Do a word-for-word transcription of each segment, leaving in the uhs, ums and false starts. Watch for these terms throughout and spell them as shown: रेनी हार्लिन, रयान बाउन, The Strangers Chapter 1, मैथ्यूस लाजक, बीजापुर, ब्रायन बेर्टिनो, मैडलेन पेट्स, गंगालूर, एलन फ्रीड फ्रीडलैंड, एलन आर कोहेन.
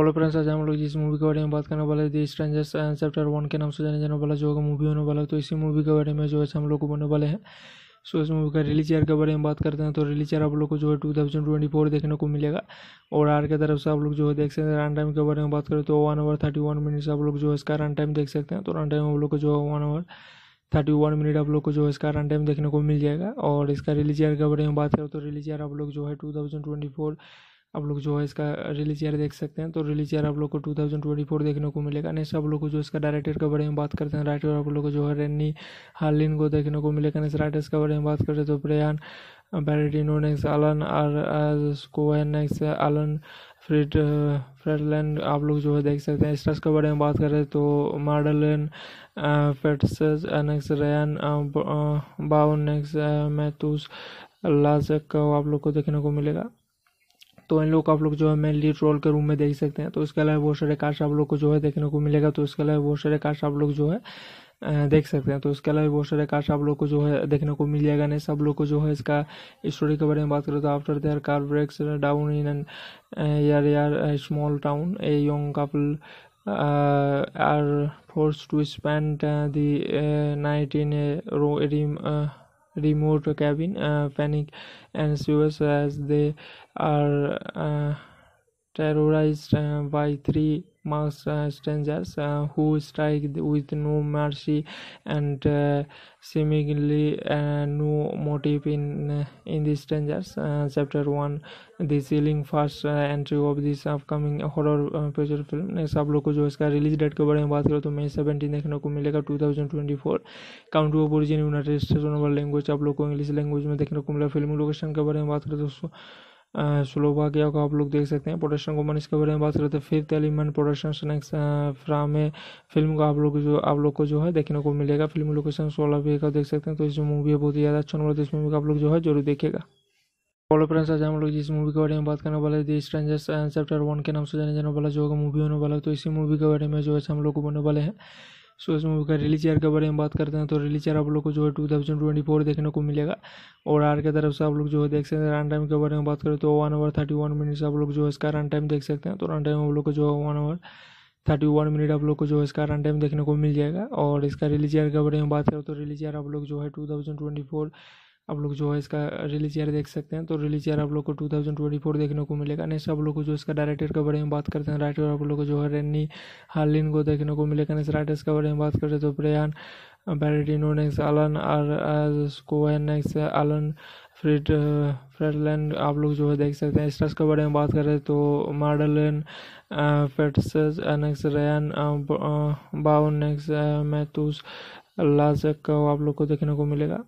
Hello friends, आज हम लोग जिस मूवी के बारे में बात करने वाले हैं द स्ट्रेंजर्स चैप्टर वन के नाम से जाने जाने वाला जो मूवी होने वाला है, तो इसी मूवी के बारे में जो है हम लोग को बोलने वाले हैं। सो इस मूवी का रिलीज ईयर के बारे में बात करते हैं तो रिलीज ईयर आप लोग को जो है टू थाउजेंड ट्वेंटी फोर देखने को मिलेगा। और आर के तरफ से आप लोग जो है देख सकते हैं। रन टाइम के बारे में बात करें तो one hour thirty one minutes आप लोग जो है इसका रन टाइम देख सकते हैं। तो रन टाइम आप लोग को जो है one hour thirty one minute आप लोग को जो है इसका रन टाइम देखने को मिल जाएगा। और इसका रिलीज ईयर के बारे में बात करें तो रिलीज ईयर आप लोग जो है टू थाउजेंड ट्वेंटी फोर आप लोग जो है इसका रिलीज ईयर देख सकते हैं। तो रिलीज ईयर आप लोग को टू थाउजेंड ट्वेंटी फोर देखने को मिलेगा। नेक्स्ट आप लोग को जो इसका डायरेक्टर के बारे में बात करते हैं, राइटर आप लोग को जो है रेनी हार्लिन को देखने को मिलेगा। नेक्स्ट राइटर्स के बारे में बात करते हैं तो ब्रायन बेर्टिनो, next एलन आर कोहेन, next एलन फ्रीड फ्रीडलैंड आप लोग जो है देख सकते हैं। स्टार्स के बारे में बात करें तो मैडलेन पेट्स, next रयान बाउन, next मैथ्यूस लाजक को आप लोग को देखने को मिलेगा। तो इन लोग आप लोग जो है मेन लीड रोल के रूम में देख सकते हैं। तो इसके अलावा बहुत सारे कास्ट आप लोग को जो है देखने को मिलेगा। तो इसके अलावा बहुत सारे कास्ट आप लोग जो है देख सकते हैं। तो इसके अलावा बहुत सारे कास्ट आप लोग को जो है देखने को मिल जाएगा। नहीं सब लोग को जो है इसका स्टोरी के बारे में बात करें तो after their car breaks down in and यार यार small town a young couple are forced to spend the night in a remote cabin, uh, panic ensues as they are uh, terrorized uh, by three masked uh, strangers uh, who strike with no mercy and uh, seemingly uh, no motive. In uh, in the strangers uh, chapter one, the chilling first uh, entry of this upcoming horror feature uh, film। Next आप लोग को जो इसका release date के बारे में बात करें तो मई सेवेंटीन देखने को मिलेगा two thousand twenty four. Country of origin United States वाला लैंग्वेज आप लोग को इंग्लिश लैंग्वेज में देखने को मिला। फिल्म लोकेशन के बारे में बात करें तो स्लोवाकिया को आप लोग देख सकते हैं। प्रोडक्शन को इसके बारे में बात करते हैं fifth element production, next फ्रामे film को आप लोग जो आप लोग को जो है देखने को मिलेगा। फिल्म लोकेशन स्लोवाकिया का देख सकते हैं। तो इस मूवी है बहुत ही ज़्यादा अच्छा होने वाला, इस मूवी को आप लोग जो है जरूर देखेगा। हेलो फ्रेंड्स, आज हम लोग जिस मूवी के बारे में बात करने वाले हैं द स्ट्रेंजर्स चैप्टर वन के नाम से जाने जाने वाला जो मूवी होने वाला है, तो इसी मूवी के बारे में जो है हम लोग को बोलने वाले हैं। सो इस मूवी का रिलीज ईयर के बारे में बात करते हैं तो रिलीज ईयर आप लोग को जो है टू थाउजेंड ट्वेंटी फोर देखने को मिलेगा। और आर के तरफ से आप लोग जो है देख सकते हैं। रन टाइम के बारे में बात करें तो one hour thirty one minutes आप लोग जो है इसका रन टाइम देख सकते हैं। तो रन टाइम आप लोग को जो है one hour thirty one minute आप लोग को जो है इसका रन टाइम देखने को मिल जाएगा। और इसका रिलीज ईयर के बारे में बात करें तो रिलीज ईयर आप लोग जो है टू थाउजेंड ट्वेंटी फोर आप लोग जो है इसका रिलीज ईयर देख सकते हैं। तो रिलीज ईयर आप लोग को टू थाउजेंड ट्वेंटी फोर देखने को मिलेगा। नेक्स्ट आप लोग को जो इसका डायरेक्टर के बारे में बात करते हैं, राइटर आप लोग को जो है रेनी हार्लिन को देखने को मिलेगा। नेक्स्ट राइटर्स के बारे में बात करते हैं तो ब्रायन बेर्टिनो, next एलन आर कोहेन, next एलन फ्रीड फ्रीडलैंड आप लोग जो है देख सकते हैं। स्टार्स के बारे में बात करें तो मैडलेन पेट्स, next रयान बाउन, next मैथ्यूस लाजक को आप लोग को देखने को मिलेगा।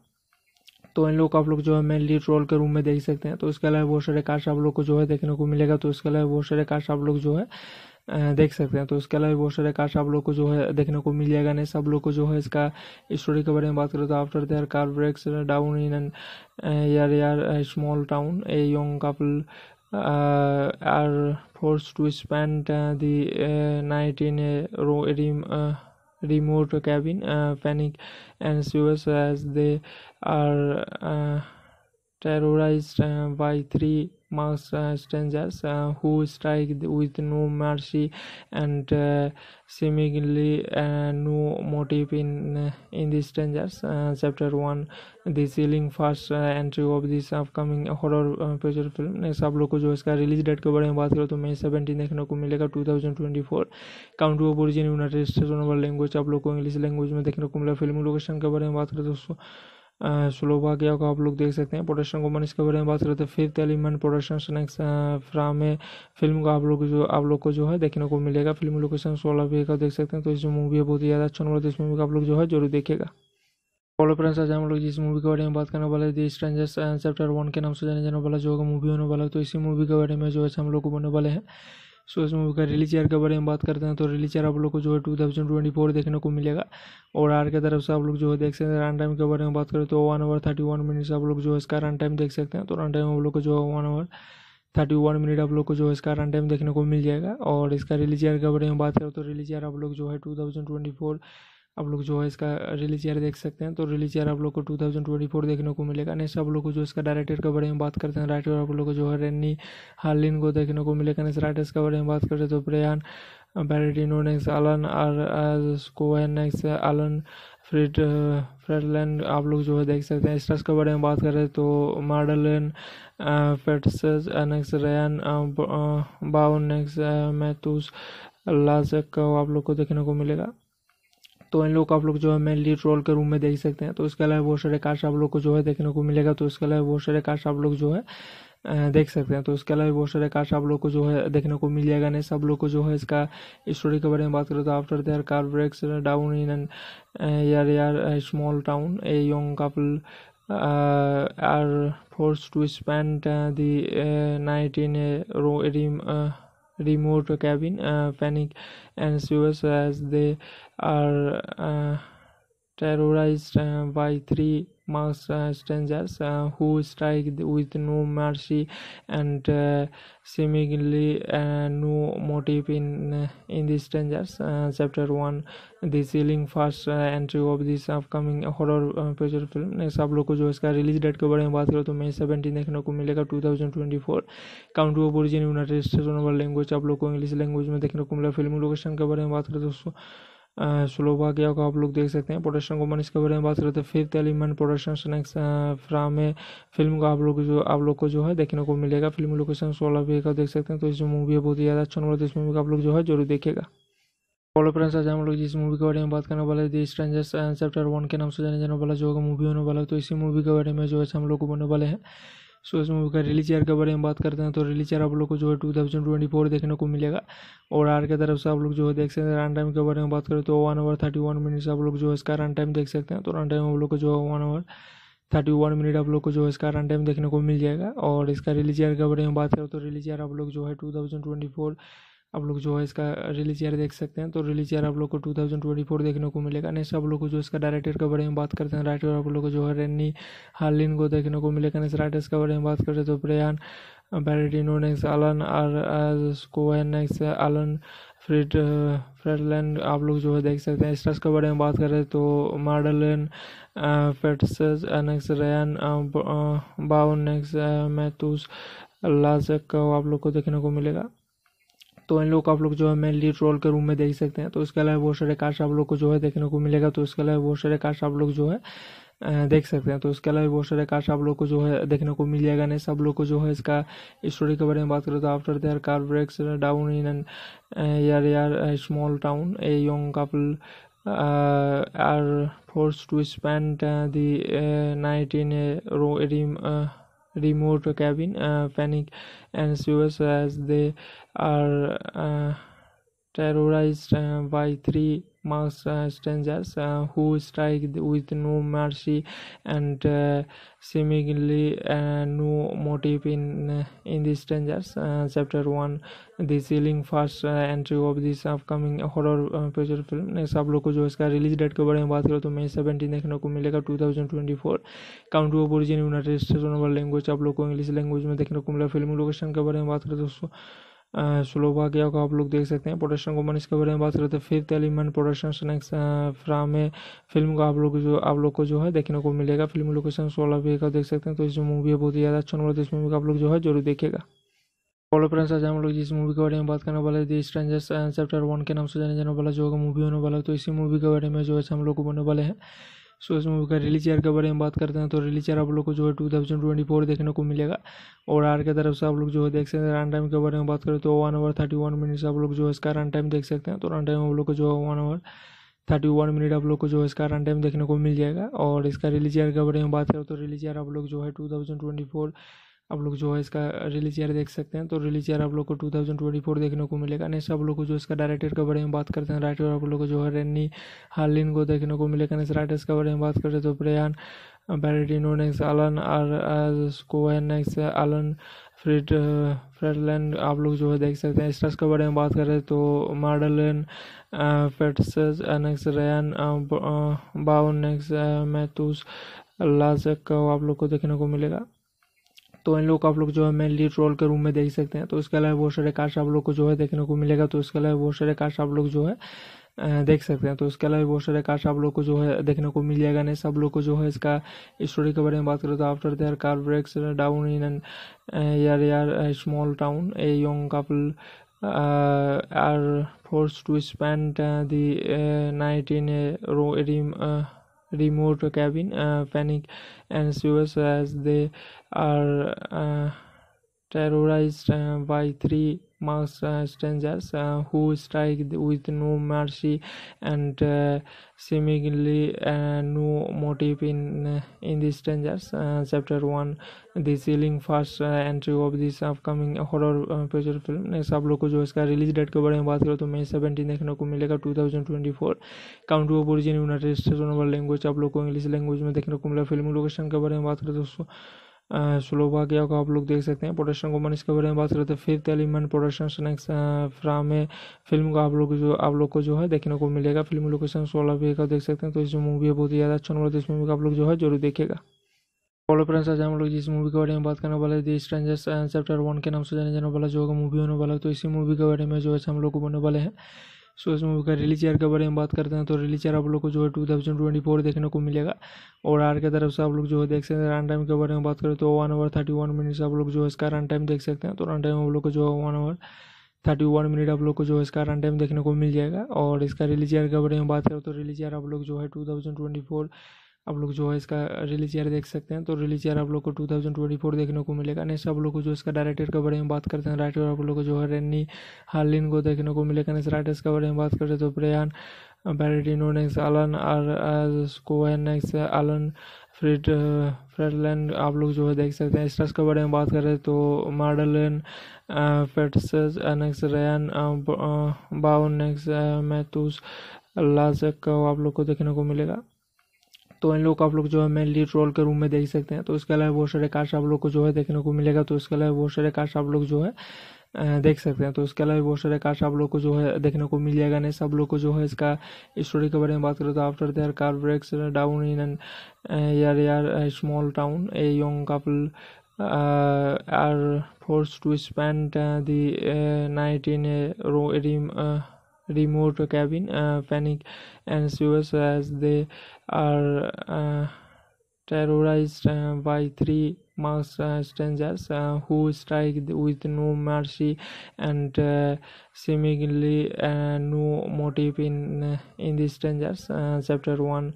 तो इन लोग को आप लोग जो है मेन लीड रोल के रूम में देख सकते हैं। तो इसके अलावा बहुत सारे कास्ट आप लोग को जो है देखने को मिलेगा। तो इसके अलावा बहुत सारे कास्ट आप लोग जो है देख सकते हैं। तो इसके अलावा बहुत सारे कास्ट आप लोग को जो है देखने को मिल जाएगा। नहीं सब लोग को जो है इसका स्टोरी के बारे में बात करें तो after their car breaks down in and यार यार small town a young couple are forced to spend the night in a remote cabin, uh, panic ensues as they are uh, terrorized uh, by three masked uh, strangers uh, who strike with no mercy and uh, seemingly uh, no motive. In uh, in the strangers uh, chapter one, the chilling first uh, entry of this upcoming horror feature uh, film। Next आप लोग को जो इसका release date के बारे में बात करें तो मई सेवेंटीन देखने को मिलेगा two thousand twenty four. Country of origin United States वाला लैंग्वेज आप लोग को इंग्लिश लैंग्वेज में देखने को मिला। फिल्म लोकेशन के बारे में बात करें तो स्लोवाकिया को आप लोग देख सकते हैं। प्रोडक्शन को इसके बारे में बात करते हैं fifth element production, next फ्रामे film को आप लोग जो आप लोग को जो है देखने को मिलेगा। फिल्म लोकेशन सोलावे का देख सकते हैं। तो इस मूवी है बहुत ही ज़्यादा अच्छा होने वाला, इस मूवी को आप लोग जो है जरूर देखेगा। हेलो फ्रेंड्स, आज हम लोग जिस मूवी के बारे में बात करने वाले हैं द स्ट्रेंजर्स चैप्टर वन के नाम से जाने जाने वाला जो मूवी होने वाला है, तो इसी मूवी के बारे में जो है हम लोग को बोलने वाले हैं। सो इस मूवी का रिलीज ईयर के बारे में बात करते हैं तो रिलीज ईयर आप लोग को जो है टू थाउजेंड ट्वेंटी फोर देखने को मिलेगा। और आर के तरफ से आप लोग जो है देख सकते हैं। रन टाइम के बारे में बात करें तो one hour thirty one minutes आप लोग जो है इसका रन टाइम देख सकते हैं। तो रन टाइम आप लोग को जो है one hour thirty one minute आप लोग को जो है इसका रन टाइम देखने को मिल जाएगा। और इसका रिलीज ईयर के बारे में बात करें तो रिलीज ईयर आप लोग जो है टू थाउजेंड ट्वेंटी फोर आप लोग जो है इसका रिलीज ईयर देख सकते हैं। तो रिलीज ईयर आप लोग को टू थाउजेंड ट्वेंटी फोर देखने को मिलेगा। नेक्स्ट आप लोग को जो इसका डायरेक्टर के बारे में बात करते हैं, राइटर आप लोग को जो है रेनी हार्लिन को देखने को मिलेगा। नेक्स्ट राइटर्स के बारे में बात करते हैं तो ब्रायन बेर्टिनो, next एलन आर कोहेन, next एलन फ्रीड फ्रीडलैंड आप लोग जो है देख सकते हैं। स्टार्स के बारे में बात करें तो मैडलेन पेट्स, नेक्स्ट रैन बाउन, नेक्स्ट मैथ्यूस लाजक को आप लोग को देखने को मिलेगा। तो इन लोग को आप लोग जो है मेन लीड रोल के रूम में देख सकते हैं। तो इसके अलावा बहुत सारे कास्ट आप लोग को जो है देखने को मिलेगा। तो इसके अलावा बहुत सारे कास्ट आप लोग जो है देख सकते हैं। तो इसके अलावा बहुत सारे कास्ट आप लोग को जो है देखने को मिल जाएगा। नहीं सब लोग को जो है इसका स्टोरी के बारे में बात करें तो after their car breaks down in and यार यार small town a young couple are forced to spend the night in a remote cabin, uh, panic ensues as they are uh, terrorized uh, by three masked uh, strangers uh, who strike with no mercy and uh, seemingly uh, no motive in uh, in the strangers uh, chapter one, the chilling first uh, entry of this upcoming horror uh, feature film। next आप लोग को जो इसका release date के बारे में बात करो तो मई सेवेंटीन देखने को मिलेगा two thousand twenty four. Country of origin United States, language आप लोग को इंग्लिश लैंग्वेज में देखने को मिलेगा। फिल्म लोकेशन के बारे में बात करें तो स्लोवाकिया को आप लोग देख सकते हैं। प्रोडक्शन को इसके बारे में बात करते हैं fifth element production, next from film को आप लोग जो आप लोग को जो है देखने को मिलेगा। फिल्म लोकेशन स्लोवाकिया का देख सकते हैं। तो इस मूवी है बहुत ही ज़्यादा अच्छा नंबर, इस मूवी को आप लोग जो है जरूर देखेगा। हेलो फ्रेंड्स, आज हम लोग जिस मूवी के बारे में बात करने वाले द स्ट्रेंजर्स चैप्टर वन के नाम से जाने जाने वाला जो होगा मूवी होने वाला है। तो इसी मूवी के बारे में जो है हम लोग को बोलने वाले हैं। सो so, इस मूवी का रिलीज ईयर के बारे में बात करते हैं तो रिलीज ईयर आप लोग को जो है टू थाउजेंड ट्वेंटी फोर देखने को मिलेगा। और आर के तरफ से आप लोग जो है देख सकते हैं। रन टाइम के बारे में बात करें तो one hour thirty one minutes आप लोग जो है इसका रन टाइम देख सकते हैं। तो रन टाइम आप लोग को जो है one hour thirty one minute आप लोग को जो है इसका रन टाइम देखने को मिल जाएगा। और इसका रिलीज ईयर के बारे में बात करें तो रिलीज ईयर आप लोग जो है टू थाउजेंड ट्वेंटी फोर आप लोग जो है इसका रिलीज ईयर देख सकते हैं। तो रिलीज ईयर आप लोग को टू थाउजेंड ट्वेंटी फोर देखने को मिलेगा। नेक्स्ट आप लोग को जो इसका डायरेक्टर के बारे में बात करते हैं, राइटर आप लोग को जो है रेनी हार्लिन को देखने को मिलेगा। नेक्स्ट राइटर्स के बारे में बात करते हैं तो ब्रायन बेर्टिनो, next एलन आर कोहेन, next एलन फ्रीड फ्रीडलैंड आप लोग जो है देख सकते हैं। स्टार्स के बारे में बात करें तो मैडलेन पेट्स, नेक्स्ट रैन बाउन, नेक्स्ट मैथ्यूस लाजक को आप लोग को देखने को मिलेगा। तो इन लोग को आप लोग जो है मेन लीड रोल के रूम में देख सकते हैं। तो इसके अलावा बहुत सारे कास्ट आप लोग को जो है देखने को मिलेगा। तो इसके अलावा बहुत सारे कास्ट आप लोग जो है देख सकते हैं। तो इसके अलावा बहुत सारे कास्ट आप लोग को जो है देखने को मिल जाएगा। नहीं सब लोग को जो है इसका स्टोरी के बारे में बात करें तो after their car breaks down in and यार यार small town a young couple are forced to spend the night in a remote cabin, uh, panic ensues as they are uh, terrorized uh, by three masked uh, strangers uh, who strike with no mercy and uh, seemingly uh, no motive in uh, in the strangers uh, chapter one, the chilling first uh, entry of this upcoming horror uh, feature film। next आप लोग को जो इसका release date के बारे में बात करें तो मई सेवेंटीन देखने को मिलेगा two thousand twenty four. Country of origin United States, language आप लोग को इंग्लिश लैंग्वेज में देखने को मिला। फिल्म लोकेशन के बारे में बात करें तो स्लोवाकिया को आप लोग देख सकते हैं। प्रोडक्शन को इसके बारे में बात करते हैं fifth element production, next from film को आप लोग जो आप लोग को जो है देखने को मिलेगा। फिल्म लोकेशन स्लोवाकिया का देख सकते हैं। तो इस मूवी है बहुत ही ज़्यादा अच्छा नंबर, इस मूवी को आप लोग जो है जरूर देखेगा। हेलो फ्रेंड्स, आज हम लोग जिस मूवी के बारे में बात करने वाले द स्ट्रेंजर्स चैप्टर वन के नाम से जाने जाने वाला जो होगा मूवी होने वाला है। तो इसी मूवी के बारे में जो है हम लोग को बोलने वाले हैं। सो so, इस मूवी का रिलीज ईयर के बारे में बात करते हैं तो रिलीज ईयर आप लोग को जो है टू थाउजेंड ट्वेंटी फोर देखने को मिलेगा। और आर के तरफ से आप लोग जो है देख सकते हैं। रन टाइम के बारे में बात करें तो one hour thirty one minutes आप लोग जो है इसका रन टाइम देख सकते हैं। तो रन टाइम आप लोग को जो है one hour thirty one minute आप लोग को जो है इसका रन टाइम देखने को मिल जाएगा। और इसका रिलीज ईयर के बारे में बात करें तो रिलीज ईयर आप लोग जो है टू थाउजेंड ट्वेंटी फोर आप लोग जो है इसका रिलीज ईयर देख सकते हैं। तो रिलीज ईयर आप लोग को टू थाउजेंड ट्वेंटी फोर देखने को मिलेगा। नेक्स्ट आप लोग को जो इसका डायरेक्टर के बारे में बात करते हैं, राइटर आप लोग को जो है रेनी हार्लिन को देखने को मिलेगा। नेक्स्ट राइटर्स के बारे में बात करते हैं तो ब्रायन बेर्टिनो, next एलन आर कोहेन, next एलन फ्रीड फ्रीडलैंड आप लोग जो है देख सकते हैं। स्टार्स के बारे में बात करें तो मैडलेन पेट्स, नेक्स्ट रैन बाउन, नेक्स्ट मैथ्यूस लाजक को आप लोग को देखने को मिलेगा। तो इन लोग को आप लोग जो है मेन लीड रोल के रूम में देख सकते हैं। तो इसके अलावा बहुत सारे कास्ट आप लोग को जो है देखने को मिलेगा। तो इसके अलावा बहुत सारे कास्ट आप लोग जो है देख सकते हैं। तो इसके अलावा बहुत सारे कार्ड आप लोग को जो है देखने को मिल जाएगा। नहीं सब लोग को जो है इसका स्टोरी के बारे में बात करें तो after their car breaks down in an यार यार small town a young couple are force to spend the night in a row remote cabin, uh, panic ensues as they are uh, terrorized uh, by three masked uh, strangers uh, who strike with no mercy and uh, seemingly uh, no motive in uh, in the strangers. Uh, chapter one, the chilling first uh, entry of this upcoming horror feature uh, film. Next आप लोग को जो इसका release date के बारे में बात करो तो मई सेवेंटीन देखने को मिलेगा two thousand twenty four. Country origin United States number language आप लोग को इंग्लिश लैंग्वेज में देखने को मिला। फिल्म लोकेशन के बारे में बात करें तो स्लोवाकिया को आप लोग देख सकते हैं। प्रोडक्शन कंपनी इसके बारे में बात करते हैं fifth element production next from में फिल्म को आप लोग जो आप लोग को जो है देखने को मिलेगा। फिल्म लोकेशन सोलाविया का देख सकते हैं। तो इस मूवी है बहुत ही ज़्यादा अच्छा नंबर तो इस मूवी का आप लोग जो है जरूर देखेगा। फॉलो फ्रेंड्स आज हम लोग जिस मूवी के बारे में बात करने वाले द स्ट्रेंजर्स चैप्टर वन के नाम से जाने जाने वाला जो होगा मूवी होने वाला तो इसी मूवी के बारे में जो है हम लोग को बोलने वाले हैं। सो so, इस मूवी का रिलीज ईयर के बारे में बात करते हैं तो रिलीज ईयर आप लोग को जो है टू थाउजेंड ट्वेंटी फोर देखने को मिलेगा। और आर के तरफ से आप लोग जो है देख सकते हैं। रन टाइम के बारे में बात करें तो one hour thirty one minutes आप लोग जो है इसका रन टाइम देख सकते हैं। तो रन टाइम आप लोग को जो है one hour thirty one minute आप लोग को जो है इसका रन टाइम देखने को मिल जाएगा। और इसका रिलीज ईयर के बारे में बात करें तो रिलीज ईयर आप लोग जो है टू थाउजेंड ट्वेंटी फोर आप लोग जो है इसका रिलीज ईयर देख सकते हैं। तो रिलीज ईयर आप लोग को टू थाउजेंड ट्वेंटी फोर देखने को मिलेगा। नेक्स्ट आप लोग को जो इसका डायरेक्टर के बारे में बात करते हैं राइटर आप लोग को जो है रेनी हार्लिन को देखने को मिलेगा। नेक्स्ट राइटर्स के बारे में बात करते हैं तो ब्रायन बेर्टिनो next एलन आर कोहेन next एलन फ्रीड फ्रीडलैंड आप लोग जो है देख सकते हैं। स्टार्स के बारे में बात करें तो मैडलेन पेट्स next रयान बाउन next मैथ्यूस लाजक को आप लोग को देखने को मिलेगा। तो इन लोग आप लोग जो है मेन लीड रोल के रूम में देख सकते हैं। तो इसके अलावा बहुत सारे कार्ड्स आप लोग को जो है देखने को मिलेगा। तो इसके अलावा बहुत सारे कार्ड्स आप लोग जो है देख सकते हैं। तो इसके अलावा बहुत सारे कार्ड्स आप लोग को जो है देखने को मिल जाएगा। नहीं सब लोग को जो है इसका स्टोरी के बारे में बात करें तो after their car breaks down in an यार यार small town a young couple are force to spend the night in a row remote cabin uh, panic ensues as they are uh, terrorized uh, by three masked uh, strangers uh, who strike with no mercy and uh, seemingly uh, no motive in uh, in the strangers. Uh, chapter one,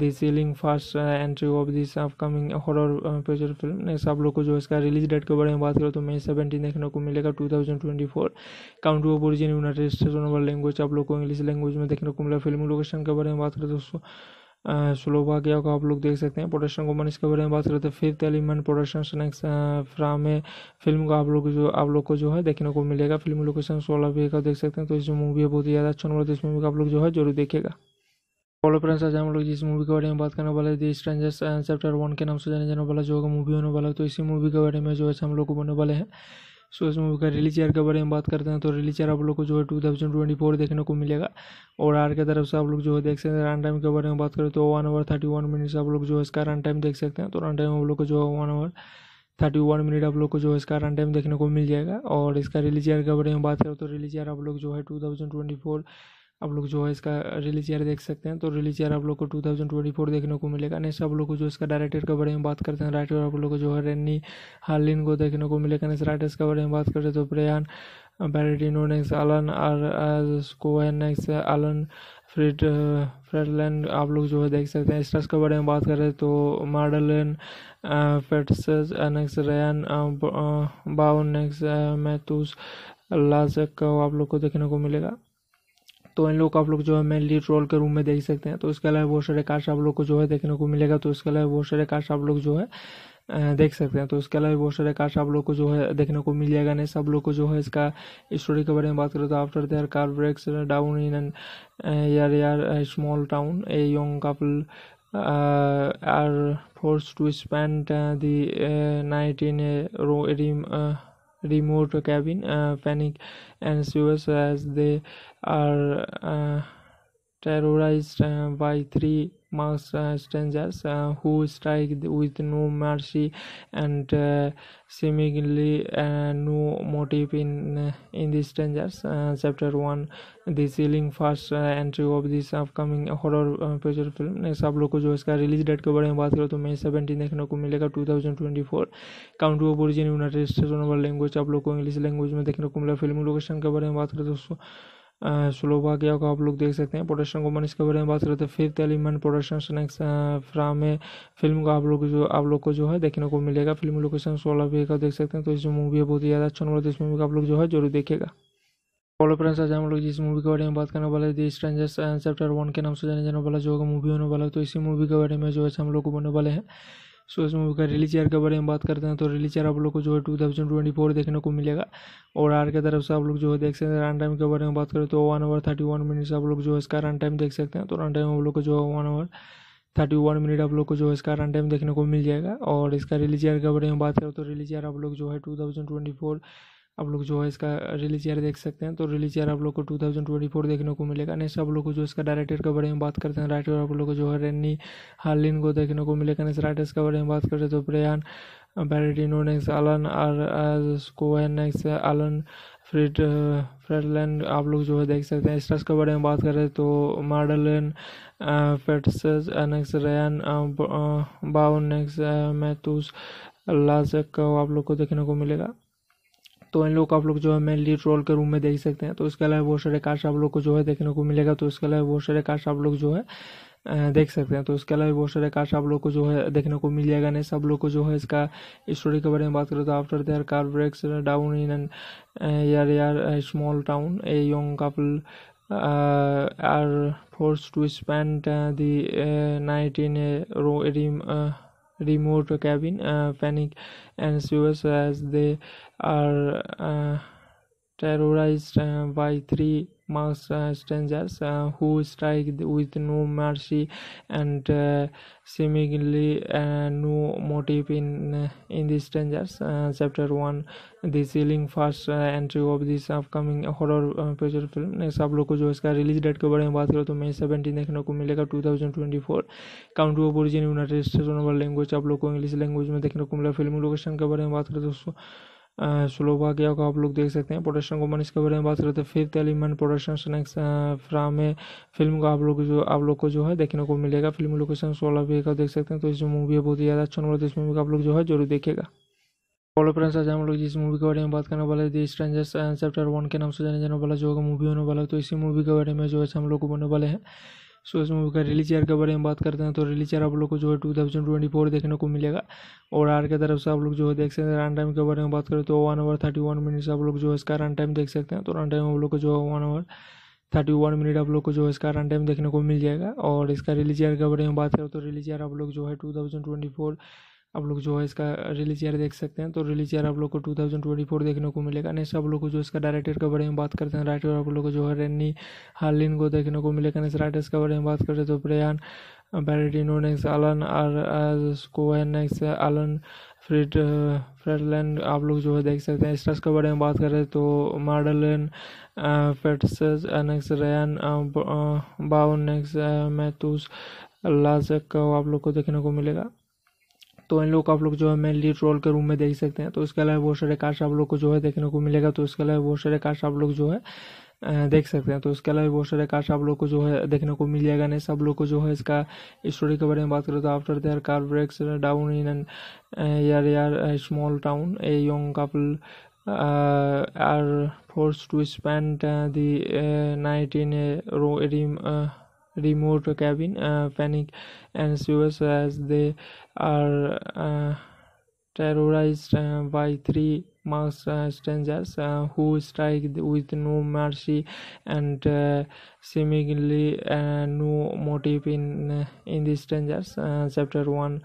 the chilling first uh, entry of this upcoming horror feature uh, film. Next आप लोग को जो इसका release date के बारे में बात करें तो मई सेवेंटीन देखने को मिलेगा two thousand twenty four. Country origin United States language आप लोग को इंग्लिश लैंग्वेज में देखने को मिला। फिल्म लोकेशन के बारे में बात करें तो स्लोवाकिया को आप लोग देख सकते हैं। प्रोडक्शन कंपनी इसके बारे में बात करते हैं fifth element production next from में फिल्म को आप लोग जो आप लोग को जो है देखने को मिलेगा। फिल्म लोकेशन सोलाविया का देख सकते हैं। तो इस मूवी है बहुत ही ज़्यादा अच्छा नंबर तो इस मूवी का आप लोग जो है जरूर देखेगा। फॉलो फ्रेंड्स आज हम लोग जिस मूवी के बारे में बात करने वाले द स्ट्रेंजर्स चैप्टर वन के नाम से जाने जाने वाला जो होगा मूवी होने वाला तो इसी मूवी के बारे में जो है हम लोग को बोलने वाले हैं। सो so, इस मूवी का रिलीज ईयर के बारे में बात करते हैं तो रिलीज ईयर आप लोग को जो है टू थाउजेंड ट्वेंटी फोर देखने को मिलेगा। और आर के तरफ से आप लोग जो है देख सकते हैं। रन टाइम के बारे में बात करें तो one hour thirty one minutes आप लोग जो है इसका रन टाइम देख सकते हैं। तो रन टाइम आप लोग को जो है one hour thirty one minute आप लोग को जो है इसका रन टाइम देखने को मिल जाएगा। और इसका रिलीज ईयर के बारे में बात करें तो रिलीज ईयर आप लोग जो है टू थाउजेंड ट्वेंटी फोर आप लोग जो है इसका रिलीज ईयर देख सकते हैं। तो रिलीज ईयर आप लोग को टू थाउजेंड ट्वेंटी फोर देखने को मिलेगा। नेक्स्ट आप लोग को जो इसका डायरेक्टर के बारे में बात करते हैं राइटर आप लोग को जो है रेनी हार्लिन को देखने को मिलेगा। नेक्स्ट राइटर्स के बारे में बात करते हैं तो ब्रायन बेर्टिनो next एलन आर कोहेन next एलन फ्रीड फ्रीडलैंड आप लोग जो है देख सकते हैं। स्टार्स के बारे में बात करें तो मैडलेन पेट्स next रयान बाउन next मैथ्यूस लाजक को आप लोग को देखने को मिलेगा। तो इन लोग आप लोग जो है मेन लीड रोल के रूम में देख सकते हैं। तो इसके अलावा बहुत सारे कार्ड्स आप लोग को जो है देखने को मिलेगा। तो इसके अलावा बहुत सारे कार्ड्स आप लोग जो है देख सकते हैं। तो इसके अलावा बहुत सारे कार्ड्स आप लोग को जो है देखने को मिल जाएगा। नहीं सब लोग को जो है इसका स्टोरी के बारे में बात करें तो after their car breaks down in an यार यार small town a young couple are force to spend the night in a row remote cabin uh, panic ensues as they are uh, terrorized uh, by three masked uh, strangers uh, who strike with no mercy and uh, seemingly uh, no motive in uh, in the strangers uh, chapter one, the chilling first uh, entry of this upcoming horror feature film. Next आप लोग को जो इसका release date के बारे में बात करो तो मई सेवेंटीन देखने को मिलेगा two thousand twenty four. Country of origin United States होने वाला लैंग्वेज आप लोग को इंग्लिश लैंग्वेज में देखने को मिला। फिल्म लोकेशन के बारे में बात करें दोस्तों स्लोवाकिया को आप लोग देख सकते हैं। प्रोडक्शन को इसके बारे में बात करते हैं fifth Element productions next from है फिल्म को आप लोग जो आप लोग को जो है देखने को मिलेगा। फिल्म लोकेशन स्लोवाकिया का देख सकते हैं। तो इस जो मूवी है बहुत ही ज़्यादा अच्छा होने वाला है, इस मूवी को आप लोग जो है जरूर देखेगा। हेलो फ्रेंड्स, आज हम लोग जिस मूवी के बारे में बात करने वाले हैं द स्ट्रेंजर्स चैप्टर वन के नाम से जाने जाने वाला जो होगा मूवी होने वाला है, तो इसी मूवी के बारे में जो है हम लोग को बोलने वाले हैं। सो इस मूवी का रिलीज ईयर के बारे में बात करते हैं तो रिलीज ईयर आप लोग को जो है टू थाउजेंड ट्वेंटी फोर देखने को मिलेगा और आर की तरफ से आप लोग जो है देख सकते हैं। रन टाइम के बारे में बात करें तो one hour thirty one minute आप लोग जो है इसका रन टाइम देख सकते हैं। तो रन टाइम आप लोग को जो है one hour thirty one minute आप लोग को जो है इसका रन टाइम देखने को मिल जाएगा। और इसका रिलीज ईयर के बारे में बात करें तो रिलीज ईयर आप लोग जो है टू थाउजेंड ट्वेंटी फोर आप लोग जो है इसका रिलीज ईयर देख सकते हैं। तो रिलीज ईयर आप लोग को टू थाउजेंड ट्वेंटी फोर देखने को मिलेगा। नेक्स्ट आप लोग को जो इसका डायरेक्टर के बारे में बात करते हैं, राइटर आप लोग को जो है रेनी हार्लिन को देखने को मिलेगा। नेक्स्ट राइटर्स के बारे में बात करें तो ब्रायन बेर्टिनो next एलन आर कोहेन next एलन फ्रीड फ्रीडलैंड आप लोग जो है देख सकते हैं। स्टार्स के बारे में बात करें तो मैडलेन पेट्स next रयान बाउन next मैथ्यूस लाजक को आप लोग को देखने को मिलेगा। तो इन लोग को आप लोग जो है मेन लीड रोल के रूम में देख सकते हैं। तो इसके अलावा बहुत सारे कास्ट आप लोग को जो है देखने को मिलेगा। तो इसके अलावा बहुत सारे कास्ट आप लोग जो है देख सकते हैं। तो इसके अलावा बहुत सारे कास्ट आप लोग को जो है देखने को मिल जाएगा। नहीं सब लोग को जो है इसका स्टोरी के बारे में बात करें तो after their car breaks down in an यार यार small town a young couple are force to spend the night in a row remote cabin, uh, panic ensues as they are uh, terrorized uh, by three masked uh, strangers uh, who strike with no mercy and uh, seemingly uh, no motive in uh, in the strangers uh, chapter one, the chilling first uh, entry of this upcoming horror feature uh, film। Next आप लोग को जो इसका release date के बारे में बात करें तो मई सेवेंटीन देखने को मिलेगा two thousand twenty four. Country of origin United States होने वाला लैंग्वेज आप लोग को इंग्लिश लैंग्वेज में देखने को मिला। फिल्म लोकेशन के बारे में बात करें दोस्तों स्लोवाकिया को आप लोग देख सकते हैं। प्रोडक्शन को इसके बारे में बात करते हैं fifth Element productions next from है फिल्म को आप लोग जो आप लोग को जो है देखने को मिलेगा। फिल्म लोकेशन स्लोवाकिया का देख सकते हैं। तो इस जो मूवी है बहुत ही ज़्यादा अच्छा होने वाला है, इस मूवी को आप लोग जो है जरूर देखेगा। हेलो फ्रेंड्स, आज हम लोग जिस मूवी के बारे में बात करने वाले हैं द स्ट्रेंजर्स चैप्टर वन के नाम से जाने जाने वाला जो होगा मूवी होने वाला है, तो इसी मूवी के बारे में जो है हम लोग को बोलने वाले हैं। सो इस मूवी का रिलीज ईयर के बारे में बात करते हैं तो रिलीज ईयर आप लोग को जो है टू थाउजेंड ट्वेंटी फोर देखने को मिलेगा और आर की तरफ से आप लोग जो है देख सकते हैं। रन टाइम के बारे में बात करें तो one hour thirty one minutes आप लोग जो है इसका रन टाइम देख सकते हैं। तो रन टाइम आप लोग को जो है one hour thirty one minute आप लोग को जो है इसका रन टाइम देखने को मिल जाएगा। और इसका रिलीज ईयर के बारे में बात करें तो रिलीज ईयर आप लोग जो है टू थाउजेंड ट्वेंटी फोर आप लोग जो है इसका रिलीज ईयर देख सकते हैं। तो रिलीज ईयर आप लोग को टू थाउजेंड ट्वेंटी फोर देखने को मिलेगा। नेक्स्ट आप लोग को जो इसका डायरेक्टर के बारे में बात करते हैं, राइटर आप लोग को जो है रेनी हार्लिन को देखने को मिलेगा। नेक्स्ट राइटर्स के बारे में बात करते हैं तो ब्रायन बेर्टिनो next एलन आर कोहेन next एलन फ्रीड फ्रीडलैंड आप लोग जो है देख सकते हैं। स्टार्स के बारे में बात करें तो मैडलेन पेट्स next रयान बाउन next मैथ्यूस लाजक को आप लोग को देखने को मिलेगा। तो इन लोग को आप लोग जो है मेन लीड रोल के रूम में देख सकते हैं। तो इसके अलावा बहुत सारे कास्ट आप लोग को जो है देखने को मिलेगा। तो इसके अलावा बहुत सारे कास्ट आप लोग जो है देख सकते हैं। तो इसके अलावा बहुत सारे कास्ट आप लोग को जो है देखने को मिल जाएगा। नहीं सब लोग को जो है इसका स्टोरी के बारे में बात करें तो after their car breaks down in an यार यार small town a young couple are force to spend the night in a row remote cabin, uh, panic ensues as they are uh, terrorized uh, by three masked uh, strangers uh, who strike with no mercy and uh, seemingly uh, no motive in uh, in the strangers uh, chapter one,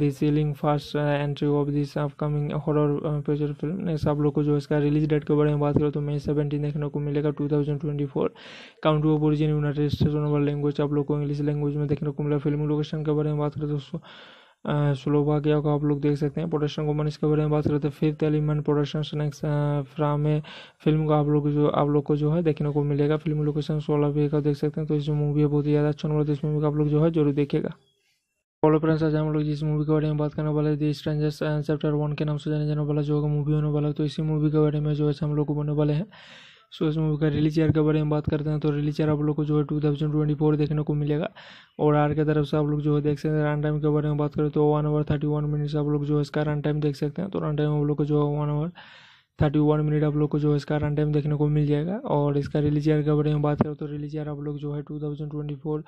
the chilling first uh, entry of this upcoming horror feature film। Next आप लोग को जो इसका release date के बारे में बात करें तो मई सेवेंटीन देखने को मिलेगा two thousand twenty four. Country of origin United States होने वाला लैंग्वेज आप लोग को इंग्लिश लैंग्वेज में देखने को मिला। फिल्म लोकेशन के बारे में बात करें दोस्तों स्लोवाकिया को आप लोग देख सकते हैं। प्रोडक्शन को मन इसके बारे में बात करते हैं। Fifth element production next from में फिल्म को आप लोग जो आप लोग को जो है देखने को मिलेगा। फिल्म लोकेशन स्लोवाकिया का देख सकते हैं। तो इस जो मूवी है बहुत ही ज़्यादा अच्छा मूवी, इस मूवी को आप लोग जो है जरूर देखेगा। फॉलो फ्रेंड्स, आज हम लोग जिस मूवी के बारे में बात करने वाले हैं द स्ट्रेंजर्स चैप्टर वन के नाम से जाने जाने वाला जो मूवी होने वाला है, तो इसी मूवी के बारे में जो है हम लोग को बोलने वाले हैं। सो so, इस मूवी का रिलीज ईयर के बारे में बात करते हैं। तो रिलीज ईयर आप लोग को जो है टू थाउजेंड ट्वेंटी फोर देखने को मिलेगा और आर के तरफ से आप लोग जो है देख सकते हैं। रन टाइम के बारे में बात करें तो one hour thirty one minute आप लोग जो है इसका रन टाइम देख सकते हैं। तो रन टाइम आप लोग को जो है one hour thirty one minute आप लोग को जो है इसका रन टाइम देखने को मिल जाएगा। और इसका रिलीज ईयर के बारे में बात करें तो रिलीज ईयर आप लोग जो है टू थाउजेंड ट्वेंटी फोर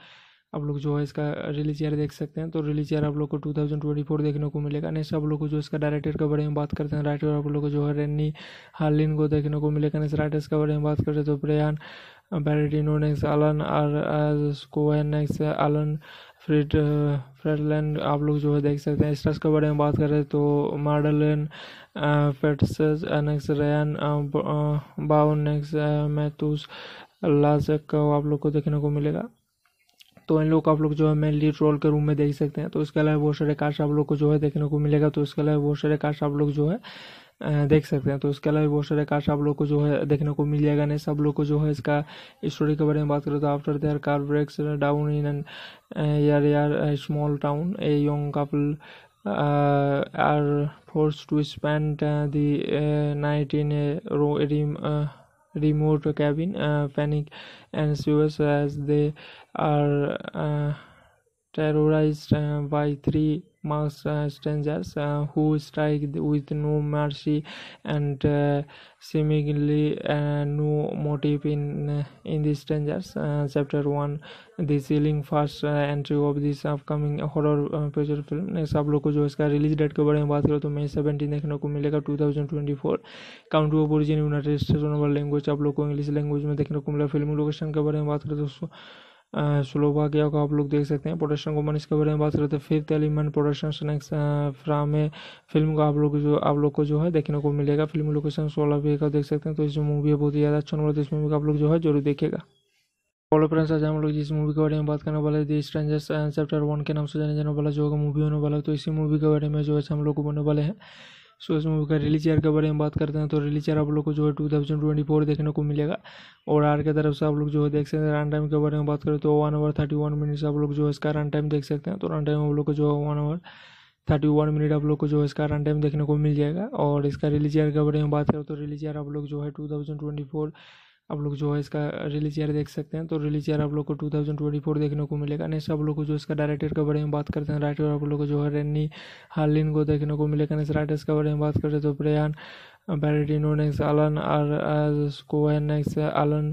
आप लोग जो है इसका रिलीज ईयर देख सकते हैं। तो रिलीज ईयर आप लोग को टू थाउजेंड ट्वेंटी फोर देखने को मिलेगा। नेक्स्ट आप लोग को जो इसका डायरेक्टर के बारे में बात करते हैं। राइटर आप लोग को जो है रेनी हार्लिन को देखने को मिलेगा। नेक्स्ट राइटर्स के बारे में बात करते हैं तो ब्रायन बेर्टिनो, next Alan R Cohen, next एलन फ्रीड फ्रीडलैंड आप लोग जो है देख सकते हैं। स्टार्स के बारे में बात करें तो मैडलेन पेट्स, next रयान बाउन, next मैथ्यूस लाजक को आप लोग को देखने को मिलेगा। तो इन लोग आप लोग जो है मेन लीड रोल के रूम में देख सकते हैं। तो इसके अलावा बहुत सारे कास्ट आप लोग को जो है देखने को मिलेगा। तो इसके अलावा बहुत सारे कास्ट आप लोग जो है देख सकते हैं। तो इसके अलावा बहुत सारे कास्ट आप लोग को जो है देखने को मिल जाएगा। नहीं सब लोग को जो है इसका स्टोरी के बारे में बात करें तो after their car breaks down in an यार यार small town a young couple are force to spend the night in a row remote cabin, uh, panic ensues as they are uh, terrorized uh, by three masked uh, strangers uh, who strike with no mercy and uh, seemingly uh, no motive in uh, in the strangers uh, chapter one, the chilling first uh, entry of this upcoming horror uh, feature film। next आप लोग को जो इसका release date के बारे में बात करो तो मई सेवेंटीन देखने को मिलेगा two thousand twenty four. Country of origin United States वाला लैंग्वेज आप लोग को इंग्लिश लैंग्वेज में देखने को मिला। फिल्म लोकेशन के बारे में बात करें दोस्तों स्लोवाकिया को आप लोग देख सकते हैं। प्रोडक्शन को मन इसके बारे में बात करते हैं। Fifth element production next from में फिल्म को आप लोग जो आप लोग को जो है देखने को मिलेगा। फिल्म लोकेशन स्लोवाकिया का देख सकते हैं। तो इस जो मूवी है बहुत ही ज़्यादा अच्छा मूवी, इस मूवी को आप लोग जो है जरूर देखेगा। फॉलो फ्रेंड्स, आज हम लोग जिस मूवी के बारे में बात करने वाले हैं द स्ट्रेंजर्स चैप्टर वन के नाम से जाने जाने वाला जो मूवी होने वाला है, तो इसी मूवी के बारे में जो है हम लोग को बोलने वाले हैं। सो so, इस मूवी का रिलीज ईयर के बारे में बात करते हैं। तो रिलीज ईयर आप लोग को जो है टू थाउजेंड ट्वेंटी फोर देखने को मिलेगा और आर के तरफ से आप लोग जो है देख सकते हैं। रन टाइम के बारे में बात करें तो one hour thirty one minute आप लोग जो है इसका रन टाइम देख सकते हैं। तो रन टाइम आप लोग को जो है one hour thirty one minute आप लोग को जो है इसका रन टाइम देखने को मिल जाएगा। और इसका रिलीज ईयर के बारे में बात करें तो रिलीज ईयर आप लोग जो है टू थाउजेंड ट्वेंटी फोर आप लोग जो है इसका रिलीज ईयर देख सकते हैं। तो रिलीज ईयर आप लोग को टू थाउजेंड ट्वेंटी फोर देखने को मिलेगा। नेक्स्ट आप लोग को जो इसका डायरेक्टर के बारे में बात करते हैं। राइटर आप लोग को जो है रेनी हार्लिन को देखने को मिलेगा। नेक्स्ट राइटर्स के बारे में बात करें तो ब्रायन बेर्टिनो, next Alan R Cohen, next एलन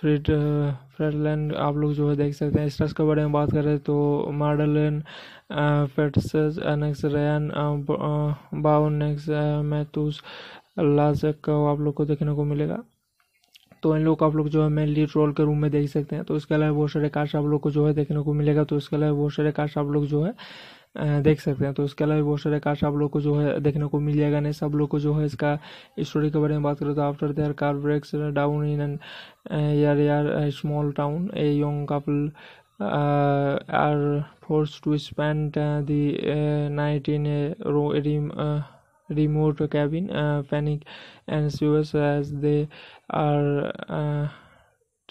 फ्रीड फ्रीडलैंड आप लोग जो है देख सकते हैं। स्टार्स के बारे में बात करें तो मैडलेन पेट्स, next रयान बाउन, next मैथ्यूस लाजक को आप लोग को देखने को मिलेगा। तो इन लोग आप लोग जो है मेन लीड रोल के रूम में देख सकते हैं। तो इसके अलावा बहुत सारे कास्ट आप लोग को जो है देखने को मिलेगा। तो इसके अलावा बहुत सारे कास्ट आप लोग जो है देख सकते हैं। तो इसके अलावा बहुत सारे कास्ट आप लोग को जो है देखने को मिल जाएगा। नहीं सब लोग को जो है इसका स्टोरी के बारे में बात करें तो after their car breaks down in an यार यार small town a young couple are force to spend the night in a row remote cabin, uh, panic ensues as they are uh,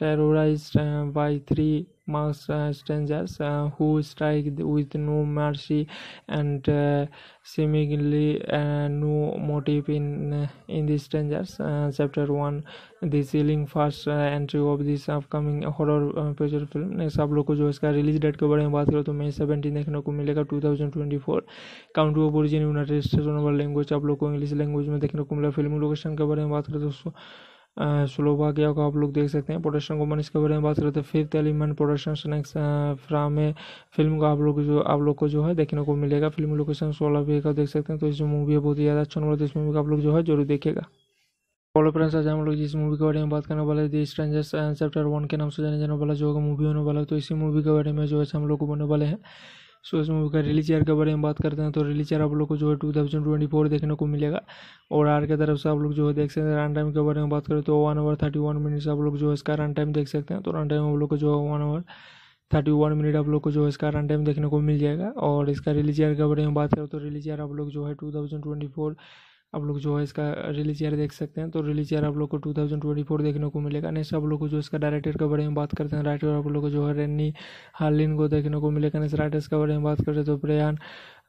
terrorized uh, by three masked uh, strangers uh, who strike with no mercy and uh, seemingly uh, no motive in uh, in the strangers uh, chapter one, the chilling first uh, entry of this upcoming horror uh, feature film। next आप लोग को जो इसका release date के बारे में बात करें तो मई सेवेंटीन देखने को मिलेगा two thousand twenty four. Country of origin United States वाला लैंग्वेज आप लोग को इंग्लिश लैंग्वेज में देखने को मिला। फिल्म लोकेशन के बारे में बात करें दोस्तों स्लोवाकिया को आप लोग देख सकते हैं। प्रोडक्शन को मन इसके बारे में बात करते हैं। Fifth element production next from में फिल्म को आप लोग जो आप लोग को जो है देखने को मिलेगा। फिल्म लोकेशन स्लोवाकिया का देख सकते हैं। तो इस जो मूवी है बहुत ही ज़्यादा अच्छा मूवी, इस मूवी को आप लोग जो है जरूर देखेगा। फॉलो फ्रेंड्स, आज हम लोग जिस मूवी के बारे में बात करने वाले हैं द स्ट्रेंजर्स चैप्टर वन के नाम से जाने जाने वाला जो मूवी होने वाला है, तो इसी मूवी के बारे में जो है हम लोग को बोलने वाले हैं। सो so, इस मूवी का रिलीज ईयर के बारे में बात करते हैं। तो रिलीज ईयर आप लोग को जो है टू थाउजेंड ट्वेंटी फोर देखने को मिलेगा और आर के तरफ से आप लोग जो है देख सकते हैं। रन टाइम के बारे में बात करें तो one hour thirty one minute आप लोग जो है इसका रन टाइम देख सकते हैं। तो रन टाइम आप लोग को जो है वन आवर इकतीस मिनट आप लोग को जो है इसका रन टाइम देखने को मिल जाएगा। और इसका रिलीज ईयर के बारे में बात करें तो रिलीज ईयर आप लोग जो है टू थाउजेंड ट्वेंटी फोर आप लोग जो है इसका रिलीज ईयर देख सकते हैं। तो रिलीज ईयर आप लोग को टू थाउजेंड ट्वेंटी फोर देखने को मिलेगा। नेक्स्ट आप लोग को जो इसका डायरेक्टर के बारे में बात करते हैं, राइटर आप लोग को जो है रेनी हार्लिन को देखने को मिलेगा। नेक्स्ट राइटर्स के बारे में बात करें तो ब्रायन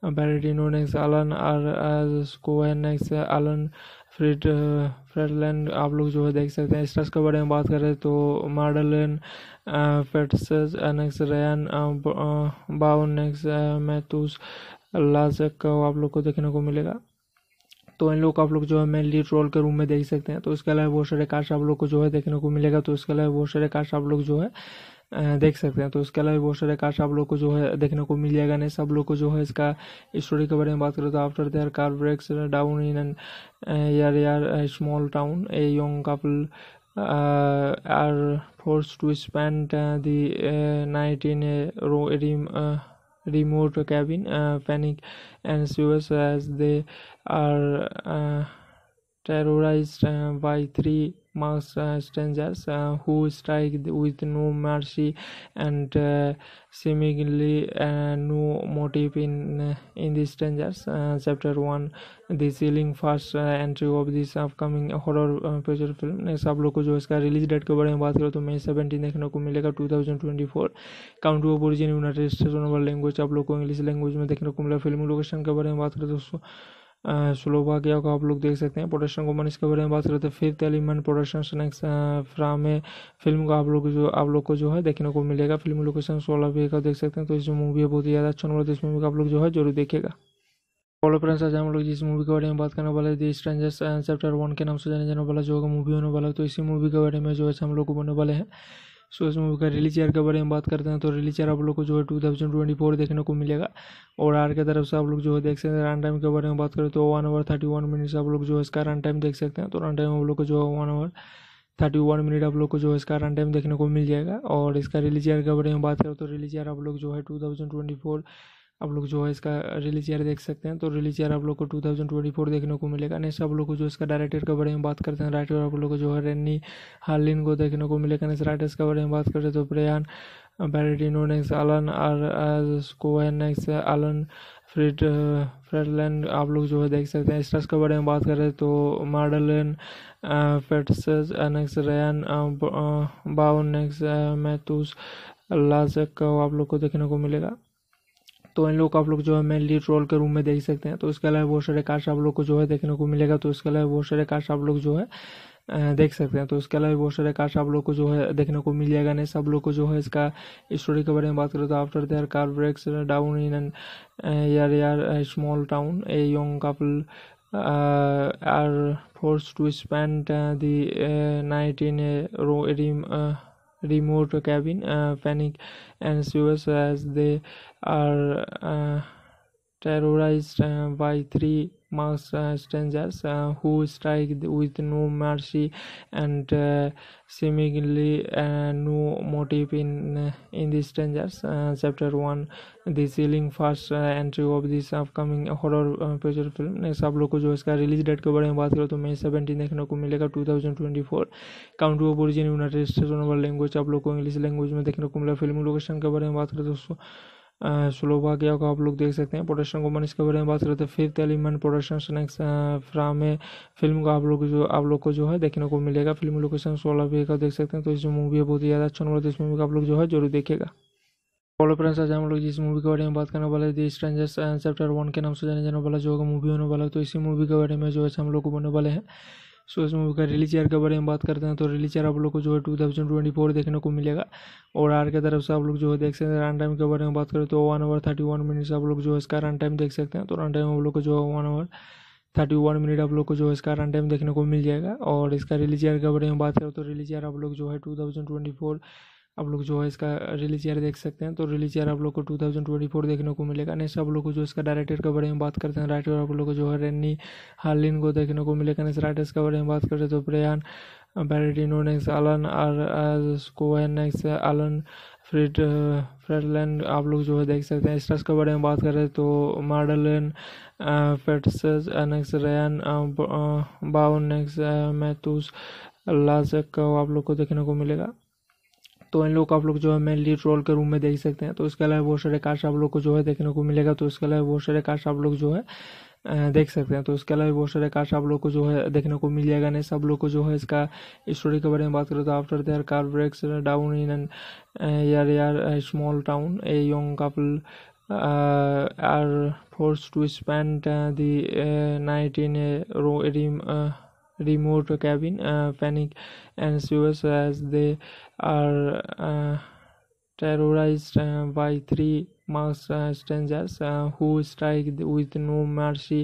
बेर्टिनो, next एलन आर कोहेन, next एलन फ्रीड फ्रीडलैंड आप लोग जो है देख सकते हैं। स्टार्स के बारे में बात करें तो मैडलेन पेट्स, नेक्स्ट रैन बाउन, नेक्स्ट मैथ्यूस लाजक को आप लोग को देखने को मिलेगा। तो इन लोग आप लोग जो है मेन लीड रोल के रूम में देख सकते हैं। तो इसके अलावा बहुत सारे कास्ट आप लोग को जो है देखने को मिलेगा। तो इसके अलावा बहुत सारे कास्ट आप लोग जो है देख सकते हैं। तो इसके अलावा बहुत सारे कास्ट आप लोग को जो है देखने को मिल जाएगा। नहीं सब लोग को जो है इसका स्टोरी के बारे में बात करें तो after their car breaks down in and यार यार small town a young couple are forced to spend the night in a row remote cabin, uh, panic ensues as they are uh, terrorized uh, by three masked uh, strangers uh, who strike with no mercy and uh, seemingly uh, no motive in uh, in the strangers uh, chapter one, the chilling first uh, entry of this upcoming horror feature uh, film। next आप लोग को जो इसका release date के बारे में बात करें तो मई सत्रह देखने को मिलेगा two thousand twenty four. Country of origin United States, owner language आप लोग को इंग्लिश लैंग्वेज में देखने को मिला। फिल्म लोकेशन के बारे में बात करें तो स्लोवाकिया को आप लोग देख सकते हैं। प्रोडक्शन को इसके बारे में बात करते हैं fifth element production, next फ्रामे film को आप लोग जो आप लोग को जो है देखने को मिलेगा। फिल्म लोकेशन स्लोवाकिया का देख सकते हैं। तो इस मूवी है बहुत ही ज़्यादा अच्छा नंबर, तो इस मूवी को आप लोग जो है जरूर देखेगा। हेलो फ्रेंड्स, आज हम लोग जिस मूवी के बारे में बात करने वाले हैं द स्ट्रेंजर्स चैप्टर वन के नाम से जाने जाने वाला जो होगा मूवी होने वाला है। तो इसी मूवी के बारे में जो है हम लोग को बोलने वाले हैं। सो so, इस मूवी का रिलीज ईयर के बारे में बात करते हैं तो रिलीज ईयर आप लोग को जो है टू थाउजेंड ट्वेंटी फोर देखने को मिलेगा। और आर के तरफ से आप लोग जो है देख सकते हैं। रन टाइम के बारे में बात करें तो one hour thirty one minute आप लोग जो है इसका रन टाइम देख सकते हैं। तो रन टाइम आप लोग को जो है one hour thirty one minute आप लोग को जो है इसका रन टाइम देखने को मिल जाएगा। और इसका रिलीज ईयर के बारे में बात करें तो रिलीज ईयर आप लोग जो है टू थाउजेंड ट्वेंटी फोर आप लोग जो है इसका रिलीज ईयर देख सकते हैं। तो रिलीज ईयर आप लोग को टू थाउजेंड ट्वेंटी फोर देखने को मिलेगा। नेक्स्ट आप लोग को जो इसका डायरेक्टर के बारे में बात करते हैं, राइटर आप लोग को जो है रेनी हार्लिन को देखने को मिलेगा। नेक्स्ट राइटर्स के बारे में बात करते हैं तो ब्रायन बेर्टिनो, next एलन आर कोहेन, next एलन फ्रीड फ्रीडलैंड आप लोग जो है देख सकते हैं। स्टार्स के बारे में बात करें तो मैडलेन पेट्स, नेक्स्ट रैन बाउन, नेक्स्ट मैथ्यूस लाजक को आप लोग को देखने को मिलेगा। तो इन लोग आप लोग जो है मेन लीड रोल के रूम में देख सकते हैं। तो इसके अलावा बहुत सारे कास्ट आप लोग को जो है देखने को मिलेगा। तो इसके अलावा बहुत सारे कास्ट आप लोग जो है देख सकते हैं। तो इसके अलावा बहुत सारे कास्ट आप लोग को जो है देखने को मिल जाएगा। नहीं सब लोग को जो है इसका स्टोरी के बारे में बात करें तो after their car breaks down in and यार यार small town a young couple are forced to spend the night in a row remote cabin, uh, panic ensues as they are uh, terrorized uh, by three masked uh, strangers uh, who strike with no mercy and uh, seemingly uh, no motive in uh, in the strangers uh, chapter one, the chilling first uh, entry of this upcoming horror uh, feature film। next आप लोग को जो इसका release date के बारे में बात करें तो मई सत्रह देखने को मिलेगा two thousand twenty four. Country of origin United States, owner language आप लोग को इंग्लिश लैंग्वेज में देखने को मिला। फिल्म लोकेशन के बारे में बात करें दोस्तों स्लोवाकिया को आप लोग देख सकते हैं। प्रोडक्शन को इसके बारे में बात करते हैं fifth element production, next फ्रामे film को आप लोग जो आप लोग को जो है देखने को मिलेगा। फिल्म लोकेशन सोलावे का देख सकते हैं। तो इस मूवी है बहुत ही ज़्यादा अच्छा नंबर, तो इस मूवी को आप लोग जो है जरूर देखेगा। हेलो फ्रेंड्स, आज हम लोग जिस मूवी के बारे में बात करने वाले हैं द स्ट्रेंजर्स चैप्टर वन के नाम से जाने जाने वाला जो होगा मूवी होने वाला है। तो इसी मूवी के बारे में जो है हम लोग को बोलने वाले हैं। सो so, इस मूवी का रिलीज ईयर के बारे में बात करते हैं तो रिलीज ईयर आप लोग को जो है टू थाउजेंड ट्वेंटी फोर देखने को मिलेगा। और आर के तरफ से आप लोग जो है देख सकते हैं। रन टाइम के बारे में बात करें तो one hour thirty one minute आप लोग जो है इसका रन टाइम देख सकते हैं। तो रन टाइम आप लोग को जो है one hour thirty one minute आप लोग को जो है इसका रन टाइम देखने को मिल जाएगा। और इसका रिलीज ईयर के बारे में बात करें तो रिलीज ईयर आप लोग जो है टू थाउजेंड ट्वेंटी फोर आप लोग जो है इसका रिलीज ईयर देख सकते हैं। तो रिलीज ईयर आप लोग को टू थाउजेंड ट्वेंटी फोर देखने को मिलेगा। नेक्स्ट आप लोग को जो इसका डायरेक्टर के बारे में बात करते हैं, राइटर आप लोग को जो है रेनी हार्लिन को देखने को मिलेगा। नेक्स्ट राइटर्स के बारे में बात करें तो ब्रायन बेर्टिनो, next एलन आर कोहेन, next एलन फ्रीड फ्रीडलैंड आप लोग जो है देख सकते हैं। स्टार्स के बारे में बात करें तो मैडलेन पेट्स, नेक्स्ट रैन बाउन, नेक्स्ट मैथ्यूस लाजक को आप लोग को देखने को मिलेगा। तो इन लोग का आप लोग जो है मेन लीड रोल के रूम में देख सकते हैं। तो इसके अलावा बहुत सारे कास्ट आप लोग को जो है देखने को मिलेगा। तो इसके अलावा बहुत सारे कास्ट आप लोग जो है देख सकते हैं। तो इसके अलावा बहुत सारे कास्ट आप लोग को जो है देखने को मिल जाएगा। नहीं सब लोग को जो है इसका स्टोरी के बारे में बात करें तो after their car breaks down in an यार यार small town a young couple are force to spend the night in a row remote cabin, uh, panic ensues as they are uh, terrorized uh, by three masked uh, strangers uh, who strike with no mercy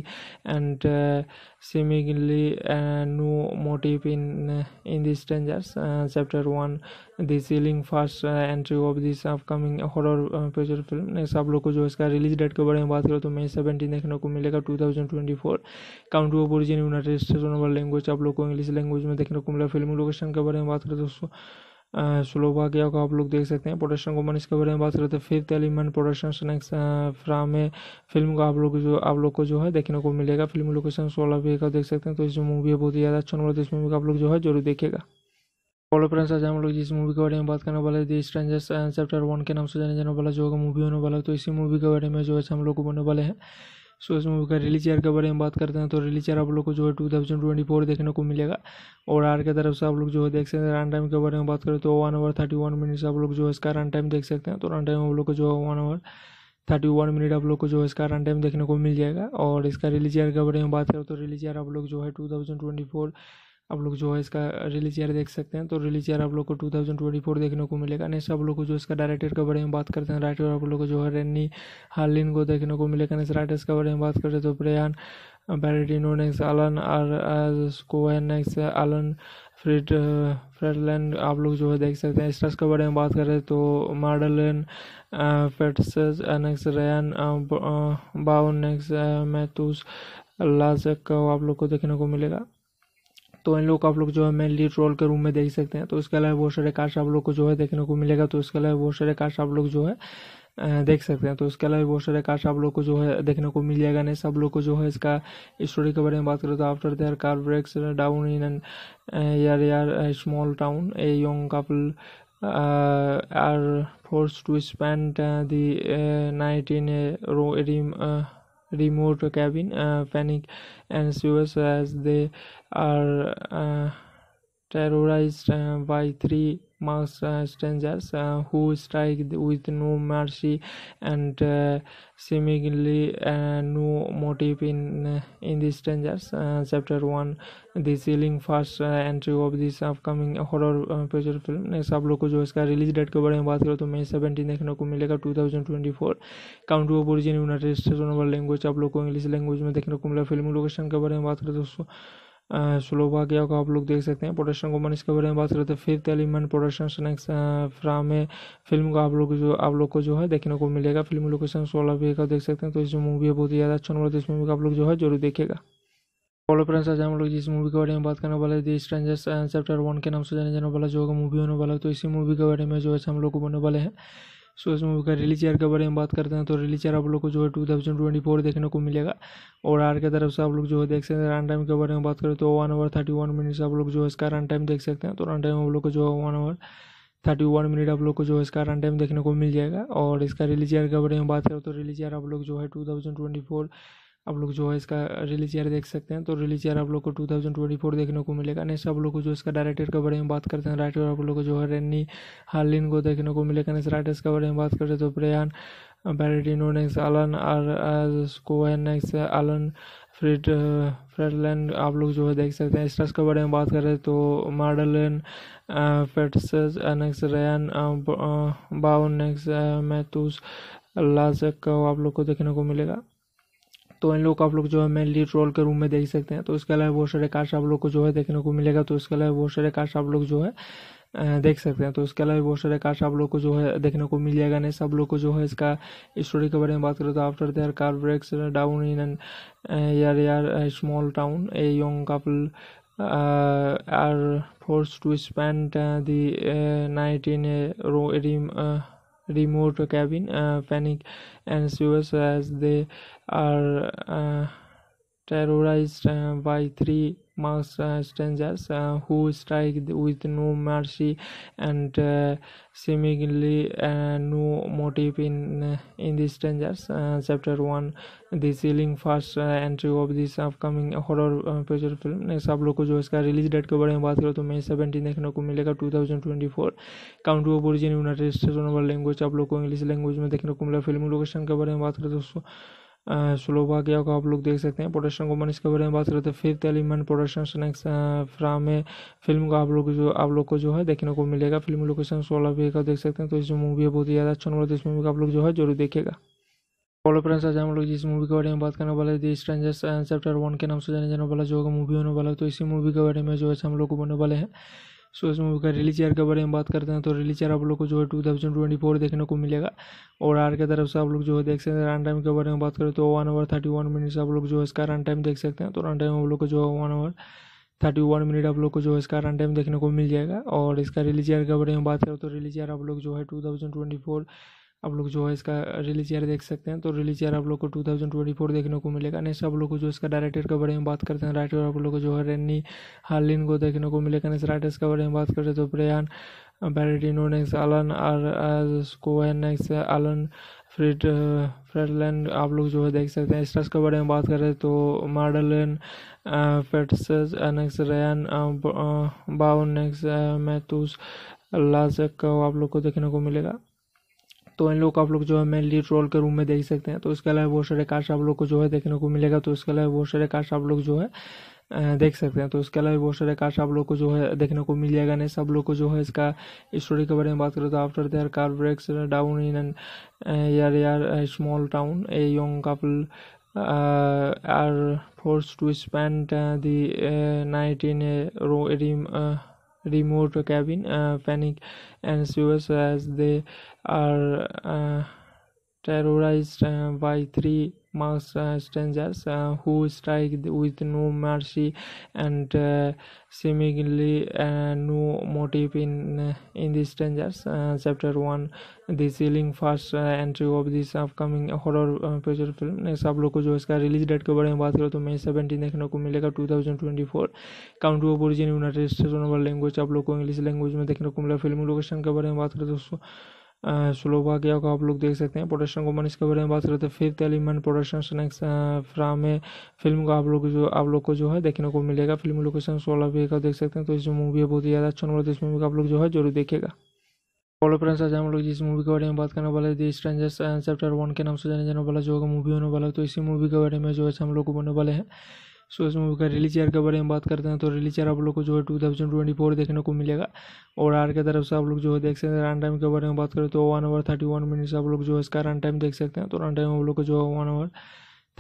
and uh, seemingly uh, no motive in uh, in the strangers uh, chapter one, the chilling first uh, entry of this upcoming horror feature uh, film। next आप लोग को जो इसका release date के बारे में बात करो तो मई सेवेंटीन देखने को मिलेगा two thousand twenty four. Country of origin United States, language आप लोग को इंग्लिश लैंग्वेज में देखने को मिला। फिल्म लोकेशन के बारे में बात करें तो स्लोवाकिया को आप लोग देख सकते हैं। प्रोडक्शन कंपनी इसके बारे में बात करते हैं fifth element production next from में फिल्म का आप लोग जो आप लोग को जो है देखने को मिलेगा। फिल्म लोकेशन सोलाविया का देख सकते हैं। तो इस मूवी बहुत ही ज़्यादा अच्छा नंबर तो इस मूवी का आप लोग जो है जरूर देखेगा। फॉलो फ्रेंड्स, आज हम लोग जिस मूवी के बारे में बात करने वाले द स्ट्रेंजर्स चैप्टर वन के नाम से जाने जाने वाला जो होगा मूवी होने वाला, तो इसी मूवी के बारे में जो है हम लोग को बोलने वाले हैं। सो so, इस मूवी का रिलीज ईयर के बारे में बात करते हैं तो रिलीज ईयर आप लोग को जो है टू थाउजेंड ट्वेंटी फोर देखने को मिलेगा। और आर के तरफ से आप लोग जो है देख सकते हैं। रन टाइम के बारे में बात करें तो one hour thirty one minutes आप लोग जो है इसका रन टाइम देख सकते हैं। तो रन टाइम आप लोग को जो है one hour thirty one minute आप लोग को जो है इसका रन टाइम देखने को मिल जाएगा। और इसका रिलीज ईयर के बारे में बात करें तो रिलीज ईयर आप लोग जो है टू थाउजेंड ट्वेंटी फोर आप लोग जो है इसका रिलीज ईयर देख सकते हैं। तो रिलीज ईयर आप लोग को टू थाउजेंड ट्वेंटी फोर देखने को मिलेगा। नेक्स्ट आप लोग को जो इसका डायरेक्टर के बारे में बात करते हैं, राइटर आप लोग को जो है रेनी हार्लिन को देखने को मिलेगा। नेक्स्ट राइटर्स के बारे में बात करते हैं तो ब्रायन बेर्टिनो, next एलन आर कोहेन, next एलन फ्रीड फ्रीडलैंड आप लोग जो है देख सकते हैं। स्टार्स के बारे में बात करें तो मैडलेन पेट्स, next रयान बाउन, next मैथ्यूस लाजक को आप लोग को देखने को मिलेगा। तो इन लोग आप लोग जो है मेन लीड रोल के रूम में देख सकते हैं। तो इसके अलावा बहुत सारे कास्ट आप लोग को जो है देखने को मिलेगा। तो इसके अलावा बहुत सारे कास्ट आप लोग जो है देख सकते हैं। तो इसके अलावा बहुत सारे कास्ट आप लोग को जो है देखने को मिल जाएगा। नहीं सब लोग को जो है इसका स्टोरी के बारे में बात करें तो after their car breaks down in an यार यार small town a young couple are force to spend the night in a row remote cabin, uh, panic ensues as they are uh, terrorized uh, by three masked uh, strangers uh, who strike with no mercy and uh, seemingly uh, no motive in uh, in the strangers uh, chapter one, the chilling first uh, entry of this upcoming horror uh, feature film। next आप लोग को जो इसका release date के बारे में बात करें तो मई सेवेंटीन देखने को मिलेगा two thousand twenty four. Country of origin United States, language आप लोग को इंग्लिश लैंग्वेज में देखने को मिला। फिल्म लोकेशन के बारे में बात करें तो स्लोवाकिया को आप लोग देख सकते हैं। प्रोडक्शन कंपनी इसके बारे में बात करते हैं fifth element production next from में फिल्म का आप लोग जो आप लोग को जो है देखने को मिलेगा। फिल्म लोकेशन सोलाविया का देख सकते हैं। तो इस मूवी बहुत ही ज़्यादा अच्छा नंबर तो इस मूवी का आप लोग जो है जरूर देखेगा। फॉलो फ्रेंड्स, आज हम लोग जिस मूवी के बारे में बात करने वाले द स्ट्रेंजर्स चैप्टर वन के नाम से जाने जाने वाला जो होगा मूवी होने वाला, तो इसी मूवी के बारे में जो है हम लोग को बोलने वाले हैं। सो so, इस मूवी का रिलीज ईयर के बारे में बात करते हैं तो रिलीज ईयर आप लोग को जो है टू थाउजेंड ट्वेंटी फोर देखने को मिलेगा। और आर के तरफ से आप लोग जो है देख सकते हैं। रन टाइम के बारे में बात करें तो one hour thirty one minutes आप लोग जो है इसका रन टाइम देख सकते हैं। तो रन टाइम आप लोग को जो है one hour thirty one minute आप लोग को जो है इसका रन टाइम देखने को मिल जाएगा। और इसका रिलीज ईयर के बारे में बात करें तो रिलीज ईयर आप लोग जो है टू थाउजेंड ट्वेंटी फोर आप लोग जो है इसका रिलीज ईयर देख सकते हैं। तो रिलीज ईयर आप लोग को टू थाउजेंड ट्वेंटी फोर देखने को मिलेगा। नेक्स्ट आप लोग को जो इसका डायरेक्टर के बारे में बात करते हैं, राइटर आप लोग को जो है रेनी हार्लिन को देखने को मिलेगा। नेक्स्ट राइटर्स के बारे में बात करते हैं तो ब्रायन बेर्टिनो, next एलन आर कोहेन, next एलन फ्रीड फ्रीडलैंड आप लोग जो है देख सकते हैं। स्टार्स के बारे में बात करें तो मैडलेन पेट्स, next रयान बाउन, next मैथ्यूस लाजक को आप लोग को देखने को मिलेगा। तो इन लोग आप लोग जो है मेन लीड रोल के रूम में देख सकते हैं। तो इसके अलावा बहुत सारे कास्ट आप लोग को जो है देखने को मिलेगा। तो इसके अलावा बहुत सारे कास्ट आप लोग जो है देख सकते हैं। तो इसके अलावा बहुत सारे कास्ट आप लोग को जो है देखने को मिल जाएगा। नहीं सब लोग को जो है इसका स्टोरी के बारे में बात करें तो after their car breaks down in an यार यार small town a young couple are force to spend the night in a row remote cabin, uh, panic ensues as they are uh, terrorized uh, by three amongst uh, strangers uh, who strike with no mercy and uh, seemingly uh, no motive in uh, in the strangers uh, chapter one, the chilling first uh, entry of this upcoming horror feature uh, film. Next आप लोग को जो इसका release date के बारे में बात करो तो मई सेवेंटीन देखने को मिलेगा two thousand twenty four. Country of origin United States वाला लैंग्वेज आप लोग को इंग्लिश लैंग्वेज में देखने को मिला। फिल्म लोकेशन के बारे में बात करें दोस्तों स्लोवाकिया को आप लोग देख सकते हैं। प्रोडक्शन कंपनी इसके बारे में बात करते हैं fifth element production. Next from film का आप लोग जो आप लोग को जो है देखने को मिलेगा। फिल्म लोकेशन सोलह का देख सकते हैं। तो इस जो मूवी है बहुत ही ज़्यादा अच्छा होगा, तो इस मूवी का आप लोग जो है जरूर देखेगा। फॉलो फ्रेंड्स, आज हम लोग जिस मूवी के बारे में बात करने वाले हैं द स्ट्रेंजर्स चैप्टर वन के नाम से जाने जाने वाला जो होगा मूवी होने वाला, तो इसी मूवी के बारे में जो है हम लोग को होने वाले हैं। सो इस मूवी का रिलीज ईयर के बारे में बात करते हैं तो रिलीज ईयर आप लोग को जो है टू थाउजेंड ट्वेंटी फोर देखने को मिलेगा। और आर की तरफ से आप लोग जो है देख सकते हैं। रन टाइम के बारे में बात करें तो one hour thirty one minute आप लोग जो है इसका रन टाइम देख सकते हैं। तो रन टाइम आप लोग को जो है one hour thirty one minute आप लोग को जो है इसका रन टाइम देखने को मिल जाएगा। और इसका रिलीज ईयर के बारे में बात करें तो रिलीज ईयर आप लोग जो है टू थाउजेंड ट्वेंटी फोर आप लोग जो है इसका रिलीज ईयर देख सकते हैं। तो रिलीज ईयर आप लोग को टू थाउजेंड ट्वेंटी फोर देखने को मिलेगा। नेक्स्ट आप लोग को जो इसका डायरेक्टर के बारे में बात करते हैं, राइटर आप लोग को जो है रेनी हार्लिन को देखने को मिलेगा। नेक्स्ट राइटर्स के बारे में बात करें तो ब्रायन बेर्टिनो, next एलन आर कोहेन, next एलन फ्रीड फ्रीडलैंड आप लोग जो है देख सकते हैं। स्टार्स के बारे में बात करें तो मैडलेन पेट्स, next रयान बाउन, next मैथ्यूस लाजक को आप लोग को देखने को मिलेगा। तो इन लोग को आप लोग जो है मेन लीड रोल के रूम में देख सकते हैं। तो इसके अलावा बहुत सारे कास्ट आप लोग को जो है देखने को मिलेगा। तो इसके अलावा बहुत सारे कास्ट आप लोग जो है देख सकते हैं। तो इसके अलावा बहुत सारे कास्ट आप लोग को जो है देखने को मिल जाएगा। नहीं सब लोग को जो है इसका स्टोरी के बारे में बात करें तो after their car breaks down in an यार यार small town a young couple are forced to spend the night in a row remote cabin, uh, panic ensues as they are uh, terrorized uh, by three masked uh, strangers uh, who strike with no mercy and uh, seemingly uh, no motive in uh, in the strangers uh, chapter one, the chilling first uh, entry of this upcoming horror feature uh, film। Next आप लोग को जो इसका release date के बारे में बात करें तो मई सेवेंटीन देखने को मिलेगा two thousand twenty four. Country of origin United States वाला लैंग्वेज आप लोग को इंग्लिश लैंग्वेज में देखने को मिला। फिल्म लोकेशन के बारे में बात करें दोस्तों स्लोवाकिया को आप लोग देख सकते हैं। प्रोडक्शन कंपनी इसके बारे में बात करते हैं fifth element production. Next from film का आप लोग जो आप लोग को जो है देखने को मिलेगा। फिल्म लोकेशन सोलह का देख सकते हैं। तो इस जो मूवी है बहुत ही ज़्यादा अच्छा होगा, तो इस मूवी का आप लोग जो है जरूर देखेगा। फॉलो फ्रेंड्स, आज हम लोग जिस मूवी के बारे में बात करने वाले हैं द स्ट्रेंजर्स चैप्टर वन के नाम से जाने जाने वाला जो होगा मूवी होने वाला, तो इसी मूवी के बारे में जो है हम लोग को होने वाले हैं। सो so, इस मूवी का रिलीज ईयर के बारे में बात करते हैं तो रिलीज ईयर आप लोग को जो है टू थाउजेंड ट्वेंटी फोर देखने को मिलेगा। और आर की तरफ से आप लोग जो है देख सकते हैं। रन टाइम के बारे में बात करें तो one hour thirty one minute आप लोग जो है इसका रन टाइम देख सकते हैं। तो रन टाइम आप लोग को जो है one hour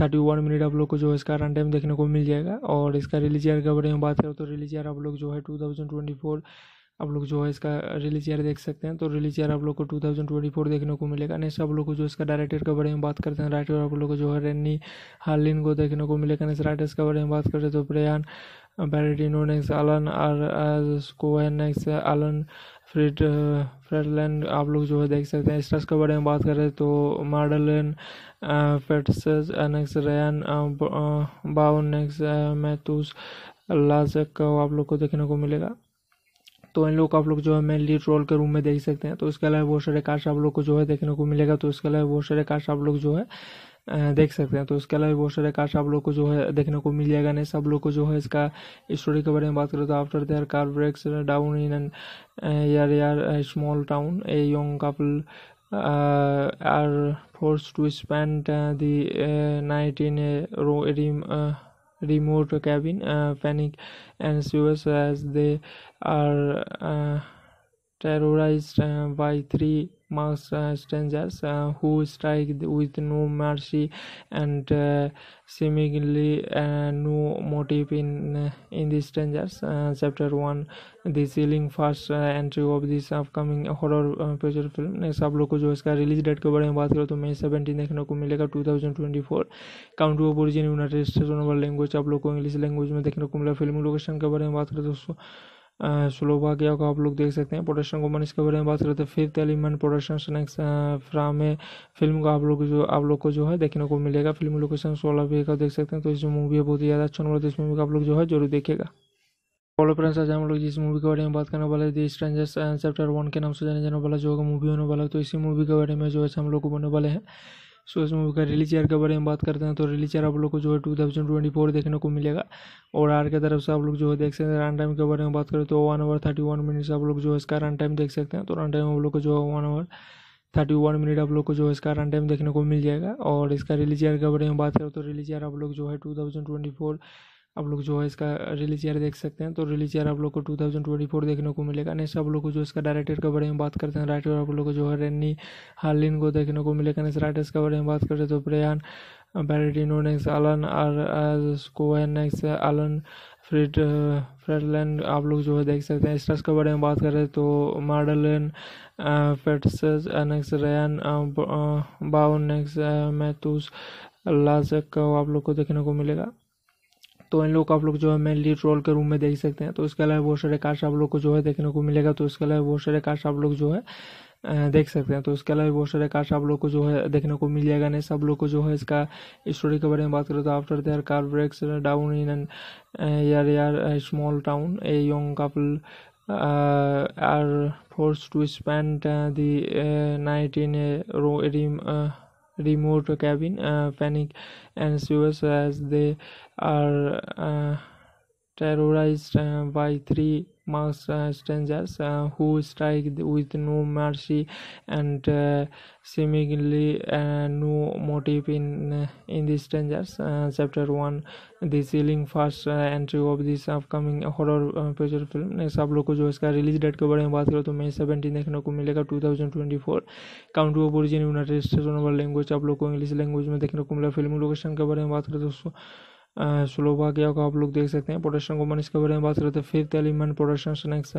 thirty one minute आप लोग को जो है इसका रन टाइम देखने को मिल जाएगा। और इसका रिलीज ईयर के बारे में बात करें तो रिलीज ईयर आप लोग जो है टू थाउजेंड ट्वेंटी फोर आप लोग जो है इसका रिलीज ईयर देख सकते हैं। तो रिलीज ईयर आप लोग को टू थाउजेंड ट्वेंटी फोर देखने को मिलेगा। नेक्स्ट आप लोग को जो इसका डायरेक्टर के बारे में बात करते हैं, राइटर आप लोग को जो है रेनी हार्लिन को देखने को मिलेगा। नेक्स्ट राइटर्स के बारे में बात करते तो ब्रायन बेर्टिनो, next एलन आर कोहेन, next एलन फ्रीड फ्रीडलैंड आप लोग जो है देख सकते हैं। स्टार्स के बारे में बात करें तो मैडलेन पेट्स, next रयान बाउन, next मैथ्यूस लाजक को आप लोग को देखने को मिलेगा। तो इन लोग को आप लोग जो है मेन लीड रोल के रूम में देख सकते हैं। तो इसके अलावा बहुत सारे कास्ट आप लोग को जो है देखने को मिलेगा। तो इसके अलावा बहुत सारे कास्ट आप लोग जो है देख सकते हैं। तो इसके अलावा बहुत सारे कास्ट आप लोग को जो है देखने को मिल जाएगा। नहीं सब लोग को जो है इसका स्टोरी के बारे में बात करें तो after their car breaks down in an यार यार small town a young couple are forced to spend the night in a row remote cabin, uh, panic ensues as they are uh, terrorized uh, by three masked uh, strangers uh, who strike with no mercy and uh, seemingly uh, no motive in uh, in the strangers uh, chapter one, the chilling first uh, entry of this upcoming horror feature film। Next आप लोग को जो इसका release date के बारे में बात करें तो मई सेवेंटीन देखने को मिलेगा two thousand twenty four. Country of origin United States वाला लैंग्वेज आप लोग को इंग्लिश लैंग्वेज में देखने को मिला। फिल्म लोकेशन के बारे में बात करें दोस्तों स्लोवाकिया को आप लोग देख सकते हैं। प्रोडक्शन कंपनी इसके बारे में बात करते हैं। Fifth element production next from है फिल्म को आप लोग जो आप लोग को जो है देखने को मिलेगा। फिल्म लोकेशन स्लोवाकिया का देख सकते हैं। तो इस जो मूवी है बहुत ही ज़्यादा अच्छा होने वाला, इस मूवी को आप लोग जो है जरूर देखेगा। फॉलो फ्रेंड्स, आज हम लोग जिस मूवी के बारे में बात करने वाले हैं द स्ट्रेंजर्स चैप्टर वन के नाम से जाने जाने वाला जो होगा मूवी होने वाला है। तो इसी मूवी के बारे में जो है हम लोग को बोलने वाले हैं। सो इस मूवी का रिलीज ईयर के बारे में बात करते हैं। तो रिलीज ईयर आप लोग को जो है टू थाउजेंड ट्वेंटी फोर देखने को मिलेगा। और आर के तरफ से आप लोग जो है देख सकते हैं। रन टाइम के बारे में बात करें तो one hour thirty one minute आप लोग जो है इसका रन टाइम देख सकते हैं। तो रन टाइम आप लोग को जो है one hour thirty one minute आप लोग को जो है इसका रन टाइम देखने को मिल जाएगा। और इसका रिलीज ईयर के बारे में बात करें तो रिलीज ईयर आप लोग जो है टू थाउजेंड ट्वेंटी फोर आप लोग जो है इसका रिलीज ईयर देख सकते हैं। तो रिलीज ईयर आप लोग को टू थाउजेंड ट्वेंटी फोर देखने को मिलेगा। नेक्स्ट आप लोग को जो इसका डायरेक्टर के बारे में बात करते हैं। राइटर आप लोग को जो है रेनी हार्लिन को देखने को मिलेगा। नेक्स्ट राइटर्स के बारे में बात करते हैं तो ब्रायन बेर्टिनो, next एलन आर कोहेन, next एलन फ्रीड फ्रीडलैंड आप लोग जो है देख सकते हैं। स्टार्स के बारे में बात करें तो मैडलेन पेट्स, next रयान बाउन, next मैथ्यूस लाजक को आप लोग को देखने को मिलेगा। तो इन लोग आप लोग जो है मेन लीड रोल के रूम में देख सकते हैं। तो इसके अलावा बहुत सारे कास्ट आप लोग को जो है देखने को मिलेगा। तो इसके अलावा बहुत सारे कास्ट आप लोग जो है देख सकते हैं। तो इसके अलावा बहुत सारे कास्ट आप लोग को जो है देखने को मिल जाएगा। नहीं सब लोग को जो है इसका स्टोरी के बारे में बात करें तो after their car breaks down in an यार यार small town a young couple are force to spend the night in a row remote cabin, uh, panic ensues as they are uh, terrorized uh, by three masked uh, strangers uh, who strike with no mercy and uh, seemingly uh, no motive in uh, in the strangers uh, chapter one, the chilling first uh, entry of this upcoming horror uh, feature film। Next आप लोग को जो इसका release date के बारे में बात करो तो मई सेवेंटीन देखने को मिलेगा two thousand twenty four. Country of origin United States वाला लैंग्वेज आप लोग को इंग्लिश लैंग्वेज में देखने को मिला। फिल्म लोकेशन के बारे में बात करें दोस्तों स्लोवाकिया को आप लोग देख सकते हैं। प्रोडक्शन कंपनी इसके बारे में बात करते हैं। Fifth element production next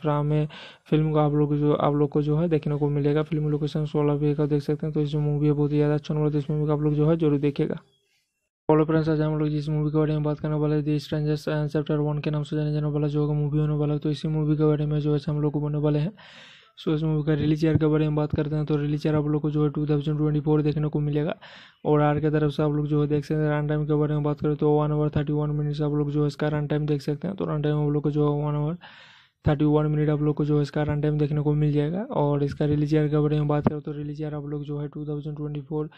from है फिल्म को आप लोग जो आप लोग को जो है देखने को मिलेगा। फिल्म लोकेशन स्लोवाकिया का देख सकते हैं। तो इस जो मूवी है बहुत ही ज़्यादा अच्छा होने वाला, इस मूवी को आप लोग जो है जरूर देखेगा। फॉलो फ्रेंड्स, आज हम लोग जिस मूवी के बारे में बात करने वाले हैं द स्ट्रेंजर्स चैप्टर वन के नाम से जाने जाने वाला जो होगा मूवी होने वाला है। तो इसी मूवी के बारे में जो है हम लोग को बोलने वाले हैं। सो इस मूवी का रिलीज ईयर के बारे में बात करते हैं। तो रिलीज ईयर आप लोग को जो है टू थाउजेंड ट्वेंटी फोर देखने को मिलेगा। और आर के तरफ से आप लोग जो है देख सकते हैं। रन टाइम के बारे में बात करें तो one hour thirty one minute आप लोग जो है इसका रन टाइम देख सकते हैं। तो रन टाइम आप लोग को जो है one hour thirty one minute आप लोग को जो है इसका रन टाइम देखने को मिल जाएगा। और इसका रिलीज ईयर के बारे में बात करें तो रिलीज ईयर आप लोग जो है टू थाउजेंड ट्वेंटी फोर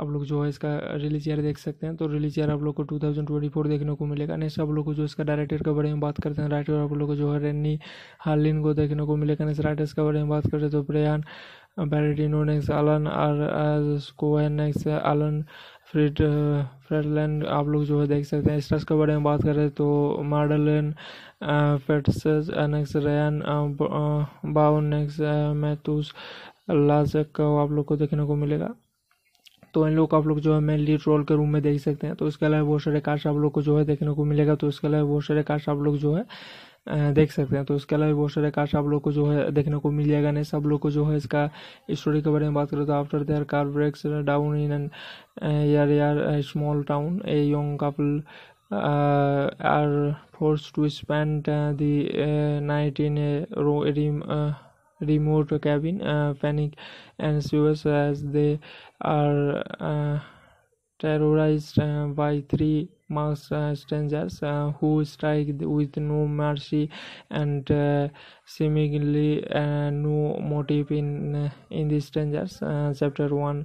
आप लोग जो है इसका रिलीज ईयर देख सकते हैं। तो रिलीज ईयर आप लोग को टू थाउजेंड ट्वेंटी फोर देखने को मिलेगा। नेक्स्ट आप लोग को जो इसका डायरेक्टर के बारे में बात करते हैं। राइटर आप लोग को जो है रेनी हार्लिन को देखने को मिलेगा। नेक्स्ट राइटर्स के बारे में बात करें तो ब्रायन बेर्टिनो, next एलन आर कोहेन, next एलन फ्रीड फ्रीडलैंड आप लोग जो है देख सकते हैं। स्टार्स के बारे में बात करें तो मैडलेन पेट्स, next रयान बाउन, next मैथ्यूस लाजक को आप लोग को देखने को मिलेगा। तो इन लोग आप लोग जो है मेन लीड रोल के रूम में देख सकते हैं। तो इसके अलावा बहुत सारे कास्ट आप लोग को जो है देखने को मिलेगा। तो इसके अलावा बहुत सारे कास्ट आप लोग जो है देख सकते हैं। तो इसके अलावा बहुत सारे कास्ट आप लोग को जो है देखने को मिल जाएगा। नहीं सब लोग को जो है इसका स्टोरी के बारे में बात करें तो after their car breaks down in an यार यार small town a young couple are force to spend the night in a row remote cabin, uh, panic ensues as they are uh, terrorized uh, by three masked uh, strangers uh, who strike with no mercy and uh, seemingly uh, no motive in uh, in the strangers uh, chapter one,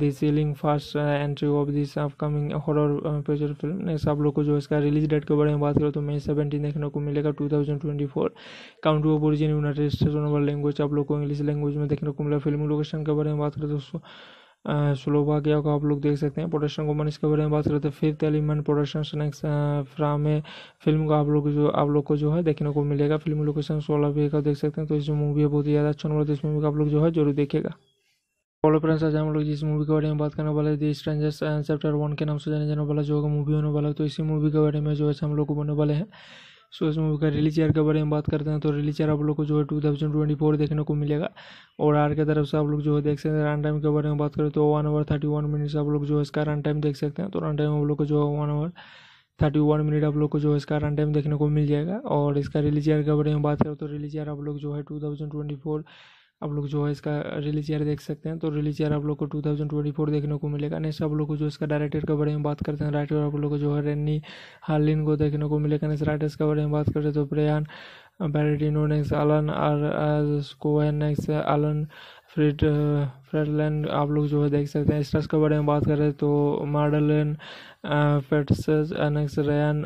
the chilling first uh, entry of this upcoming horror uh, feature film। next आप लोग को जो इसका release date के बारे में बात करें तो मई सेवेंटीन देखने को मिलेगा two thousand twenty four. Country of origin United States वाला लैंग्वेज आप लोग को इंग्लिश लैंग्वेज में देखने को मिला। फिल्म लोकेशन के बारे में बात करें दोस्तों स्लोवाकिया को आप लोग देख सकते हैं। प्रोडक्शन कंपनी इसके बारे में बात करते हैं। Fifth element production next from है फिल्म को आप लोग जो आप लोग को जो है देखने को मिलेगा। फिल्म लोकेशन स्लोवाकिया का देख सकते हैं। तो इस जो मूवी है बहुत ही ज़्यादा अच्छा होने वाला, इस मूवी को आप लोग जो है जरूर देखेगा। फॉलो फ्रेंड्स, आज हम लोग जिस मूवी के बारे में बात करने वाले हैं द स्ट्रेंजर्स चैप्टर वन के नाम से जाने जाने वाला जो होगा मूवी होने वाला है। तो इसी मूवी के बारे में जो है हम लोग को बोलने वाले हैं। सो इस मूवी का रिलीज ईयर के बारे में बात करते हैं। तो रिलीज ईयर आप लोग को जो है टू थाउजेंड ट्वेंटी फोर देखने को मिलेगा। और आर के तरफ से आप लोग जो है देख सकते हैं। रन टाइम के बारे में बात करें तो one hour thirty one minute आप लोग जो है इसका रन टाइम देख सकते हैं। तो रन टाइम आप लोग को जो है वन आवर इकतीस मिनट आप लोग को जो है इसका रन टाइम देखने को मिल जाएगा। और इसका रिलीज ईयर के बारे में बात करें तो रिलीज ईयर आप लोग जो है टू थाउजेंड ट्वेंटी फोर आप लोग जो है इसका रिलीज ईयर देख सकते हैं। तो रिलीज ईयर आप लोग को टू थाउजेंड ट्वेंटी फोर देखने को मिलेगा। नेक्स्ट आप लोग को जो इसका डायरेक्टर के बारे में बात करते हैं, राइटर आप लोग को जो है रेनी हार्लिन को देखने को मिलेगा। नेक्स्ट राइटर्स के बारे में बात करते हैं तो ब्रायन बेर्टिनो, next Alan R Cohen, next Alan Freed Friedland आप लोग जो है देख सकते हैं। स्टार्स के बारे में बात करें तो मैडलेन पेट्स, नेक्स्ट रैन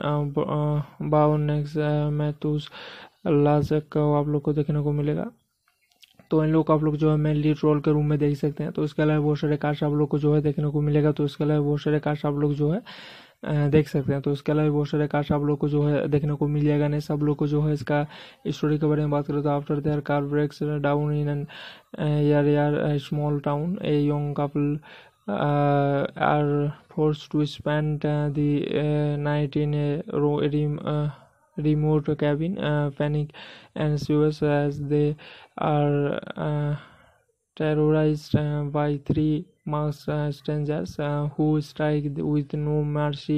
बाउन, नेक्स्ट मैथ्यूस लाजक को आप लोग को देखने को मिलेगा। तो इन लोग आप लोग जो है मेन लीड रोल के रूम में देख सकते हैं। तो इसके अलावा बहुत सारे कास्ट आप लोग को जो है देखने को मिलेगा। तो इसके अलावा बहुत सारे कास्ट आप लोग जो है देख सकते हैं। तो इसके अलावा बहुत सारे कास्ट आप लोग को जो है देखने को मिल जाएगा। नहीं सब लोग को जो है इसका स्टोरी के बारे में बात करें तो after their car breaks down in and यार यार small town a young couple are force to spend the night in a row remote cabin, uh, panic ensues as they are uh, terrorized uh, by three masked uh, strangers uh, who strike with no mercy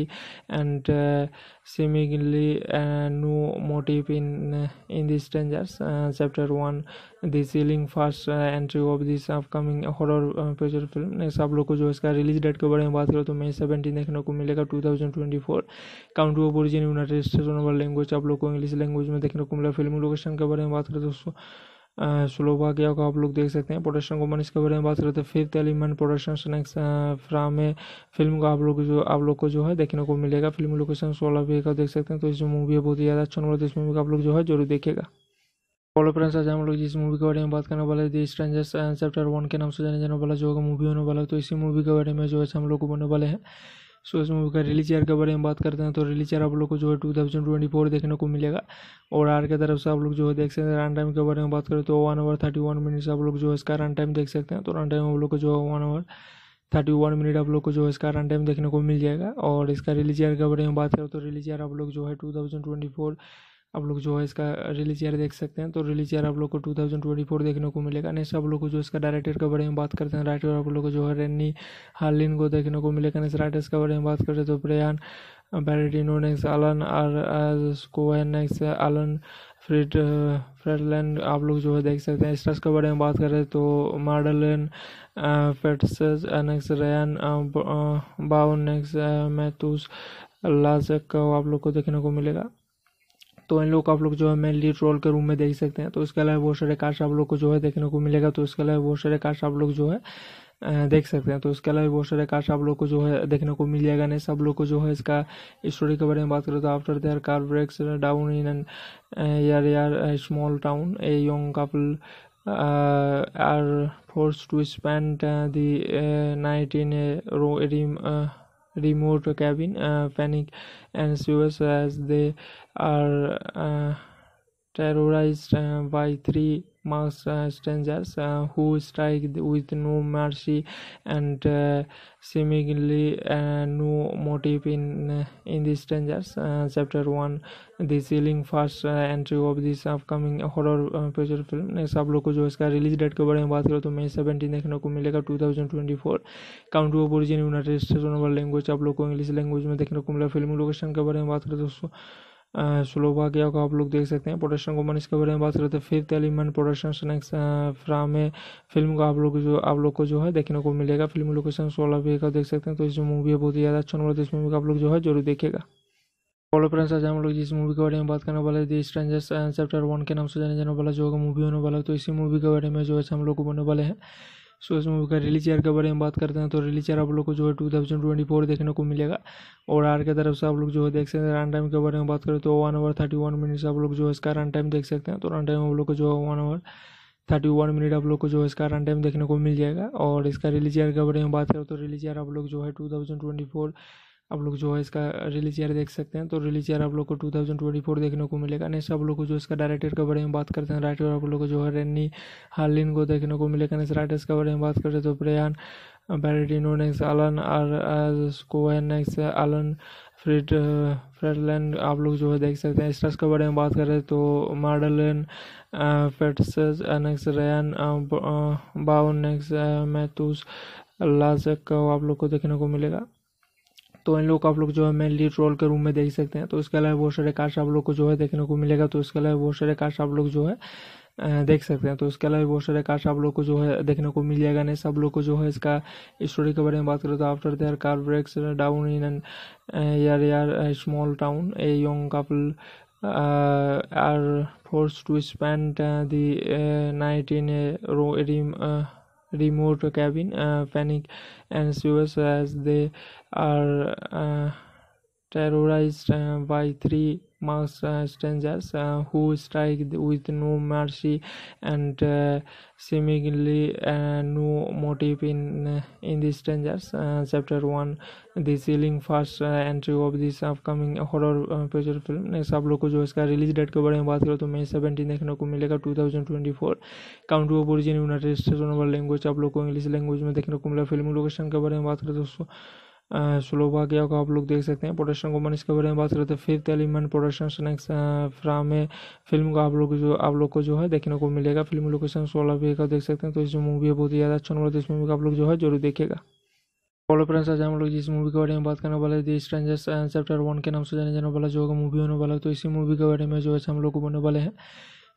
and uh, seemingly uh, no motive. In in The Strangers uh, Chapter one, the chilling first uh, entry of this upcoming horror feature uh, film। Next आप लोग को जो इसका release date के बारे में बात करें तो मई सेवेंटीन देखने को मिलेगा two thousand twenty four. Country of origin United States, owner language आप लोग को इंग्लिश लैंग्वेज में देखने को मिला। फिल्म लोकेशन के बारे में बात करें तो स्लोवाकिया को आप लोग देख सकते हैं। प्रोडक्शन कंपनी इसके बारे में बात करते हैं fifth element production, next from film को आप लोग जो आप लोग को जो है देखने को मिलेगा। फिल्म लोकेशन सोलाविया का देख सकते हैं। तो इस जो मूवी है बहुत ही ज़्यादा अच्छा होने वाला है, इस मूवी को आप लोग जो है जरूर देखेगा। हेलो फ्रेंड्स, आज हम लोग जिस मूवी के बारे में बात करने वाले हैं द स्ट्रेंजर्स चैप्टर वन के नाम से जाने जाने वाला जो होगा मूवी होने वाला है। तो इसी मूवी के बारे में जो है हम लोग को बोलने वाले हैं। सो इस मूवी का रिलीज ईयर के बारे में बात करते हैं तो रिलीज ईयर आप लोग को जो है टू थाउजेंड ट्वेंटी फोर देखने को मिलेगा। और आर के तरफ से आप लोग जो है देख सकते हैं। रन टाइम के बारे में बात करें तो one hour thirty one minute आप लोग जो है इसका रन टाइम देख सकते हैं। तो रन टाइम आप लोग को जो है one hour thirty one minute आप लोग को जो है इसका रन टाइम देखने को मिल जाएगा। और इसका रिलीज ईयर के बारे में बात करें तो रिलीज ईयर आप लोग जो है टू थाउजेंड ट्वेंटी फोर आप लोग जो है इसका रिलीज ईयर देख सकते हैं। तो रिलीज ईयर आप लोग को टू थाउजेंड ट्वेंटी फोर देखने को मिलेगा। नेक्स्ट आप लोग को जो इसका डायरेक्टर के बारे में बात करते हैं, राइटर आप लोग को जो है रेनी हार्लिन को देखने को मिलेगा। नेक्स्ट राइटर्स के बारे में बात करते हैं तो ब्रायन बेर्टिनो, next Alan R Cohen, next Alan Freed Friedland आप लोग जो है देख सकते हैं। स्टार्स के बारे में बात करें तो मैडलेन पेट्स, नेक्स्ट रैन बाउन, नेक्स्ट मैथ्यूस लाजक को आप लोग को देखने को मिलेगा। तो इन लोग आप लोग जो है मेन लीड रोल के रूम में देख सकते हैं। तो इसके अलावा बहुत सारे कास्ट आप लोग को जो है देखने को मिलेगा। तो इसके अलावा बहुत सारे कास्ट आप लोग जो है देख सकते हैं। तो इसके अलावा बहुत सारे कास्ट आप लोग को जो है देखने को मिल जाएगा। नहीं सब लोग को जो है इसका स्टोरी के बारे में बात करें तो after their car breaks down in and यार यार small town a young couple are force to spend the night in a row remote cabin, uh, panic ensues as they are uh, terrorized uh, by three masked uh, strangers uh, who strike with no mercy and uh, seemingly uh, no motive. In in The Strangers uh, Chapter one, the chilling first uh, entry of this upcoming horror feature uh, film। Next आप लोग को जो इसका release date के बारे में बात करें तो मई सेवेंटीन देखने को मिलेगा two thousand twenty four. Country of origin United States, owner language आप लोग को इंग्लिश लैंग्वेज में देखने को मिला। फिल्म लोकेशन के बारे में बात करें तो स्लोवाकिया को आप लोग देख सकते हैं। प्रोडक्शन कंपनी इसके बारे में बात करते हैं fifth element production, next from film को आप लोग जो आप लोग को जो है देखने को मिलेगा। फिल्म लोकेशन सोलाविया का देख सकते हैं। तो इस जो मूवी है बहुत ही ज़्यादा अच्छा होने वाला है, इस मूवी को आप लोग जो है जरूर देखेगा। हेलो फ्रेंड्स, आज हम लोग जिस मूवी के बारे में बात करने वाले हैं द स्ट्रेंजर्स चैप्टर वन के नाम से जाने जाने वाला जो होगा मूवी होने वाला है। तो इसी मूवी के बारे में जो है हम लोग को बोलने वाले हैं। सो इस मूवी का रिलीज ईयर के बारे में बात करते हैं तो रिलीज ईयर आप लोग को जो है टू थाउजेंड ट्वेंटी फोर देखने को मिलेगा। और आर के तरफ से आप लोग जो है देख सकते हैं। रन टाइम के बारे में बात करें तो one hour thirty one minute आप लोग जो है इसका रन टाइम देख सकते हैं। तो रन टाइम आप लोग को जो है one hour thirty one minute आप लोग को जो है इसका रन टाइम देखने को मिल जाएगा। और इसका रिलीज ईयर के बारे में बात करें तो रिलीज ईयर आप लोग जो है टू थाउजेंड ट्वेंटी फोर आप लोग जो है इसका रिलीज ईयर देख सकते हैं। तो रिलीज ईयर आप लोग को टू थाउजेंड ट्वेंटी फोर देखने को मिलेगा। नेक्स्ट आप लोग को जो इसका डायरेक्टर के बारे में बात करते हैं, राइटर आप लोग को जो है रेनी हार्लिन को देखने को मिलेगा। नेक्स्ट राइटर्स के बारे में बात करते हैं तो ब्रायन बेर्टिनो, next Alan R Cohen, next Alan Freed Friedland आप लोग जो है देख सकते हैं। स्टार्स के बारे में बात करें तो मैडलेन पेट्स, नेक्स्ट रैन बाउन, नेक्स्ट मैथ्यूस लाजक को आप लोग को देखने को मिलेगा। तो इन लोग का आप लोग जो है मेन लीड रोल के रूम में देख सकते हैं। तो इसके अलावा बहुत सारे कास्ट आप लोग को जो है देखने को मिलेगा। तो इसके अलावा बहुत सारे कास्ट आप लोग जो है देख सकते हैं। तो इसके अलावा बहुत सारे कास्ट आप लोग को जो है देखने को मिल जाएगा। नहीं सब लोग को जो है इसका स्टोरी के बारे में बात करें तो after their car breaks down in an यार यार small town a young couple are force to spend the night in a remote cabin, uh, panic ensues as they are uh, terrorized uh, by three masked uh, strangers uh, who strike with no mercy and uh, seemingly uh, no motive in uh, in the strangers uh, chapter one, the chilling first uh, entry of this upcoming horror uh, feature film। ने सब लोग को जो इसका release date के बारे में बात करो तो मई सेवेंटीन देखने को मिलेगा two thousand twenty four. Country of origin United States of language आप लोग को इंग्लिश लैंग्वेज में देखने को मिला। फिल्म लोकेशन के बारे में बात करें तो स्लोवाकिया को आप लोग देख सकते हैं। प्रोडक्शन कंपनी के बारे में बात करते हैं fifth element production snacks Frame में फिल्म को आप लोग जो आप लोग को जो है देखने को मिलेगा। फिल्म लोकेशन सोलाविया का देख सकते हैं। तो इस मूवी बहुत ही ज़्यादा अच्छा नंबर इस मूवी का आप लोग जो है जरूर देखेगा। फॉलो फ्रेंड्स आज हम लोग जिस मूवी के बारे में बात करने वाले द स्ट्रेंजर्स चैप्टर वन के नाम से जाने जाने वाला जो होगा मूवी होने वाला है। तो इसी मूवी के बारे में जो है हम लोग को बोलने वाले हैं।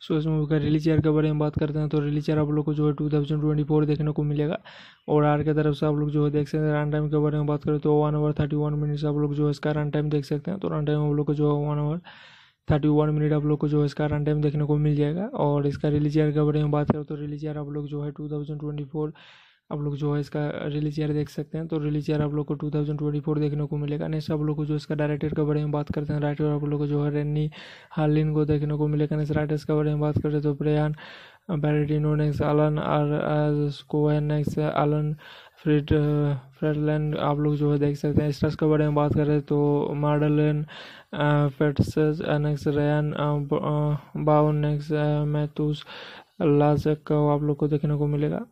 सो so, इस मूवी का रिलीज ईयर के बारे में बात करते हैं तो रिलीज ईयर आप लोग को जो है टू थाउजेंड ट्वेंटी फोर देखने को मिलेगा। और आर के तरफ से आप लोग जो है देख सकते हैं। रन टाइम के बारे में बात करें तो one hour thirty one minutes आप लोग जो है इसका रन टाइम देख सकते हैं। तो रन टाइम आप लोग को जो है one hour thirty one minute आप लोग को जो है इसका रन टाइम देखने को मिल जाएगा। और इसका रिलीज ईयर के बारे में बात करें तो रिलीज ईयर आप लोग जो है टू थाउजेंड ट्वेंटी फोर आप लोग जो है इसका रिलीज ईयर देख सकते हैं। तो रिलीज ईयर आप लोग को टू थाउजेंड ट्वेंटी फोर देखने को मिलेगा। नेक्स्ट आप लोग को जो इसका डायरेक्टर के बारे में बात करते हैं। राइटर आप लोग को जो है रेनी हार्लिन को देखने को मिलेगा। नेक्स्ट राइटर्स के बारे में बात करते हैं तो ब्रायन बेर्टिनो, next एलन आर कोहेन, next एलन फ्रीड फ्रीडलैंड आप लोग जो है देख सकते हैं। स्टार्स के बारे में बात करें तो मैडलेन पेट्स, next रयान बाउन, next मैथ्यूस लाजक को आप लोग को देखने को मिलेगा।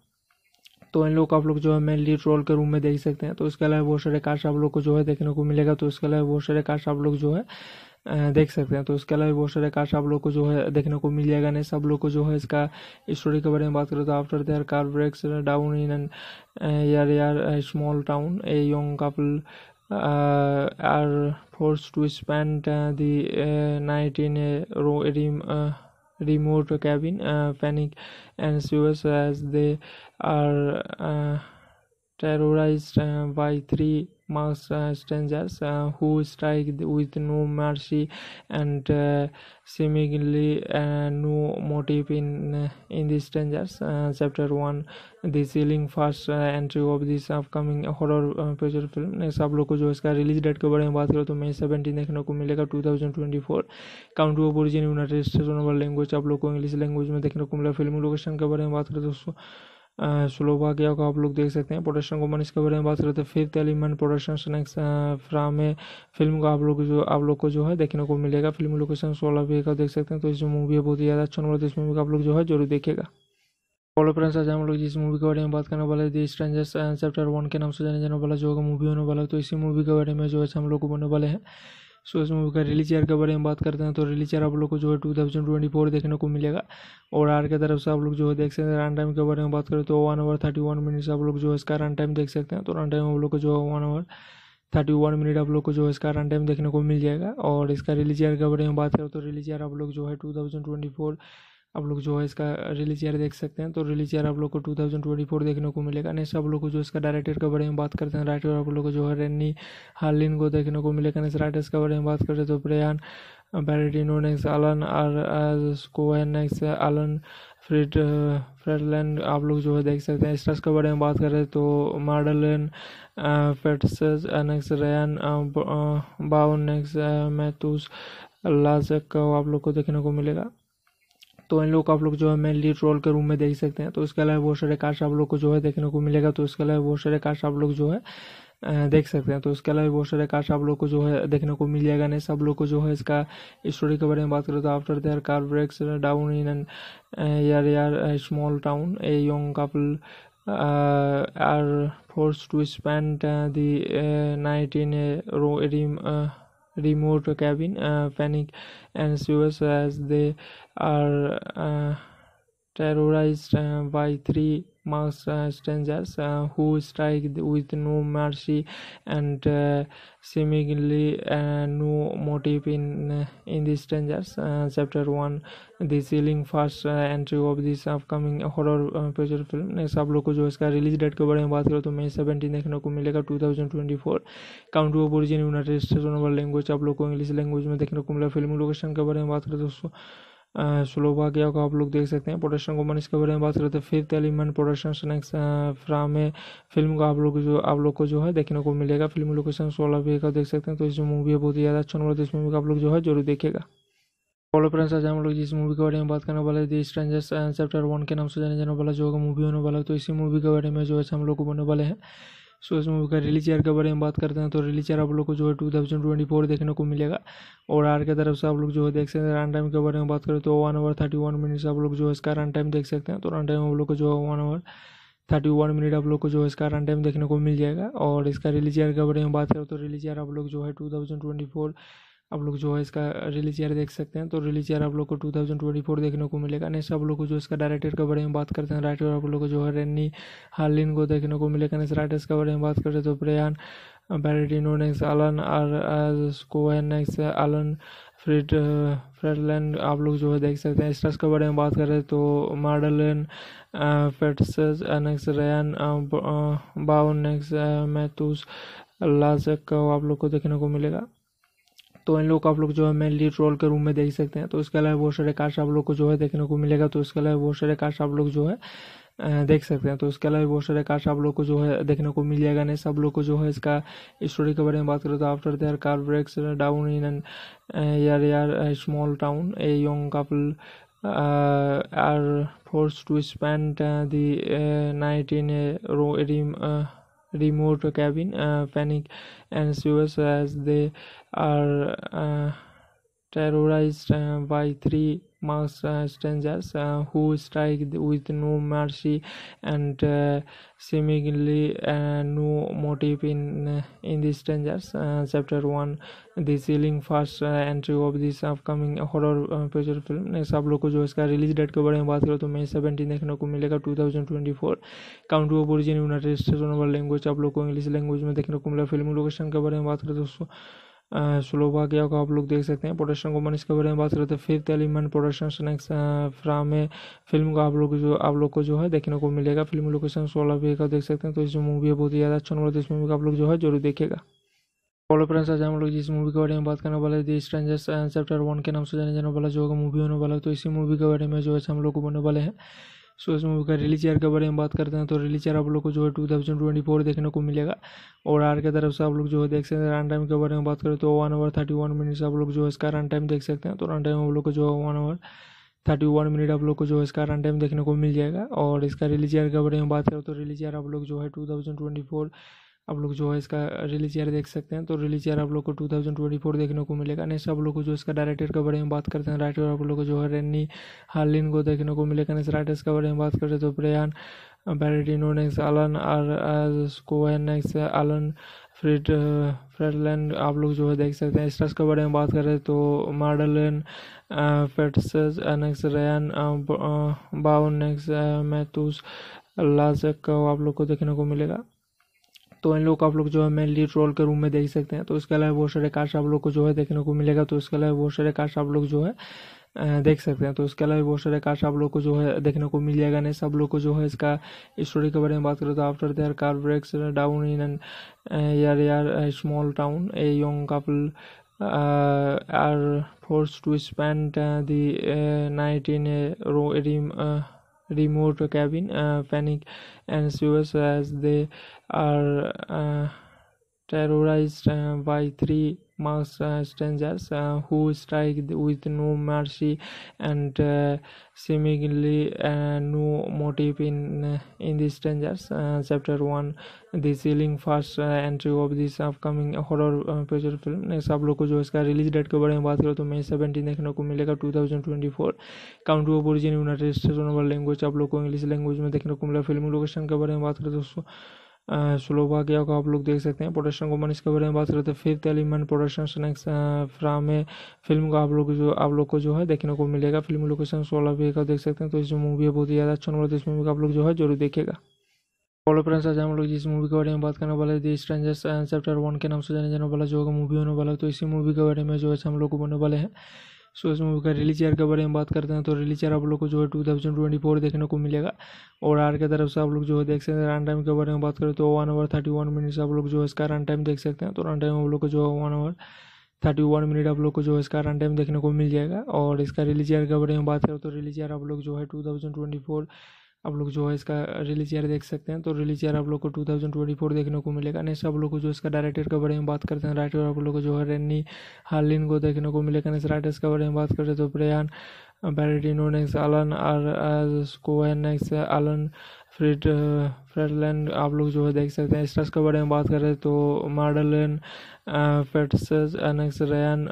तो इन लोग आप लोग जो है मेन लीड रोल के रूम में देख सकते हैं। तो इसके अलावा बहुत सारे कास्ट आप लोग को जो है देखने को मिलेगा। तो इसके अलावा बहुत सारे कास्ट आप लोग जो है देख सकते हैं। तो इसके अलावा बहुत सारे कास्ट आप लोग को जो है देखने को मिल जाएगा। नहीं सब लोग को जो है इसका स्टोरी के बारे में बात करें तो after their car breaks down in an यार यार small town a young couple are force to spend the night in a remote cabin, uh, panic ensues as they are uh, terrorized uh, by three masked uh, strangers uh, who strike with no mercy and uh, seemingly uh, no motive in uh, in the strangers uh, chapter one, the chilling first uh, entry of this upcoming horror uh, feature film। Next आप लोग को जो इसका release date के बारे में बात करें तो मई सेवेंटीन देखने को मिलेगा two thousand twenty four. Country of origin United States of language आप लोग को इंग्लिश लैंग्वेज में देखने को मिला। फिल्म लोकेशन के बारे में बात करें तो स्लोवाकिया को आप लोग देख सकते हैं। प्रोडक्शन कंपनी के बारे में बात करते हैं fifth element production snacks Frame में फिल्म को आप लोग जो आप लोग को जो है देखने को मिलेगा। फिल्म लोकेशन सोलाविया का देख सकते हैं। तो इस मूवी बहुत ही ज़्यादा अच्छा नंबर तो इस मूवी का आप लोग जो है जरूर देखेगा। फॉलो फ्रेंड्स आज हम लोग जिस मूवी के बारे में बात करने वाले द स्ट्रेंजर्स चैप्टर वन के नाम से जाने जाने वाला जो होगा मूवी होने वाला है। तो इसी मूवी के बारे में जो है हम लोग को बोलने वाले हैं। सो इस मूवी का रिलीज ईयर के बारे में बात करते हैं तो रिलीज ईयर आप लोग को जो है टू थाउजेंड ट्वेंटी फोर देखने को मिलेगा। और आर के तरफ से आप लोग जो है देख सकते हैं। रन टाइम के बारे में बात करें तो one hour thirty one minutes आप लोग जो है इसका रन टाइम देख सकते हैं। तो रन टाइम आप लोग को जो है one hour thirty one minute आप लोग को जो है इसका रन टाइम देखने को मिल जाएगा। और इसका रिलीज ईयर के बारे में बात करें तो रिलीज ईयर आप लोग जो है टू थाउजेंड ट्वेंटी फोर आप लोग जो है इसका रिलीज ईयर देख सकते हैं। तो रिलीज ईयर आप लोग को टू थाउजेंड ट्वेंटी फोर देखने को मिलेगा। नेक्स्ट आप लोग को जो इसका डायरेक्टर के बारे में बात करते हैं। राइटर आप लोग को जो है रेनी हार्लिन को देखने को मिलेगा। नेक्स्ट राइटर्स के बारे में बात करते हैं तो ब्रायन बेर्टिनो, next एलन आर कोहेन, next एलन फ्रीड फ्रीडलैंड आप लोग जो है देख सकते हैं। स्टार्स के बारे में बात करें तो मैडलेन पेट्स, next रयान बाउन, next मैथ्यूस लाजक को आप लोग को देखने को मिलेगा। तो इन लोग आप लोग जो है मेन लीड रोल के रूम में देख सकते हैं। तो इसके अलावा बहुत सारे कास्ट आप लोग को जो है देखने को मिलेगा। तो इसके अलावा बहुत सारे कास्ट आप लोग जो है देख सकते हैं। तो इसके अलावा बहुत सारे कास्ट आप लोग को जो है देखने को मिल जाएगा। नहीं सब लोग को जो है इसका स्टोरी के बारे में बात करें तो after their car breaks down in an यार यार small town a young couple are force to spend the night in a remote cabin, uh, panic ensues as they are uh, terrorized uh, by three masked uh, strangers uh, who strike with no mercy and uh, seemingly uh, no motive in uh, in the strangers uh, chapter one, the chilling first uh, entry of this upcoming horror feature film. Next आप लोग को जो इसका release date के बारे में बात करो तो मई सेवेंटीन देखने को मिलेगा two thousand twenty four. Country of origin United States of language आप लोग को इंग्लिश लैंग्वेज में देखने को मिला। फिल्म लोकेशन के बारे में बात करें तो स्लोवाकिया को आप लोग देख सकते हैं। प्रोडक्शन कंपनी इसके बारे में बात करते हैं fifth element production. Next from film का आप लोग जो आप लोग को जो है देखने को मिलेगा। फिल्म लोकेशन सोलह का देख सकते हैं। तो इस मूवी है बहुत ही ज़्यादा अच्छा नंबर, तो इस मूवी का आप लोग जो है जरूर देखेगा। हेलो फ्रेंड्स, आज हम लोग जिस मूवी के बारे में बात करने वाले हैं द स्ट्रेंजर्स चैप्टर वन के नाम से जाने जाने वाला जो होगा मूवी होने वाला है, तो इसी मूवी के बारे में जो है हम लोग को बोलने वाले हैं। सो इस मूवी का रिलीज ईयर के बारे में बात करते हैं तो रिलीज ईयर आप लोग को जो है टू थाउजेंड ट्वेंटी फोर देखने को मिलेगा। और आर की तरफ से आप लोग जो है देख सकते हैं। रन टाइम के बारे में बात करें तो one hour thirty one minutes आप लोग जो है इसका रन टाइम देख सकते हैं। तो रन टाइम आप लोग को जो है one hour thirty one minute आप लोग को जो है इसका रन टाइम देखने को मिल जाएगा। और इसका रिलीज ईयर के बारे में बात करें तो रिलीज ईयर आप लोग जो है टू थाउजेंड ट्वेंटी फोर आप लोग जो है इसका रिलीज ईयर देख सकते हैं। तो रिलीज ईयर आप लोग को टू थाउजेंड ट्वेंटी फोर देखने को मिलेगा। नेक्स्ट आप लोग को जो इसका डायरेक्टर के बारे में बात करते हैं, राइटर आप लोग को जो है रेनी हार्लिन को देखने को मिलेगा। नेक्स्ट राइटर्स के बारे में बात करें तो ब्रायन बेर्टिनो, next एलन आर कोहेन, next एलन फ्रीड फ्रीडलैंड आप लोग जो है देख सकते हैं। स्टार्स के बारे में बात करें तो मैडलेन पेट्स, next रयान बाउन, next मैथ्यूस लाजक को आप लोग को देखने को मिलेगा। तो इन लोग को आप लोग जो है मेन लीड रोल के रूम में देख सकते हैं। तो इसके अलावा बहुत सारे कास्ट आप लोग को जो है देखने को मिलेगा। तो इसके अलावा बहुत सारे कास्ट आप लोग जो है देख सकते हैं। तो इसके अलावा बहुत सारे कास्ट आप लोग को जो है देखने को मिल जाएगा। नहीं सब लोग को जो है इसका स्टोरी के बारे में बात करें तो after their car breaks down in an यार यार small town a young couple are forced to spend the night in a remote cabin, uh, panic ensues as they are uh, terrorized uh, by three masked uh, strangers uh, who strike with no mercy and uh, seemingly uh, no motive in uh, in the strangers uh, chapter one, the chilling first uh, entry of this upcoming horror feature uh, film। Next आप लोग को जो इसका release date के बारे में बात करें तो मई सेवेंटीन देखने को मिलेगा two thousand twenty four. Country of origin United States of language आप लोग को इंग्लिश लैंग्वेज में देखने को मिला। फिल्म लोकेशन के बारे में बात करें तो स्लोवाकिया को आप लोग देख सकते हैं। प्रोडक्शन कंपनी इसके बारे में बात करते हैं fifth element production. Next from film का आप लोग जो आप लोग को जो है देखने को मिलेगा। फिल्म लोकेशन सोलह का देख सकते हैं। तो इस मूवी है बहुत ही ज़्यादा अच्छा नंबर, तो इस मूवी का आप लोग जो है जरूर देखेगा। हेलो फ्रेंड्स, आज हम लोग जिस मूवी के बारे में बात करने वाले हैं द स्ट्रेंजर्स चैप्टर वन के नाम से जाने जाने वाला जो होगा मूवी होने वाला है, तो इसी मूवी के बारे में जो है हम लोग को बोलने वाले हैं। सो so, इस मूवी का रिलीज ईयर के बारे में बात करते हैं तो रिलीज ईयर आप लोग को जो है टू थाउजेंड ट्वेंटी फोर देखने को मिलेगा। और आर की तरफ से आप लोग जो है देख सकते हैं। रन टाइम के बारे में बात करें तो one hour thirty one minutes आप लोग जो है इसका रन टाइम देख सकते हैं। तो रन टाइम आप लोग को जो है one hour thirty one minute आप लोग को जो है इसका रन टाइम देखने को मिल जाएगा। और इसका रिलीज ईयर के बारे में बात करें तो रिलीज ईयर आप लोग जो है टू थाउजेंड ट्वेंटी फोर आप लोग जो है इसका रिलीज ईयर देख सकते हैं। तो रिलीज ईयर आप लोग को टू थाउजेंड ट्वेंटी फोर देखने को मिलेगा। नेक्स्ट आप लोग को जो इसका डायरेक्टर के बारे में बात करते हैं, राइटर आप लोग को जो है रेनी हार्लिन को देखने को मिलेगा। नेक्स्ट राइटर्स के बारे में बात करते हैं तो ब्रायन बेर्टिनो, next एलन आर कोहेन, next एलन फ्रीड फ्रीडलैंड आप लोग जो है देख सकते हैं। स्टार्स के बारे में बात करें तो मैडलेन पेट्स, next रयान बाउन, next मैथ्यूस लाजक को आप लोग को देखने को मिलेगा। तो इन लोग को आप लोग जो है मेन लीड रोल के रूम में देख सकते हैं। तो इसके अलावा बहुत सारे कास्ट आप लोग को जो है देखने को मिलेगा। तो इसके अलावा बहुत सारे कास्ट आप लोग जो है देख सकते हैं। तो इसके अलावा बहुत सारे कास्ट आप लोग को जो है देखने को मिल जाएगा। नहीं सब लोग को जो है इसका स्टोरी के बारे में बात करें तो after their car breaks down in an यार यार small town a young couple are forced to spend the night in a remote cabin, uh, panic ensues as they are uh, terrorized uh, by three masked uh, strangers uh, who strike with no mercy and uh, seemingly uh, no motive in uh, in the strangers uh, chapter one, the chilling first uh, entry of this upcoming horror feature film। Next आप लोग को जो इसका release date के बारे में बात करें तो मई सेवेंटीन देखने को मिलेगा two thousand twenty four. Country of origin United States of language आप लोग को इंग्लिश लैंग्वेज में देखने को मिला। फिल्म लोकेशन के बारे में बात करें तो स्लोवाकिया को आप लोग देख सकते हैं। प्रोडक्शन को मन इसके बारे में बात करते हैं। Fifth element production snacks from है, फिल्म को आप लोग जो आप लोग को जो है देखने को मिलेगा। फिल्म लोकेशन स्लोवाकिया का देख सकते हैं। तो इस जो मूवी है बहुत ही ज़्यादा अच्छा होने वाला, इस मूवी को आप लोग जो है जरूर देखेगा। हेलो फ्रेंड्स, आज हम लोग जिस मूवी के बारे में बात करने वाले हैं द स्ट्रेंजर्स चैप्टर वन के नाम से जाने जाने वाला जो होगा मूवी होने वाला है। तो इसी मूवी के बारे में जो है हम लोग को बोलने वाले हैं। सो इस मूवी का रिलीज ईयर के बारे में बात करते हैं। तो रिलीज ईयर आप लोग को जो है टू थाउजेंड ट्वेंटी फोर देखने को मिलेगा। और आर के तरफ से आप लोग जो है देख सकते हैं। रन टाइम के बारे में बात करें तो one hour thirty one minute आप लोग जो है इसका रन टाइम देख सकते हैं। तो रन टाइम आप लोग को जो है one hour thirty one minute आप लोग को जो है इसका रन टाइम देखने को मिल जाएगा। और इसका रिलीज ईयर के बारे में बात करें तो रिलीज ईयर आप लोग जो है टू थाउजेंड ट्वेंटी फोर आप लोग जो है इसका रिलीज ईयर देख सकते हैं। तो रिलीज ईयर आप लोग को टू थाउजेंड ट्वेंटी फोर देखने को मिलेगा। नेक्स्ट आप लोग को जो इसका डायरेक्टर के बारे में बात करते हैं। राइटर आप लोग को जो है रेनी हार्लिन को देखने को मिलेगा। नेक्स्ट राइटर्स के बारे में बात करते हैं तो ब्रायन बेर्टिनो, next एलन आर कोहेन, next एलन फ्रीड फ्रीडलैंड आप लोग जो है देख सकते हैं। स्टार्स के बारे में बात करें तो मैडलेन पेट्स, next रयान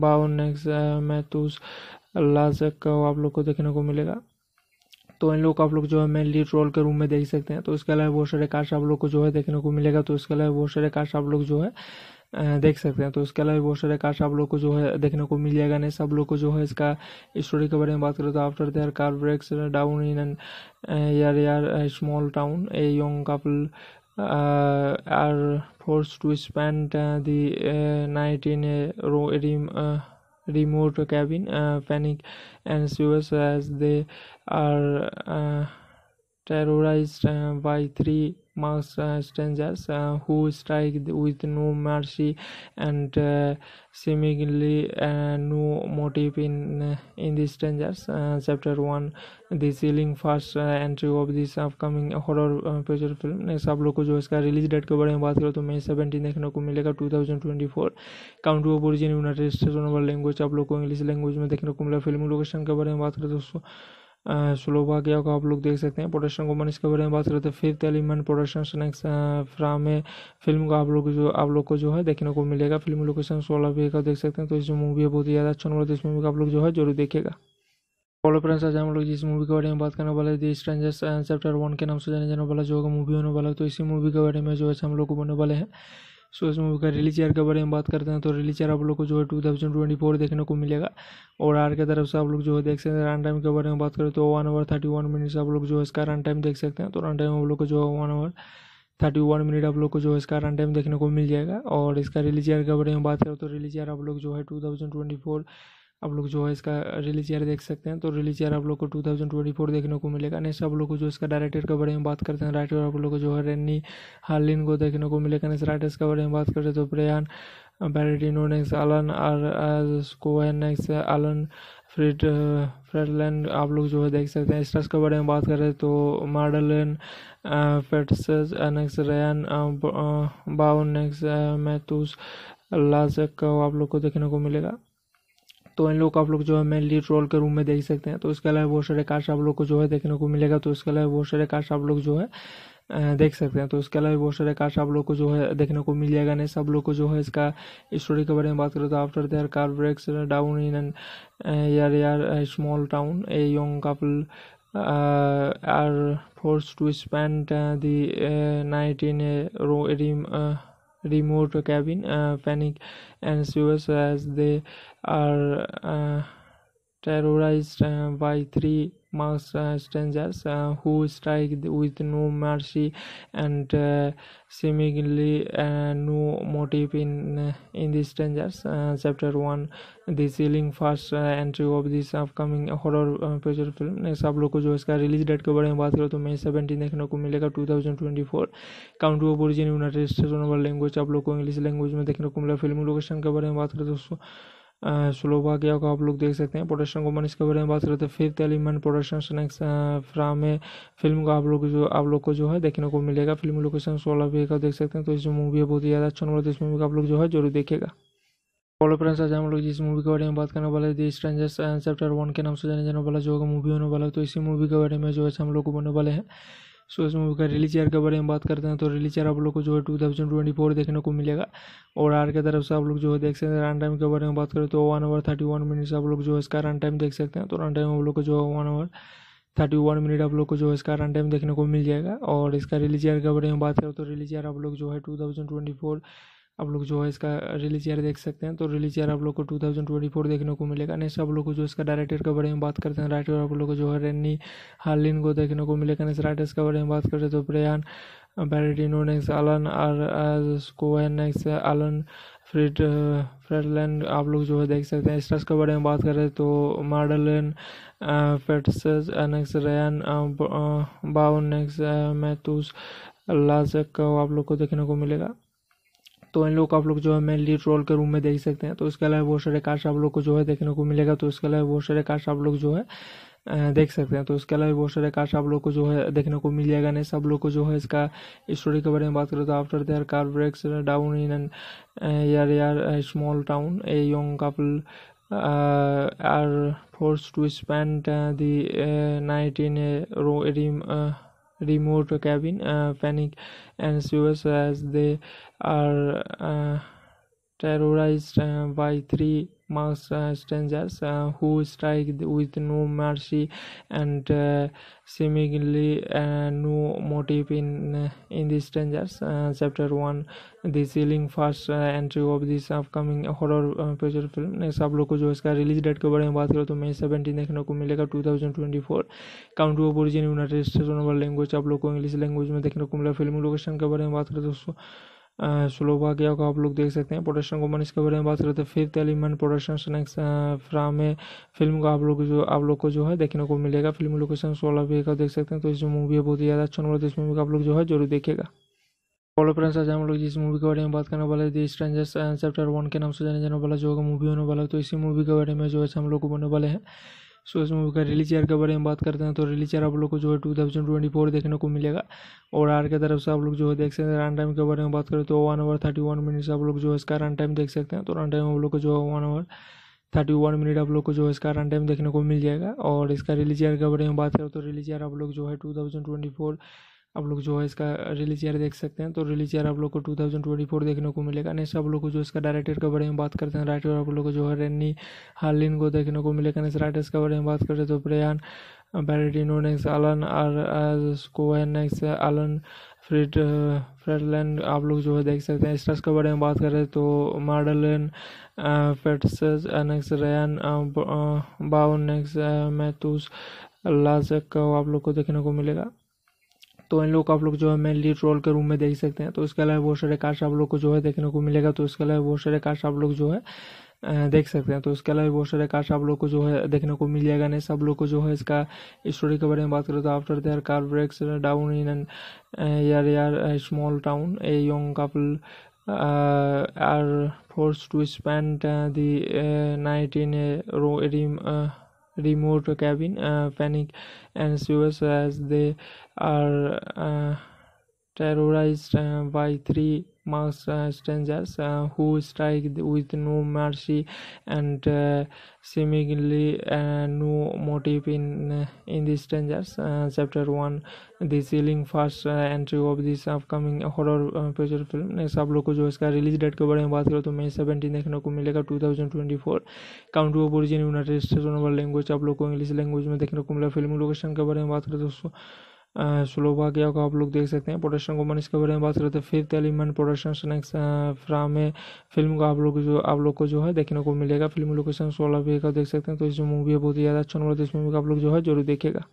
बाउन, next मैथ्यूस लाजक को आप लोग को देखने को मिलेगा। तो इन लोग आप लोग जो है मेन लीड रोल के रूम में देख सकते हैं। तो इसके अलावा बहुत सारे कास्ट आप लोग को जो है देखने को मिलेगा। तो इसके अलावा बहुत सारे कास्ट आप लोग जो है देख सकते हैं। तो इसके अलावा बहुत सारे कास्ट आप लोग को जो है देखने को मिल जाएगा। नहीं सब लोग को जो है इसका स्टोरी के बारे में बात करें तो after their car breaks down in an यार यार small town a young couple are force to spend the night in a remote cabin, uh, panic ensues as they are uh, terrorized uh, by three masked uh, strangers uh, who strike with no mercy and uh, seemingly uh, no motive in uh, in the strangers uh, chapter one, the chilling first uh, entry of this upcoming horror uh, feature film। next आप लोग को जो इसका release date के बारे में बात करो तो मई सेवेंटीन देखने को मिलेगा two thousand twenty four. Country of origin United States, owner language आप लोग को इंग्लिश लैंग्वेज में देखने को मिला। फिल्म लोकेशन के बारे में बात करें तो स्लोवाकिया को आप लोग देख सकते हैं। प्रोडक्शन को मन इसके बारे में बात करते हैं। Fifth element production snacks from है, फिल्म को आप लोग जो आप लोग को जो है देखने को मिलेगा। फिल्म लोकेशन सोलाविया का देख सकते हैं। तो इस मूवी है बहुत ही ज़्यादा अच्छा होने वाला, इस मूवी को आप लोग जो है जरूर देखेगा। हेलो फ्रेंड्स, आज हम लोग जिस मूवी के बारे में बात करने वाले हैं द स्ट्रेंजर्स चैप्टर वन के नाम से जाने जाने वाला जो होगा मूवी होने वाला है। तो इसी मूवी के बारे में जो है हम लोग को बोलने वाले हैं। सो इस मूवी का रिलीज ईयर के बारे में बात करते हैं। तो रिलीज ईयर आप लोग को जो है टू थाउजेंड ट्वेंटी फोर देखने को मिलेगा। और आर के तरफ से आप लोग जो है देख सकते हैं। रन टाइम के बारे में बात करें तो one hour thirty one minute आप लोग जो है इसका रन टाइम देख सकते हैं। तो रन टाइम आप लोग को जो है one hour thirty one minute आप लोग को जो है इसका रन टाइम देखने को मिल जाएगा। और इसका रिलीज ईयर के बारे में बात करें तो रिलीज ईयर आप लोग जो है टू थाउजेंड ट्वेंटी फोर आप लोग जो है इसका रिलीज ईयर देख सकते हैं। तो रिलीज ईयर आप लोग को टू थाउजेंड ट्वेंटी फोर देखने को मिलेगा। नेक्स्ट आप लोग को जो इसका डायरेक्टर के बारे में बात करते हैं। राइटर आप लोग को जो है रेनी हार्लिन को देखने को मिलेगा। नेक्स्ट राइटर्स के बारे में बात करें तो ब्रायन बेर्टिनो, next एलन आर कोहेन, next एलन फ्रीड फ्रीडलैंड आप लोग जो है देख सकते हैं। स्टार्स के बारे में बात करें तो मैडलेन पेट्स, next रयान बाउन, next मैथ्यूस लाजक को आप लोग को देखने को मिलेगा। तो इन लोग आप लोग जो है मेन लीड रोल के रूम में देख सकते हैं। तो इसके अलावा बहुत सारे कास्ट आप लोग को जो है देखने को मिलेगा। तो इसके अलावा बहुत सारे कास्ट आप लोग जो है देख सकते हैं। तो इसके अलावा बहुत सारे कास्ट आप लोग को जो है देखने को मिल जाएगा। नहीं सब लोग को जो है इसका स्टोरी के बारे में बात करें तो after their car breaks down in an यार यार small town a young couple are force to spend the night in a remote cabin, uh, panic ensues as they are uh, terrorized uh, by three masked uh, strangers uh, who strike with no mercy and uh, seemingly uh, no motive in uh, in the strangers uh, chapter one, the chilling first uh, entry of this upcoming horror uh, feature film। next आप लोग को जो इसका release date के बारे में बात करें तो मई सेवेंटीन देखने को मिलेगा two thousand twenty four. Country of origin United States, owner language आप लोग को इंग्लिश लैंग्वेज में देखने को मिला। फिल्म लोकेशन के बारे में बात करें तो स्लोवाकिया को आप लोग देख सकते हैं। प्रोडक्शन को मन इसके बारे में बात करते हैं। Fifth element production snacks from है, फिल्म को आप लोग जो आप लोग को जो है देखने को मिलेगा। फिल्म लोकेशन स्लोवाकिया का देख सकते हैं। तो इस जो मूवी है बहुत ही ज़्यादा अच्छा होने वाला, इस मूवी को आप लोग जो है जरूर देखेगा। हेलो फ्रेंड्स, आज हम लोग जिस मूवी के बारे में बात करने वाले हैं द स्ट्रेंजर्स चैप्टर वन के नाम से जाने जाने वाला जो होगा मूवी होने वाला है। तो इसी मूवी के बारे में जो है हम लोग को बोलने वाले हैं। सो so, इस मूवी का रिलीज ईयर के बारे में बात करते हैं। तो रिलीज ईयर आप लोग को जो है टू थाउजेंड ट्वेंटी फोर देखने को मिलेगा। और आर के तरफ से आप लोग जो है देख सकते हैं। रन टाइम के बारे में बात करें तो one hour thirty one minute आप लोग जो है इसका रन टाइम देख सकते हैं। तो रन टाइम आप लोग को जो है one hour thirty one minute आप लोग को जो है इसका रन टाइम देखने को मिल जाएगा। और इसका रिलीज ईयर के बारे में बात करें तो रिलीज ईयर आप लोग जो है टू थाउजेंड ट्वेंटी फोर, आप लोग जो है इसका रिलीज ईयर देख सकते हैं। तो रिलीज ईयर आप लोग को टू थाउजेंड ट्वेंटी फोर देखने को मिलेगा। नेक्स्ट आप लोग को जो इसका डायरेक्टर के बारे में बात करते हैं, राइटर आप लोग को जो है रेनी हार्लिन को देखने को मिलेगा। नेक्स्ट राइटर्स के बारे में बात करते हैं तो ब्रायन बेर्टिनो, next एलन आर कोहेन, next एलन फ्रीड फ्रीडलैंड आप लोग जो है देख सकते हैं। स्टार्स के बारे में बात करें तो मैडलेन पेट्स, नेक्स्ट रैन बाउन, नेक्स्ट मैथ्यूस लाजक को आप लोग को देखने को मिलेगा। तो इन लोग आप लोग जो है मेन लीड रोल के रूम में देख सकते हैं। तो इसके अलावा बहुत सारे कास्ट आप लोग को जो है देखने को मिलेगा। तो इसके अलावा बहुत सारे कास्ट आप लोग जो है देख सकते हैं। तो इसके अलावा बहुत सारे कास्ट आप लोग को जो है देखने को मिल जाएगा। नहीं सब लोग को जो है इसका स्टोरी के बारे में बात करें तो after their car breaks down in and यार यार small town a young couple are force to spend the night in a row remote cabin, uh, panic ensues as they are uh, terrorized uh, by three masked uh, strangers uh, who strike with no mercy and uh, seemingly uh, no motive in uh, in the strangers uh, chapter one, the chilling first uh, entry of this upcoming horror feature uh, film। Next आप लोग को जो इसका release date के बारे में बात करें तो मई सेवेंटीन देखने को मिलेगा two thousand twenty four. Country of origin United States, number language आप लोग को इंग्लिश लैंग्वेज में देखने को मिला। फिल्म लोकेशन के बारे में बात करें दोस्तों स्लोवाकिया को आप लोग देख सकते हैं। प्रोडक्शन कंपनी इसके बारे में बात करते हैं fifth element production, next फ्रामे film को आप लोग जो आप लोग को जो है देखने को मिलेगा। फिल्म लोकेशन स्लोवाकिया को देख सकते हैं। तो इस जो मूवी है बहुत ही ज़्यादा अच्छा नंबर तो इस मूवी को आप लोग जो है जरूर देखेगा। हेलो फ्रेंड्स, आज हम लोग जिस मूवी के बारे में बात करने वाले हैं द स्ट्रेंजर्स चैप्टर वन के नाम से जाने जाने वाला जो होगा मूवी होने वाला है। तो इसी मूवी के बारे में जो है हम लोग को बोलने वाले हैं। सो इस मूवी का रिलीज ईयर के बारे में बात करते हैं तो रिलीज ईयर आप लोग को जो है टू थाउजेंड ट्वेंटी फोर देखने को मिलेगा। और आर के तरफ से आप लोग जो है देख सकते हैं। रन टाइम के बारे में बात करें तो one hour thirty one minute आप लोग जो है इसका रन टाइम देख सकते हैं। तो रन टाइम आप लोग को जो है one hour thirty one minute आप लोग को जो है इसका रन टाइम देखने को मिल जाएगा। और इसका रिलीज ईयर के बारे में बात करें तो रिलीज ईयर आप लोग जो है टू थाउजेंड ट्वेंटी फोर, आप लोग जो है इसका रिलीज ईयर देख सकते हैं। तो रिलीज ईयर आप लोग को टू थाउजेंड ट्वेंटी फोर देखने को मिलेगा। नेक्स्ट आप लोग को जो इसका डायरेक्टर के बारे में बात करते हैं, राइटर आप लोग को जो है रेनी हार्लिन को देखने को मिलेगा। नेक्स्ट राइटर्स के बारे में बात करते हैं तो ब्रायन बेर्टिनो, next एलन आर कोहेन, next एलन फ्रीड फ्रीडलैंड आप लोग जो है देख सकते हैं। स्टार्स के बारे में बात करें तो मैडलेन पेट्स, नेक्स्ट रैन बाउन, नेक्स्ट मैथ्यूस लाजक को आप लोग को देखने को मिलेगा। तो इन लोग आप लोग जो है मेन लीड रोल के रूम में देख सकते हैं। तो इसके अलावा बहुत सारे कास्ट आप लोग को जो है देखने को मिलेगा। तो इसके अलावा बहुत सारे कास्ट आप लोग जो है देख सकते हैं। तो इसके अलावा बहुत सारे कास्ट आप लोग को जो है देखने को मिल जाएगा। नहीं सब लोग को जो है इसका स्टोरी के बारे में बात करें तो after their car breaks down in and यार यार small town a young couple are force to spend the night in a row remote cabin, uh, panic ensues as they are uh, terrorized uh, by three masked uh, strangers uh, who strike with no mercy and uh, seemingly uh, no motive in uh, in the strangers uh, chapter one, the chilling first uh, entry of this upcoming horror feature uh, film। Next आप लोग को जो इसका release date के बारे में बात करें तो मई सेवेंटीन देखने को मिलेगा two thousand twenty four. Country of origin United States, number language आप लोग को इंग्लिश लैंग्वेज में देखने को मिला। फिल्म लोकेशन के बारे में बात करें दोस्तों स्लोवाकिया को आप लोग देख सकते हैं। प्रोडक्शन कंपनी इसके बारे में बात करते हैं fifth element production, next फ्रामे film को आप लोग जो आप लोग को जो है देखने को मिलेगा। फिल्म लोकेशन सोलावे का देख सकते हैं। तो इस मूवी है बहुत ही ज़्यादा अच्छा नंबर तो इस मूवी को आप लोग जो है जरूर देखेगा।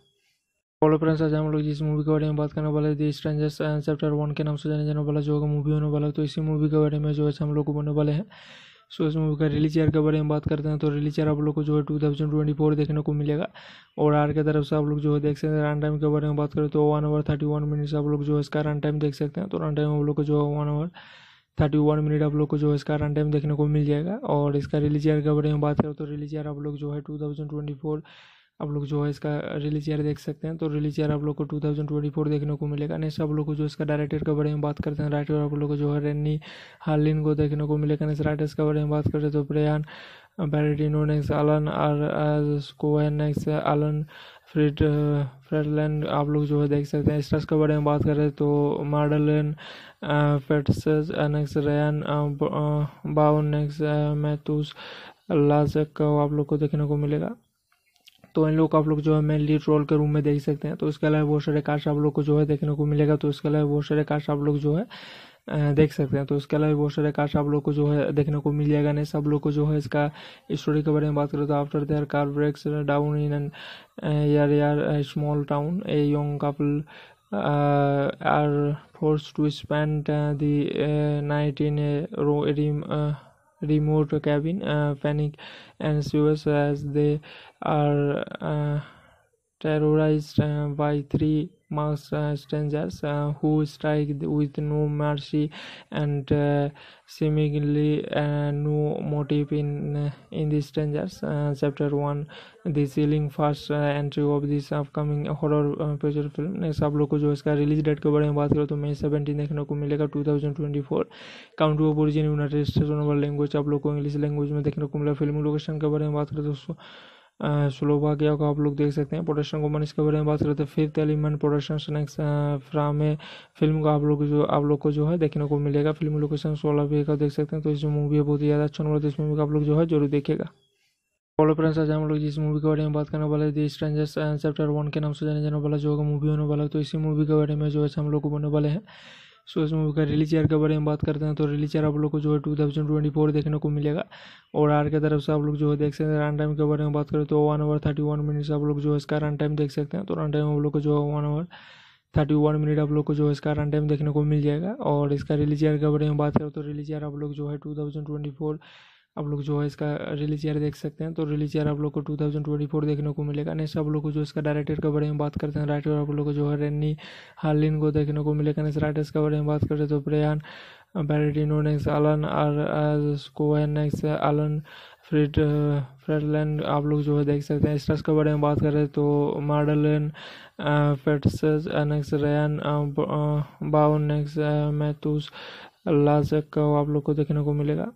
हेलो फ्रेंड्स, आज हम लोग जिस मूवी के बारे में बात करने वाले हैं द स्ट्रेंजर्स चैप्टर वन के नाम से जाने जाने वाला जो होगा मूवी होने वाला है। तो इसी मूवी के बारे में जो है हम लोग को बोलने वाले हैं। सो इस मूवी का रिलीज ईयर के बारे में बात करते हैं तो रिलीज ईयर आप लोग को जो है टू थाउजेंड ट्वेंटी फोर देखने को मिलेगा। और आर के तरफ से आप लोग जो है देख सकते हैं। रन टाइम के बारे में बात करें तो one hour thirty one minute आप लोग जो है इसका रन टाइम देख सकते हैं। तो रन टाइम आप लोग को जो है one hour thirty one minute आप लोग को जो है इसका रन टाइम देखने को मिल जाएगा। और इसका रिलीज ईयर के बारे में बात करें तो रिलीज ईयर आप लोग जो है टू थाउजेंड ट्वेंटी फोर, आप लोग जो है इसका रिलीज ईयर देख सकते हैं। तो रिलीज ईयर आप लोग को टू थाउजेंड ट्वेंटी फोर देखने को मिलेगा। नेक्स्ट आप लोग को जो इसका डायरेक्टर के बारे में बात करते हैं, राइटर आप लोग को जो है रेनी हार्लिन को देखने को मिलेगा। नेक्स्ट राइटर्स के बारे में बात करते हैं तो ब्रायन बेर्टिनो, next एलन आर कोहेन, next एलन फ्रीड फ्रीडलैंड आप लोग जो है देख सकते हैं। स्टार्स के बारे में बात करें तो मैडलेन पेट्स, नेक्स्ट रैन बाउन, नेक्स्ट मैथ्यूस लाजक को आप लोग को देखने को मिलेगा। तो इन लोग का आप लोग जो है मेन लीड रोल के रूम में देख सकते हैं। तो इसके अलावा बहुत सारे कार्ड्स आप लोग को जो है देखने को मिलेगा। तो इसके अलावा बहुत सारे कार्ड्स आप लोग जो है देख सकते हैं। तो इसके अलावा बहुत सारे कार्ड्स आप लोग को जो है देखने को मिल जाएगा। नहीं सब लोग को जो है इसका स्टोरी के बारे में बात करें तो after their car breaks down in an यार यार small town a young couple are forced to spend the night in a remote cabin, uh, panic ensues as they are uh, terrorized uh, by three masked uh, strangers uh, who strike with no mercy and uh, seemingly uh, no motive in uh, in the strangers uh, chapter one, the chilling first uh, entry of this upcoming horror feature uh, film। सब लोग को जो इसका release date के बारे में बात करो तो मई सेवेंटीन देखने को मिलेगा two thousand twenty four. Country of origin United States वाला लैंग्वेज आप लोग को इंग्लिश लैंग्वेज में देखने को मिला। फिल्म लोकेशन के बारे में बात करें दोस्तों स्लोवाकिया को आप लोग देख सकते हैं। प्रोडक्शन कंपनीज के बारे में बात करते हैं fifth element production snacks from a film को आप लोग जो आप लोग को जो है देखने को मिलेगा। फिल्म लोकेशन स्लोवाकिया का देख सकते हैं। तो इस मूवी है बहुत ही ज़्यादा अच्छा नंबर। इस मूवी को आप लोग जो है जरूर देखेगा। फॉलो फ्रेंड्स आज हम लोग जिस मूवी के बारे में बात करने वाले द स्ट्रेंजर्स चैप्टर वन के नाम से जाने जाने वाला जो मूवी होने वाला है। तो इसी मूवी के बारे में जो है हम लोग को बोलने वाले हैं। सो so, इस मूवी का रिलीज ईयर के बारे में बात करते हैं तो रिलीज ईयर आप लोग को जो है टू थाउजेंड ट्वेंटी फोर देखने को मिलेगा। और आर के तरफ से आप लोग जो है देख सकते हैं। रन टाइम के बारे में बात करें तो one hour thirty one minutes आप लोग जो है इसका रन टाइम देख सकते हैं। तो रन टाइम आप लोग को जो है one hour thirty one minute आप लोग को जो है इसका रन टाइम देखने को मिल जाएगा। और इसका रिलीज ईयर के बारे में बात करें तो रिलीज ईयर आप लोग जो है टू थाउजेंड ट्वेंटी फोर आप लोग जो है इसका रिलीज ईयर देख सकते हैं। तो रिलीज ईयर आप लोग को टू थाउजेंड ट्वेंटी फोर देखने को मिलेगा। नेक्स्ट आप लोग को जो इसका डायरेक्टर के बारे में बात करते हैं राइटर आप लोग को जो है रेनी हार्लिन को देखने को मिलेगा। नेक्स्ट राइटर्स के बारे में बात करते हैं तो ब्रायन बेर्टिनो, next एलन आर कोहेन, next एलन फ्रीड फ्रीडलैंड आप लोग जो है देख सकते हैं। स्टार्स के बारे में बात करें तो मैडलेन पेट्स, next रयान बाउन, next मैथ्यूस लाजक को आप लोग को देखने को मिलेगा।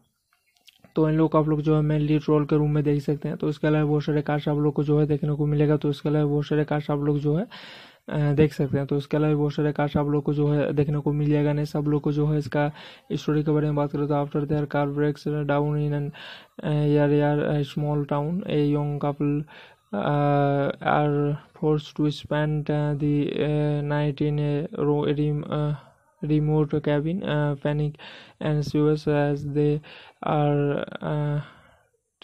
तो इन लोग आप लोग जो है मेन लीड रोल के रूम में देख सकते हैं। तो इसके अलावा बहुत सारे कार्ड्स आप लोग को जो है देखने को मिलेगा। तो इसके अलावा बहुत सारे कार्ड्स आप लोग जो है देख सकते हैं। तो इसके अलावा बहुत सारे कार्ड्स आप लोग को जो है देखने को मिल जाएगा। नहीं सब लोग को जो है इसका स्टोरी के बारे में बात करें तो after their car breaks down in an यार यार small town a young couple are forced to spend the night in a remote cabin, uh, panic ensues as they are uh,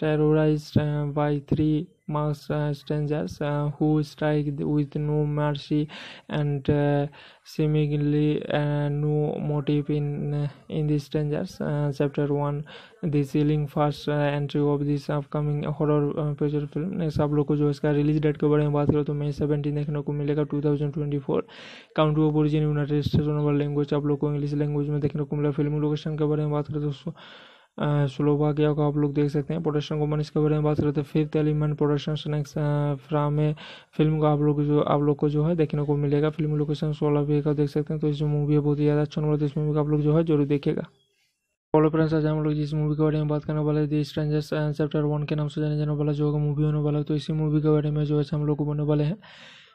terrorized uh, by three masked uh, strangers uh, who strike with no mercy and uh, seemingly uh, no motive in uh, in the strangers uh, chapter one, the chilling first uh, entry of this upcoming horror uh, feature film। Next आप लोग को जो इसका release date के बारे में बात करें तो मई सेवेंटीन देखने को मिलेगा two thousand twenty four. Country of origin United States वाला लैंग्वेज आप लोग को इंग्लिश लैंग्वेज में देखने को मिला। फिल्म लोकेशन के बारे में बात करें दोस्तों स्लोवाकिया को आप लोग देख सकते हैं। प्रोडक्शन कंपनीज के बारे में बात करते हैं fifth element production snacks from a film को आप लोग जो आप लोग को जो है देखने को मिलेगा। फिल्म लोकेशन स्लोवाकिया देख सकते हैं। तो इस मूवी है बहुत ही ज़्यादा अच्छा नंबर। इस मूवी को आप लोग जो है जरूर देखेगा। फॉलो फ्रेंड्स आज हम लोग जिस मूवी के बारे में बात करने वाले द स्ट्रेंजर्स चैप्टर वन के नाम से जाने जाने वाला जो मूवी होने वाला है। तो इसी मूवी के बारे में जो है हम लोग को बोलने वाले हैं।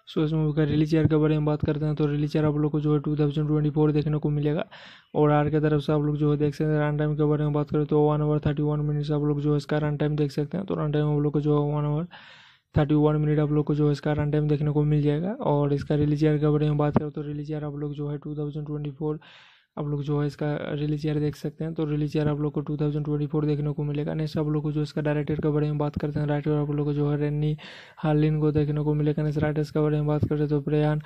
सो so, इस मूवी का रिलीज ईयर के बारे में बात करते हैं तो रिलीज ईयर आप लोग को जो है टू थाउजेंड ट्वेंटी फोर देखने को मिलेगा। और आर के तरफ से आप लोग जो है देख सकते हैं। रन टाइम के बारे में बात करें तो one hour thirty one minutes आप लोग जो है इसका रन टाइम देख सकते हैं। तो रन टाइम आप लोग को जो है one hour thirty one minute आप लोग को जो है इसका रन टाइम देखने को मिल जाएगा। और इसका रिलीज ईयर के बारे में बात करें तो रिलीज ईयर आप लोग जो है टू थाउजेंड ट्वेंटी फोर आप लोग जो है इसका रिलीज ईयर देख सकते हैं। तो रिलीज ईयर आप लोग को टू थाउजेंड ट्वेंटी फोर देखने को मिलेगा। नेक्स्ट आप लोग को जो इसका डायरेक्टर के बारे में बात करते हैं राइटर आप लोग को जो है रेनी हार्लिन को देखने को मिलेगा। नेक्स्ट राइटर्स के बारे में बात करते हैं तो ब्रायन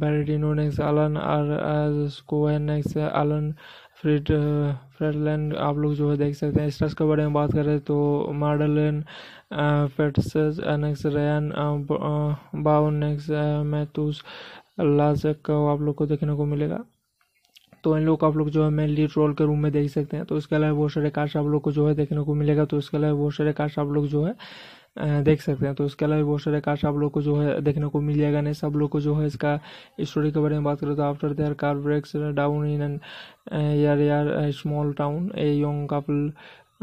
बेर्टिनो, next एलन आर कोहेन, next एलन फ्रीड फ्रीडलैंड आप लोग जो है देख सकते हैं। स्टार्स के बारे में बात करें तो मैडलेन पेट्स, next रयान बाउन, next मैथ्यूस लाजक को आप लोग को देखने को मिलेगा। तो इन लोग का आप लोग जो है मेन लीड रोल के रूम में देख सकते हैं। तो इसके अलावा बहुत सारे कार्ड्स आप लोग को जो है देखने को मिलेगा। तो इसके अलावा बहुत सारे कार्ड्स आप लोग जो है देख सकते हैं। तो इसके अलावा बहुत सारे कार्ड्स आप लोग को जो है देखने को मिल जाएगा। नहीं सब लोग को जो है इसका स्टोरी के बारे में बात करें तो after their car breaks down in an यार यार small town a young couple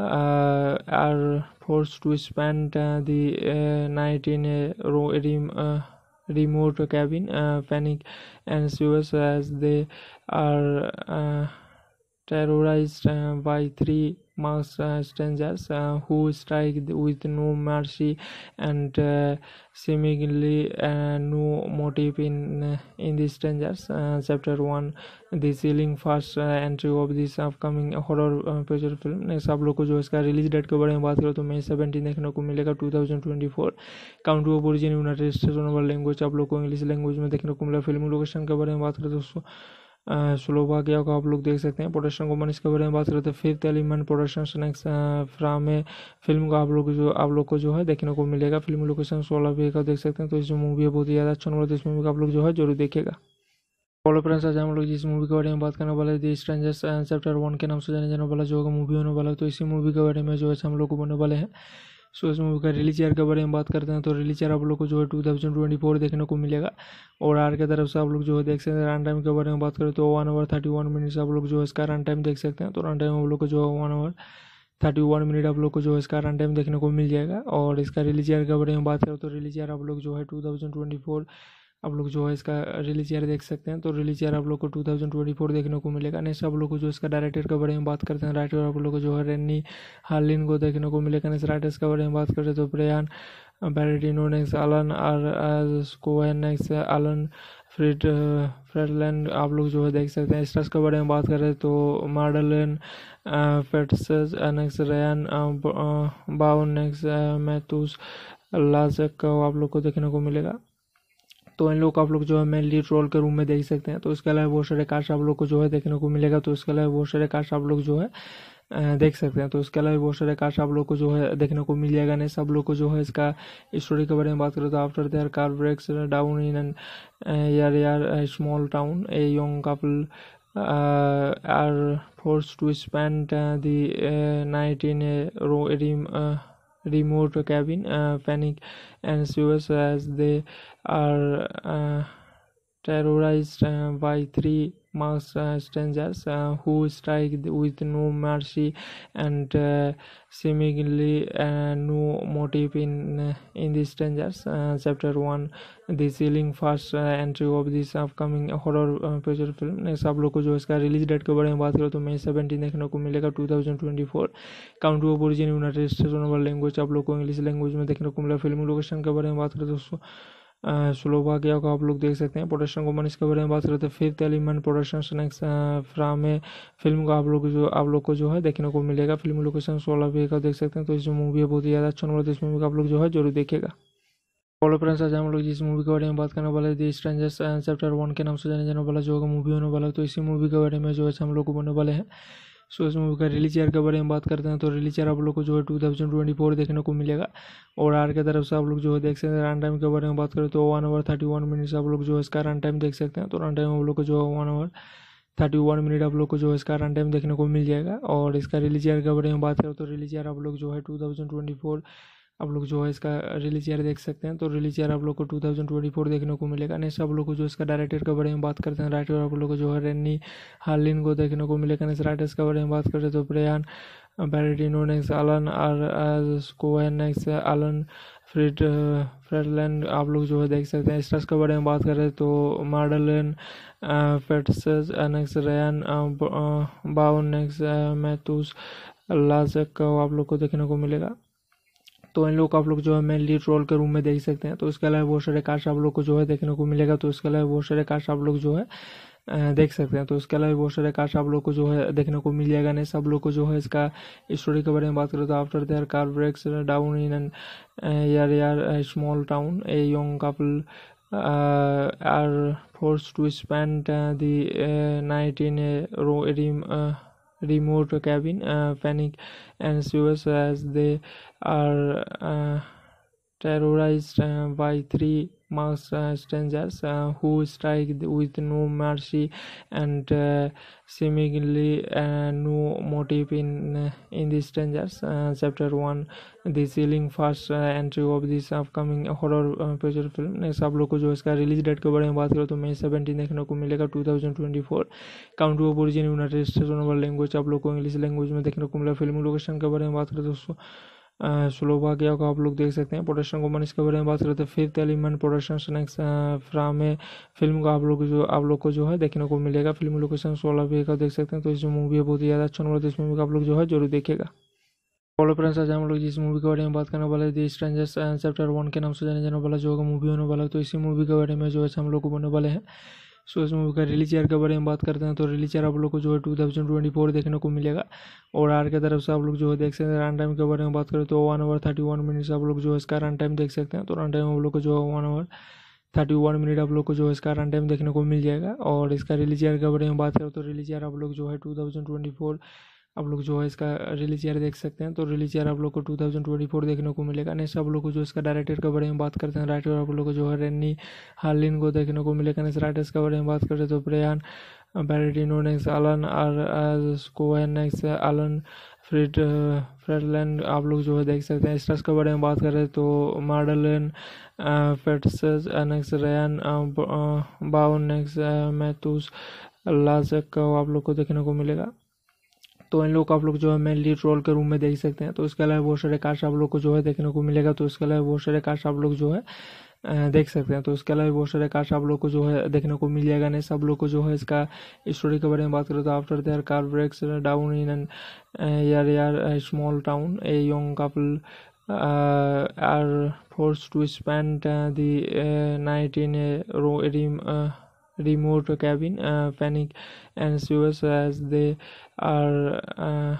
are forced to spend the night in a remote cabin, uh, panic ensues as they are uh, terrorized uh, by three masked uh, strangers uh, who strike with no mercy and uh, seemingly uh, no motive in uh, in the strangers uh, chapter one, the chilling first uh, entry of this upcoming horror feature film. Next आप लोग को जो इसका release date के बारे में बात करो तो मई सेवेंटीन देखने को मिलेगा two thousand twenty four. Country of origin United States वाला लैंग्वेज आप लोग को इंग्लिश लैंग्वेज में देखने को मिला। फिल्म लोकेशन के बारे में बात करें तो स्लोवाकिया को आप लोग देख सकते हैं। प्रोडक्शन कंपनी के बारे में बात करते हैं fifth element production next from में फिल्म को आप लोग जो आप लोग को जो है देखने को मिलेगा। फिल्म लोकेशन स्लोवाकिया का देख सकते हैं। तो इस मूवी है बहुत ही ज़्यादा अच्छा मूवी, इस मूवी को आप लोग जो है जरूर देखेगा। फॉलो फ्रेंड्स, आज हम लोग जिस मूवी के बारे में बात करने वाले द स्ट्रेंजर्स चैप्टर वन के नाम से जाने जाने वाला जो होगा मूवी होने वाला, तो इसी मूवी के बारे में जो है हम लोग को बोलने वाले हैं। सो so, इस मूवी का रिलीज ईयर के बारे में बात करते हैं तो रिलीज ईयर आप लोग को जो है टू थाउजेंड ट्वेंटी फोर देखने को मिलेगा। और आर के तरफ से आप लोग जो है देख सकते हैं। रन टाइम के बारे में बात करें तो one hour thirty one minutes आप लोग जो है इसका रन टाइम देख सकते हैं। तो रन टाइम आप लोग को जो है one hour thirty one minute आप लोग को जो है इसका रन टाइम देखने को मिल जाएगा। और इसका रिलीज ईयर के बारे में बात करें तो रिलीज ईयर आप लोग जो है टू थाउजेंड ट्वेंटी फोर आप लोग जो है इसका रिलीज ईयर देख सकते हैं। तो रिलीज ईयर आप लोग को टू थाउजेंड ट्वेंटी फोर देखने को मिलेगा। नेक्स्ट आप लोग को जो इसका डायरेक्टर के बारे में बात करते हैं, राइटर आप लोग को जो है रेनी हार्लिन को देखने को मिलेगा। नेक्स्ट राइटर्स के बारे में बात करते हैं तो ब्रायन बेर्टिनो, next एलन आर कोहेन, next एलन फ्रीड फ्रीडलैंड आप लोग जो है देख सकते हैं। स्टार्स के बारे में बात करें तो मैडलेन पेट्स, next रयान बाउन, next मैथ्यूस लाजक को आप लोग को देखने को मिलेगा। तो इन लोग आप लोग जो है मेन लीड रोल के रूम में देख सकते हैं। तो इसके अलावा बहुत सारे कास्ट आप लोग को जो है देखने को मिलेगा। तो इसके अलावा बहुत सारे कास्ट आप लोग जो है देख सकते हैं। तो इसके अलावा बहुत सारे कास्ट आप लोग को जो है देखने को मिल जाएगा। नहीं सब लोग को जो है इसका स्टोरी के बारे में बात करें तो after their car breaks down in an यार यार small town a young couple are force to spend the night in a row remote cabin, uh, panic ensues as they are uh, terrorized uh, by three masked uh, strangers uh, who strike with no mercy and uh, seemingly uh, no motive in uh, in the strangers uh, chapter one, the chilling first uh, entry of this upcoming horror feature film। Next आप लोग को जो इसका release date के बारे में बात करें तो मई सेवेंटीन देखने को मिलेगा two thousand twenty four. Country of origin United States वाला लैंग्वेज आप लोग को इंग्लिश लैंग्वेज में देखने को मिला। फिल्म लोकेशन के बारे में बात करें तो स्लोवाकिया को आप लोग देख सकते हैं। प्रोडक्शन कंपनी के बारे में बात करते हैं fifth element production next from में फिल्म को आप लोग जो आप लोग को जो है देखने को मिलेगा। फिल्म लोकेशन स्लोवाकिया का देख सकते हैं। तो इस मूवी है बहुत ही ज़्यादा अच्छा मूवी है, इस मूवी को आप लोग जो है जरूर देखेगा। फॉलो फ्रेंड्स, आज हम लोग जिस मूवी के बारे में बात करने वाले द स्ट्रेंजर्स चैप्टर वन के नाम से जाने जाने वाला जो होगा मूवी होने वाला, तो इसी मूवी के बारे में जो है हम लोग को बोलने वाले हैं। सो इस मूवी का रिलीज ईयर के बारे में बात करते हैं तो रिलीज ईयर आप लोग को जो है टू थाउजेंड ट्वेंटी फोर देखने को मिलेगा। और आर के तरफ से आप लोग जो है देख सकते हैं। रन टाइम के बारे में बात करें तो one hour thirty one minutes आप लोग जो है इसका रन टाइम देख सकते हैं। तो रन टाइम आप लोग को जो है one hour thirty one minute आप लोग को जो है इसका रन टाइम देखने को मिल जाएगा। और इसका रिलीज ईयर के बारे में बात करें तो रिलीज ईयर आप लोग जो है टू थाउजेंड ट्वेंटी फोर आप लोग जो है इसका रिलीज ईयर देख सकते हैं। तो रिलीज ईयर आप लोग को टू थाउजेंड ट्वेंटी फोर देखने को मिलेगा। नेक्स्ट आप लोग को जो इसका डायरेक्टर के बारे में बात करते हैं, राइटर आप लोग को जो है रेनी हार्लिन को देखने को मिलेगा। नेक्स्ट राइटर्स के बारे में बात करते हैं तो ब्रायन बेर्टिनो, next एलन आर कोहेन, next एलन फ्रीड फ्रीडलैंड आप लोग जो है देख सकते हैं। स्टार्स के बारे में बात करें तो मैडलेन पेट्स, next रयान बाउन, next मैथ्यूस लाजक को आप लोग को देखने को मिलेगा। तो इन लोग आप लोग जो है मेन लीड रोल के रूम में देख सकते हैं। तो इसके अलावा बहुत सारे कास्ट आप लोग को जो है देखने को मिलेगा। तो इसके अलावा बहुत सारे कास्ट आप लोग जो है देख सकते हैं। तो इसके अलावा बहुत सारे कास्ट आप लोग को जो है देखने को मिल जाएगा। नहीं सब लोग को जो है इसका स्टोरी के बारे में बात करें तो after their car breaks down in an यार यार small town a young couple are force to spend the night in a row remote cabin, uh, panic ensues as they are uh, terrorized uh, by three masked uh, strangers uh, who strike with no mercy and uh, seemingly uh, no motive in uh, in the strangers uh, chapter one, the chilling first uh, entry of this upcoming horror feature film। Next आप लोग को जो इसका release date के बारे में बात करें तो मई सेवेंटीन देखने को मिलेगा two thousand twenty four. Country of origin United States वाला लैंग्वेज आप लोग को इंग्लिश लैंग्वेज में देखने को मिला। फिल्म लोकेशन के बारे में बात करें तो स्लोवाकिया को आप लोग देख सकते हैं। प्रोडक्शन कंपनी के बारे में बात करते हैं, फिफ्थ एलिमेंट प्रोडक्शन फ्राम है, फिल्म का आप लोग जो आप लोग को जो है देखने को मिलेगा। फिल्म लोकेशन स्लोवाकिया देख सकते हैं। तो इस मूवी है बहुत ही ज़्यादा अच्छा मूवी, तो इस मूवी का आप लोग जो है जरूर देखेगा। हेलो फ्रेंड्स, आज हम लोग जिस मूवी के बारे में बात करने वाले हैं द स्ट्रेंजर्स चैप्टर वन के नाम से जाने जाने वाला जो होगा मूवी होने वाला है, तो इसी मूवी के बारे में जो है हम लोग को बोलने वाले हैं। सो इस मूवी का रिलीज ईयर के बारे में बात करते हैं, तो रिलीज ईयर आप लोग को जो है टू थाउजेंड ट्वेंटी फोर देखने को मिलेगा। और आर के तरफ से आप लोग जो है देख सकते हैं। रन टाइम के बारे में बात करें तो one hour thirty one minutes आप लोग जो है इसका रन टाइम देख सकते हैं। तो रन टाइम आप लोग को जो है one hour thirty one minute आप लोग को जो है इसका रन टाइम देखने को मिल जाएगा। और इसका रिलीज ईयर के बारे में बात करें तो रिलीज ईयर आप लोग जो है टू थाउजेंड ट्वेंटी फोर आप लोग जो है इसका रिलीज ईयर देख सकते हैं। तो रिलीज ईयर आप लोग को टू थाउजेंड ट्वेंटी फोर देखने को मिलेगा। नेक्स्ट आप लोग को जो इसका डायरेक्टर के बारे में बात करते हैं, राइटर आप लोग को जो है रेनी हार्लिन को देखने को मिलेगा। नेक्स्ट राइटर्स के बारे में बात करते हैं तो ब्रायन बेर्टिनो, next एलन आर कोहेन, next एलन फ्रीड फ्रीडलैंड आप लोग जो है देख सकते हैं। स्टार्स के बारे में बात करें तो मैडलेन पेट्स, next रयान बाउन, next मैथ्यूस लाजक को आप लोग को देखने को मिलेगा। तो इन लोग को आप लोग जो है मेन लीड रोल के रूम में देख सकते हैं। तो इसके अलावा बहुत सारे कास्ट आप लोग को जो है देखने को मिलेगा। तो इसके अलावा बहुत सारे कास्ट आप लोग जो है देख सकते हैं। तो इसके अलावा बहुत सारे कास्ट आप लोग को जो है देखने को मिल जाएगा। नहीं सब लोग को जो है इसका स्टोरी के बारे में बात करें तो after their car breaks down in an यार यार small town a young couple are forced to spend the night in a remote cabin, uh, panic ensues as they are uh,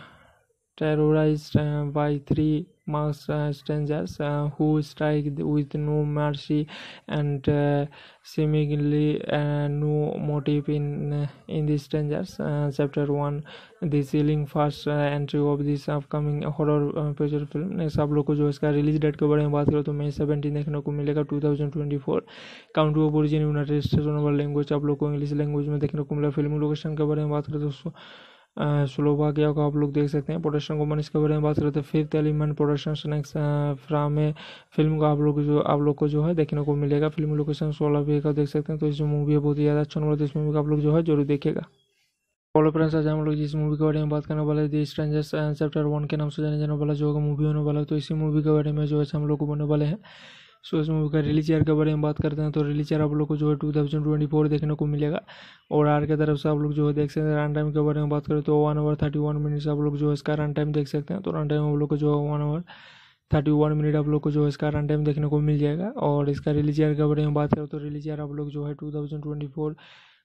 terrorized uh, by three masked uh, strangers uh, who strike with no mercy and uh, seemingly uh, no motive. In uh, in the strangers uh, chapter one, the chilling first uh, entry of this upcoming horror uh, feature film. Next आप लोग को जो इसका release date के बारे में बात करो तो मई सेवेंटीन देखने को मिलेगा two thousand twenty four. Country of origin United States वाला लैंग्वेज आप लोग को इंग्लिश लैंग्वेज में देखने को मिला। फिल्म लोकेशन के बारे में बात करें तो स्लोवाकिया को आप लोग देख सकते हैं। प्रोडक्शन कंपनी के बारे में बात करते हैं, फिफ्थ एलिमेंट प्रोडक्शन फ्राम है, फिल्म का आप लोग जो आप लोग को जो है देखने को मिलेगा। फिल्म लोकेशन स्लोवाकिया देख सकते हैं। तो इस मूवी है बहुत ही ज़्यादा अच्छा मूवी, तो इस मूवी का आप लोग जो है जरूर देखेगा। हेलो फ्रेंड्स, आज हम लोग जिस मूवी के बारे में बात करने वाले हैं द स्ट्रेंजर्स चैप्टर वन के नाम से जाने जाने वाला जो होगा मूवी होने वाला है, तो इसी मूवी के बारे में जो है हम लोग को बोलने वाले हैं। सो so, इस मूवी का रिलीज ईयर के बारे में बात करते हैं, तो रिलीज ईयर आप लोग को जो है टू थाउजेंड ट्वेंटी फोर देखने को मिलेगा। और आर के तरफ से आप लोग जो है देख सकते हैं। रन टाइम के बारे में बात करें तो one hour thirty one minutes आप लोग जो है इसका रन टाइम देख सकते हैं। तो रन टाइम आप लोग को जो है one hour thirty one minute आप लोग को जो है इसका रन टाइम देखने को मिल जाएगा। और इसका रिलीज ईयर के बारे में बात करें तो रिलीज ईयर आप लोग जो है टू थाउजेंड ट्वेंटी फोर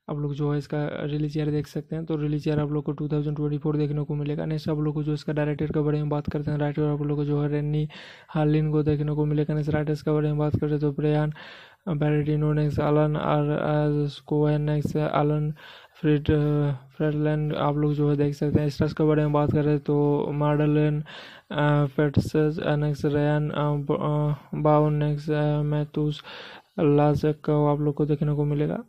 आप लोग जो है इसका रिलीज ईयर देख सकते हैं। तो रिलीज ईयर आप लोग को टू थाउजेंड ट्वेंटी फोर देखने को मिलेगा। नेक्स्ट आप लोग को जो इसका डायरेक्टर के बारे में बात करते हैं, राइटर आप लोग को जो है रेनी हार्लिन को देखने को मिलेगा। नेक्स्ट राइटर्स के बारे में बात करते हैं तो ब्रायन बेर्टिनो, next एलन आर कोहेन, next एलन फ्रीड फ्रीडलैंड आप लोग जो है देख सकते हैं। स्टार्स के बारे में बात करें तो मैडलेन पेट्स, next रयान बाउन, next मैथ्यूस लाजक को आप लोग को देखने को मिलेगा।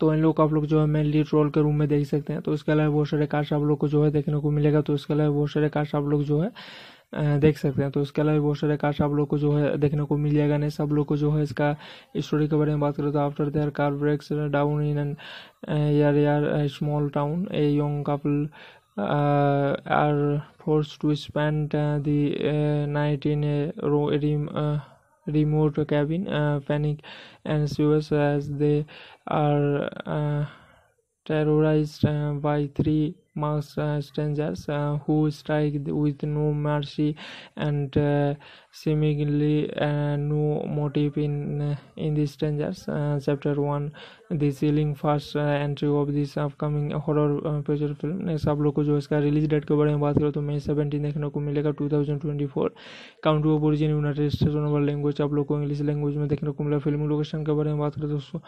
तो इन लोग को आप लोग जो है मेन लीड रोल के रूम में देख सकते हैं। तो इसके अलावा बहुत सारे कास्ट आप लोग को जो है देखने को मिलेगा। तो इसके अलावा बहुत सारे कास्ट आप लोग जो है देख सकते हैं। तो इसके अलावा बहुत सारे कास्ट आप लोग को जो है देखने को मिल जाएगा। नहीं सब लोग को जो है इसका स्टोरी के बारे में बात करें तो after their car breaks down in an यार यार small town a young couple are forced to spend the night in a remote cabin, uh, panic ensues as they are uh, terrorized uh, by three masked uh, strangers uh, who strike with no mercy and uh, seemingly uh, no motive. In uh, in the strangers uh, chapter one, the chilling first uh, entry of this upcoming horror uh, feature film. Next आप लोग को जो इसका release date के बारे में बात करें तो मई सेवेंटीन देखने को मिलेगा two thousand twenty four. Country of origin United States वाला लैंग्वेज आप लोग को इंग्लिश लैंग्वेज में देखने को मिला। फिल्म लोकेशन के बारे में बात करें दोस्तों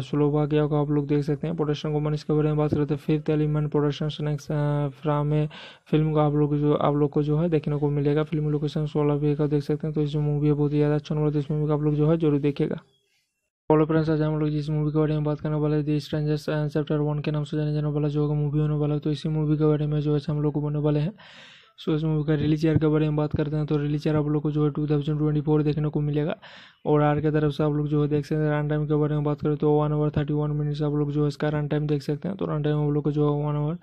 स्लोवाकिया को आप लोग देख सकते हैं। प्रोडक्शन कंपनी के बारे में बात करते हैं, फिफ्थ एलिमेंट प्रोडक्शन फ्राम है, फिल्म का आप लोग जो आप लोग को जो है देखने को मिलेगा। फिल्म लोकेशन स्लोवाकिया देख सकते हैं। तो इस मूवी है बहुत ही ज़्यादा अच्छा मूवी, तो इस मूवी का आप लोग जो है जरूर देखेगा। हेलो फ्रेंड्स, आज हम लोग जिस मूवी के बारे में बात करने वाले हैं द स्ट्रेंजर्स चैप्टर वन के नाम से जाने जाने वाला जो होगा मूवी होने वाला है, तो इसी मूवी के बारे में जो है हम लोग को बोलने वाले हैं। सो इस मूवी का रिलीज ईयर के बारे में बात करते हैं, तो रिलीज ईयर आप लोग को जो है टू थाउजेंड ट्वेंटी फोर देखने को मिलेगा। और आर के तरफ से आप लोग जो है देख सकते हैं। रन टाइम के बारे में बात करें तो one hour thirty one minutes आप लोग जो है इसका रन टाइम देख सकते हैं। तो रन टाइम आप लोग को जो है one hour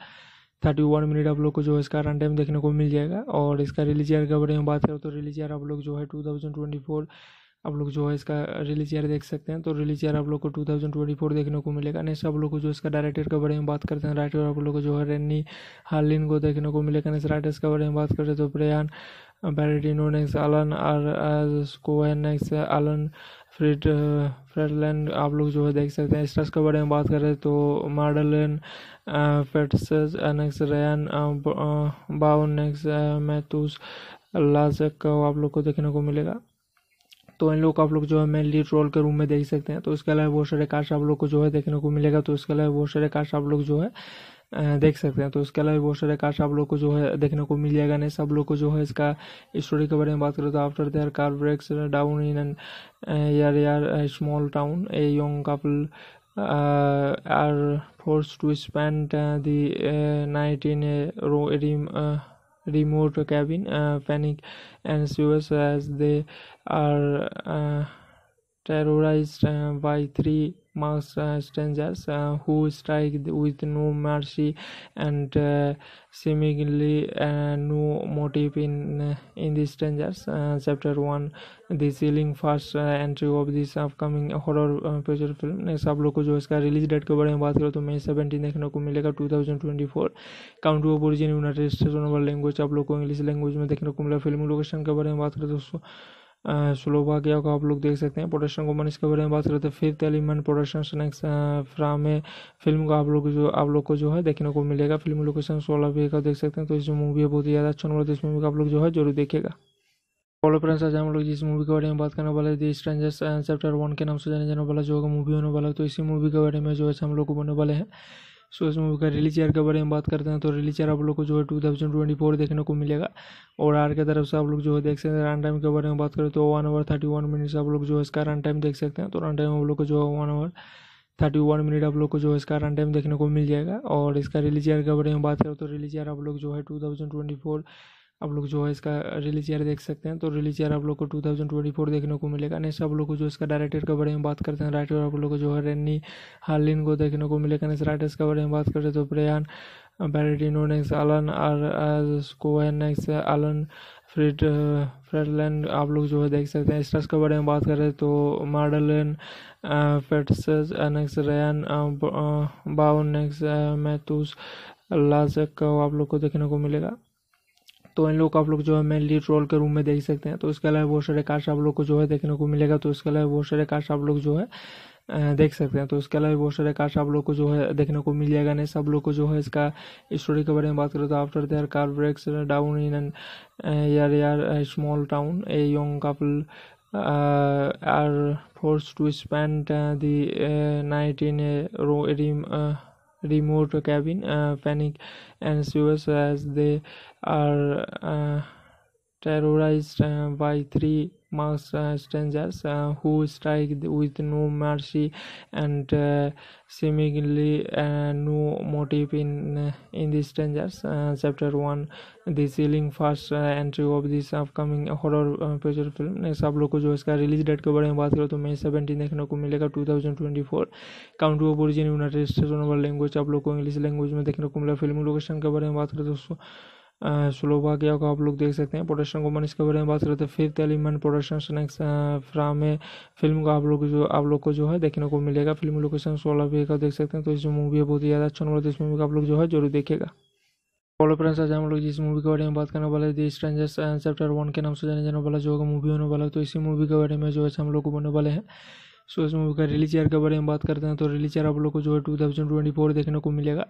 thirty one minute आप लोग को जो है इसका रन टाइम देखने को मिल जाएगा। और इसका रिलीज ईयर के बारे में बात करें तो रिलीज ईयर आप लोग जो है टू थाउजेंड ट्वेंटी फोर, आप लोग जो है इसका रिलीज ईयर देख सकते हैं। तो रिलीज ईयर आप लोग को टू थाउजेंड ट्वेंटी फोर देखने को मिलेगा। नेक्स्ट आप लोग को जो इसका डायरेक्टर के बारे में बात करते हैं, राइटर आप लोग को जो है रेनी हार्लिन को देखने को मिलेगा। नेक्स्ट राइटर्स के बारे में बात करें तो ब्रायन बेर्टिनो, next एलन आर कोहेन, next एलन फ्रीड फ्रीडलैंड आप लोग जो है देख सकते हैं। स्टार्स के बारे में बात करें तो मैडलेन पेट्स, नेक्स्ट रैन बाउन, नेक्स्ट मैथ्यूस लाजक को आप लोग को देखने को मिलेगा। तो इन लोग आप लोग जो है मेन लीड रोल के रूम में देख सकते हैं। तो इसके अलावा बहुत सारे कास्ट आप लोग को जो है देखने को मिलेगा। तो इसके अलावा बहुत सारे कास्ट आप लोग जो है देख सकते हैं। तो इसके अलावा बहुत सारे कास्ट आप लोग को जो है देखने को मिल जाएगा। नहीं सब लोग को जो है इसका स्टोरी के बारे में बात करें तो after their car breaks down in an यार यार small town, a young couple are force to spend the night in a remote cabin. Uh, panic ensues as they are uh, terrorized uh, by three masked uh, strangers uh, who strike with no mercy and uh, seemingly uh, no motive in uh, in the strangers uh, chapter one, the chilling first uh, entry of this upcoming horror feature uh, film। Next आप लोग को जो इसका release date के बारे में बात करो तो मई सेवेंटीन देखने को मिलेगा two thousand twenty four. Country of origin United States, owner language आप लोग को इंग्लिश लैंग्वेज में देखने को मिला। फिल्म लोकेशन के बारे में बात करें तो स्लोवाकिया को आप लोग देख सकते हैं। प्रोडक्शन कंपनी इसके बारे में बात करते हैं fifth element production, next from film का आप लोग जो आप लोग को जो है देखने को मिलेगा। फिल्म लोकेशन सोलाविया का देख सकते हैं। तो इस मूवी है बहुत ही ज़्यादा अच्छा नंबर, तो इस मूवी का आप लोग जो है जरूर देखेगा। फॉलो फ्रेंड्स, आज हम लोग जिस मूवी के बारे में बात करने वाले हैं द स्ट्रेंजर्स चैप्टर वन के नाम से जाने जाने वाला जो होगा मूवी होने वाला है, तो इसी मूवी के बारे में जो है हम लोग को बोलने वाले हैं। सो इस मूवी का रिलीज ईयर के बारे में बात करते हैं तो रिलीज ईयर आप लोग को जो है टू थाउजेंड ट्वेंटी फोर देखने को मिलेगा। और आर की तरफ से आप लोग जो है देख सकते हैं। रन टाइम के बारे में बात करें तो one hour thirty one minutes आप लोग जो है इसका रन टाइम देख सकते हैं। तो रन टाइम आप लोग को जो है one hour thirty one minute आप लोग को जो है इसका रन टाइम देखने को मिल जाएगा। और इसका रिलीज ईयर के बारे में बात करें तो रिलीज ईयर आप लोग जो है टू थाउजेंड ट्वेंटी फोर, आप लोग जो है इसका रिलीज ईयर देख सकते हैं। तो रिलीज ईयर आप लोग को टू थाउजेंड ट्वेंटी फोर देखने को मिलेगा। नेक्स्ट आप लोग को जो इसका डायरेक्टर के बारे में बात करते हैं, राइटर आप लोग को जो है रेनी हार्लिन को देखने को मिलेगा। नेक्स्ट राइटर्स के बारे में बात करें तो ब्रायन बेर्टिनो, next एलन आर कोहेन, next एलन फ्रीड फ्रीडलैंड आप लोग जो है देख सकते हैं। स्टार्स के बारे में बात करें तो मैडलेन पेट्स, नेक्स्ट रैन बाउन, नेक्स्ट मैथ्यूस लाजक को आप लोग को देखने को मिलेगा। तो इन लोग को आप लोग जो है मेन लीड रोल के रूम में देख सकते हैं। तो इसके अलावा बहुत सारे कास्ट आप लोग को जो है देखने को मिलेगा। तो इसके अलावा बहुत सारे कास्ट आप लोग जो है देख सकते हैं। तो इसके अलावा बहुत सारे कास्ट आप लोग को जो है देखने को मिल जाएगा। नहीं सब लोग को जो है इसका स्टोरी के बारे में बात करें तो after their car breaks down in an यार यार small town, a young couple are force to spend the night in a remote cabin. Uh, panic ensues as they are uh, terrorized uh, by three masked uh, strangers uh, who strike with no mercy and uh, seemingly uh, no motive in uh, in the strangers uh, chapter one, the chilling first uh, entry of this upcoming horror feature uh, film। Next आप लोग को जो इसका release date के बारे में बात करें तो मई सेवेंटीन देखने को मिलेगा two thousand twenty four. Country of origin United States, owner language आप लोग को इंग्लिश लैंग्वेज में देखने को मिला। फिल्म लोकेशन के बारे में बात करें तो स्लोवाकिया को आप लोग देख सकते हैं। प्रोडक्शन कंपनी इसके बारे में बात करते हैं fifth element production, next from film का आप लोग जो आप लोग को जो है देखने को मिलेगा। फिल्म लोकेशन सोलाविया का देख सकते हैं। तो इस मूवी है बहुत ही ज़्यादा अच्छा नंबर, तो इस मूवी का आप लोग जो है जरूर देखेगा। फॉलो फ्रेंड्स, आज हम लोग जिस मूवी के बारे में बात करने वाले हैं द स्ट्रेंजर्स चैप्टर वन के नाम से जाने जाने वाला जो होगा मूवी होने वाला है, तो इसी मूवी के बारे में जो है हम लोग को बोलने वाले हैं। सो so, इस मूवी का रिलीज ईयर के बारे में बात करते हैं तो रिलीज ईयर आप लोग को जो है टू थाउजेंड ट्वेंटी फोर देखने को मिलेगा।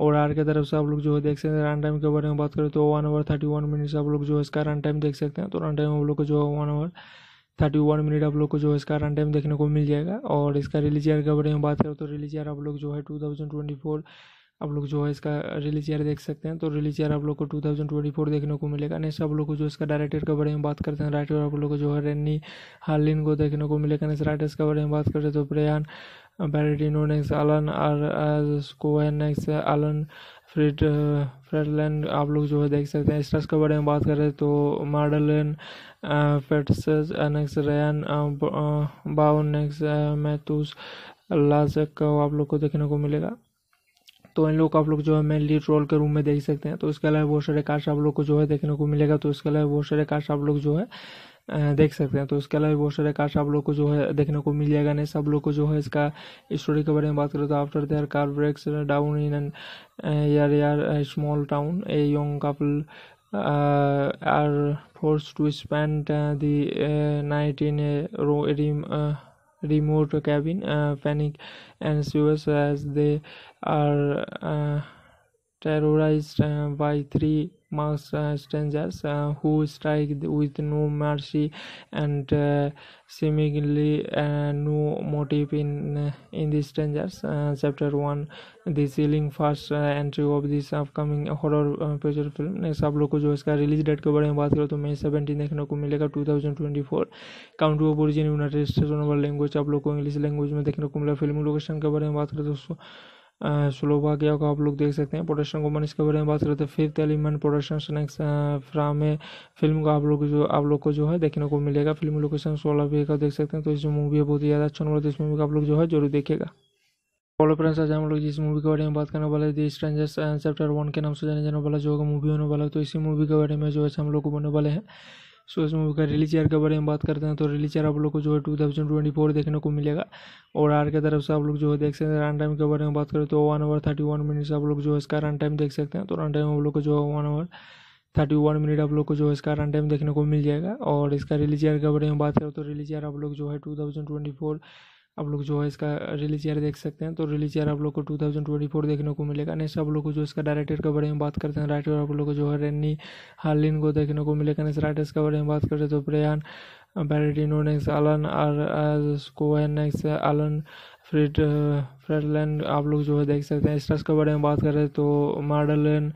और आर की तरफ से आप लोग जो है देख सकते हैं। रन टाइम के बारे में बात करें तो one hour thirty one minutes आप लोग जो है इसका रन टाइम देख सकते हैं। तो रन टाइम आप लोग को जो है one hour thirty one minute आप लोग को जो है इसका रन टाइम देखने को मिल जाएगा। और इसका रिलीज ईयर के बारे में बात करें तो रिलीज ईयर आप लोग जो है टू थाउजेंड ट्वेंटी फोर, आप लोग जो है इसका रिलीज ईयर देख सकते हैं। तो रिलीज ईयर आप लोग को टू थाउजेंड ट्वेंटी फोर देखने को मिलेगा। नेक्स्ट आप लोग को जो इसका डायरेक्टर के बारे में बात करते हैं, राइटर आप लोग को जो है रेनी हार्लिन को देखने को मिलेगा। नेक्स्ट राइटर्स के बारे में बात करें तो ब्रायन बेर्टिनो, next एलन आर कोहेन, next एलन फ्रीड फ्रीडलैंड आप लोग जो है देख सकते हैं। स्टार्स के बारे में बात करें तो मैडलेन पेट्स, नेक्स्ट रैन बाउन, नेक्स्ट मैथ्यूस लाजक को आप लोग को देखने को मिलेगा। तो इन लोग आप लोग जो है मेन लीड रोल के रूम में देख सकते हैं। तो इसके अलावा बहुत सारे कास्ट आप लोग को जो है देखने को मिलेगा। तो इसके अलावा बहुत सारे कास्ट आप लोग जो है देख सकते हैं। तो इसके अलावा बहुत सारे कास्ट आप लोग को जो है देखने को मिल जाएगा। नहीं सब लोग को जो है इसका स्टोरी के बारे में बात करें तो after their car breaks down in an यार यार small town a young couple are force to spend the night in a row remote cabin. Uh, panic ensues as they are uh, terrorized uh, by three masked uh, strangers uh, who strike with no mercy and uh, seemingly uh, no motive in uh, in the strangers uh, chapter one, the chilling first uh, entry of this upcoming horror feature uh, film. next आप लोग को जो इसका release date के बारे में बात करो तो मई सेवेंटीन देखने को मिलेगा two thousand twenty four. Country of origin United States, number language आप लोग को इंग्लिश लैंग्वेज में देखने को मिला। फिल्म लोकेशन के बारे में बात करें दोस्तों स्लोवाकिया को आप लोग देख सकते हैं। प्रोडक्शन कंपनी इसके बारे में बात करते हैं fifth element production next from है फिल्म को आप लोग जो आप लोग को जो है देखने को मिलेगा। फिल्म लोकेशन स्लोवाकिया का देख सकते हैं। तो इस जो मूवी है बहुत ही ज़्यादा अच्छा नंबर तो इस मूवी को आप लोग जो है जरूर देखेगा। हेलो फ्रेंड्स, आज हम लोग जिस मूवी के बारे में बात करने वाले हैं द स्ट्रेंजर्स चैप्टर वन के नाम से जाने जाने वाला जो होगा मूवी होने वाला है। तो इसी मूवी के बारे में जो है हम लोग को बोलने वाले हैं। सो इस मूवी का रिलीज ईयर के बारे में बात करते हैं तो रिलीज ईयर आप लोग को जो है टू थाउजेंड ट्वेंटी फोर देखने को मिलेगा। और आर के तरफ से आप लोग जो है देख सकते हैं। रन टाइम के बारे में बात करें तो one hour thirty one minute आप लोग जो है इसका रन टाइम देख सकते हैं। तो रन टाइम आप लोग को जो है one hour thirty one minute आप लोग को जो है इसका रन टाइम देखने को मिल जाएगा। और इसका रिलीज ईयर के बारे में बात करें तो रिलीज ईयर आप लोग जो है टू थाउजेंड ट्वेंटी फोर आप लोग जो है इसका रिलीज ईयर देख सकते हैं। तो रिलीज ईयर आप लोग को टू थाउजेंड ट्वेंटी फोर देखने को मिलेगा। नेक्स्ट आप लोग को जो इसका डायरेक्टर के बारे में बात करते हैं, राइटर आप लोग को जो है रेनी हार्लिन को देखने को मिलेगा। नेक्स्ट राइटर्स के बारे में बात करते हैं तो ब्रायन बेर्टिनो, next एलन आर कोहेन, next एलन फ्रीड फ्रीडलैंड आप लोग जो है देख सकते हैं। स्टार्स के बारे में बात करें तो मैडलेन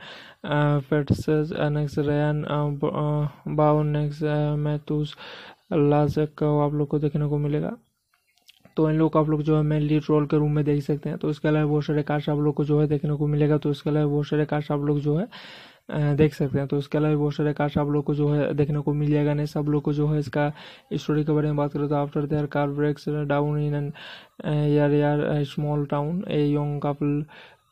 पेट्स, next रयान बाउन, next मैथ्यूस लाजक को आप लोग को देखने को मिलेगा। तो इन लोग आप लोग जो है मेन लीड रोल के रूम में देख सकते हैं। तो इसके अलावा बहुत सारे कास्ट आप लोग को जो है देखने को मिलेगा। तो इसके अलावा बहुत सारे कास्ट आप लोग जो है देख सकते हैं। तो इसके अलावा बहुत सारे कास्ट आप लोग को जो है देखने को मिल जाएगा। नहीं सब लोग को जो है इसका स्टोरी के बारे में बात करें तो after their car breaks down in an यार यार small town a young couple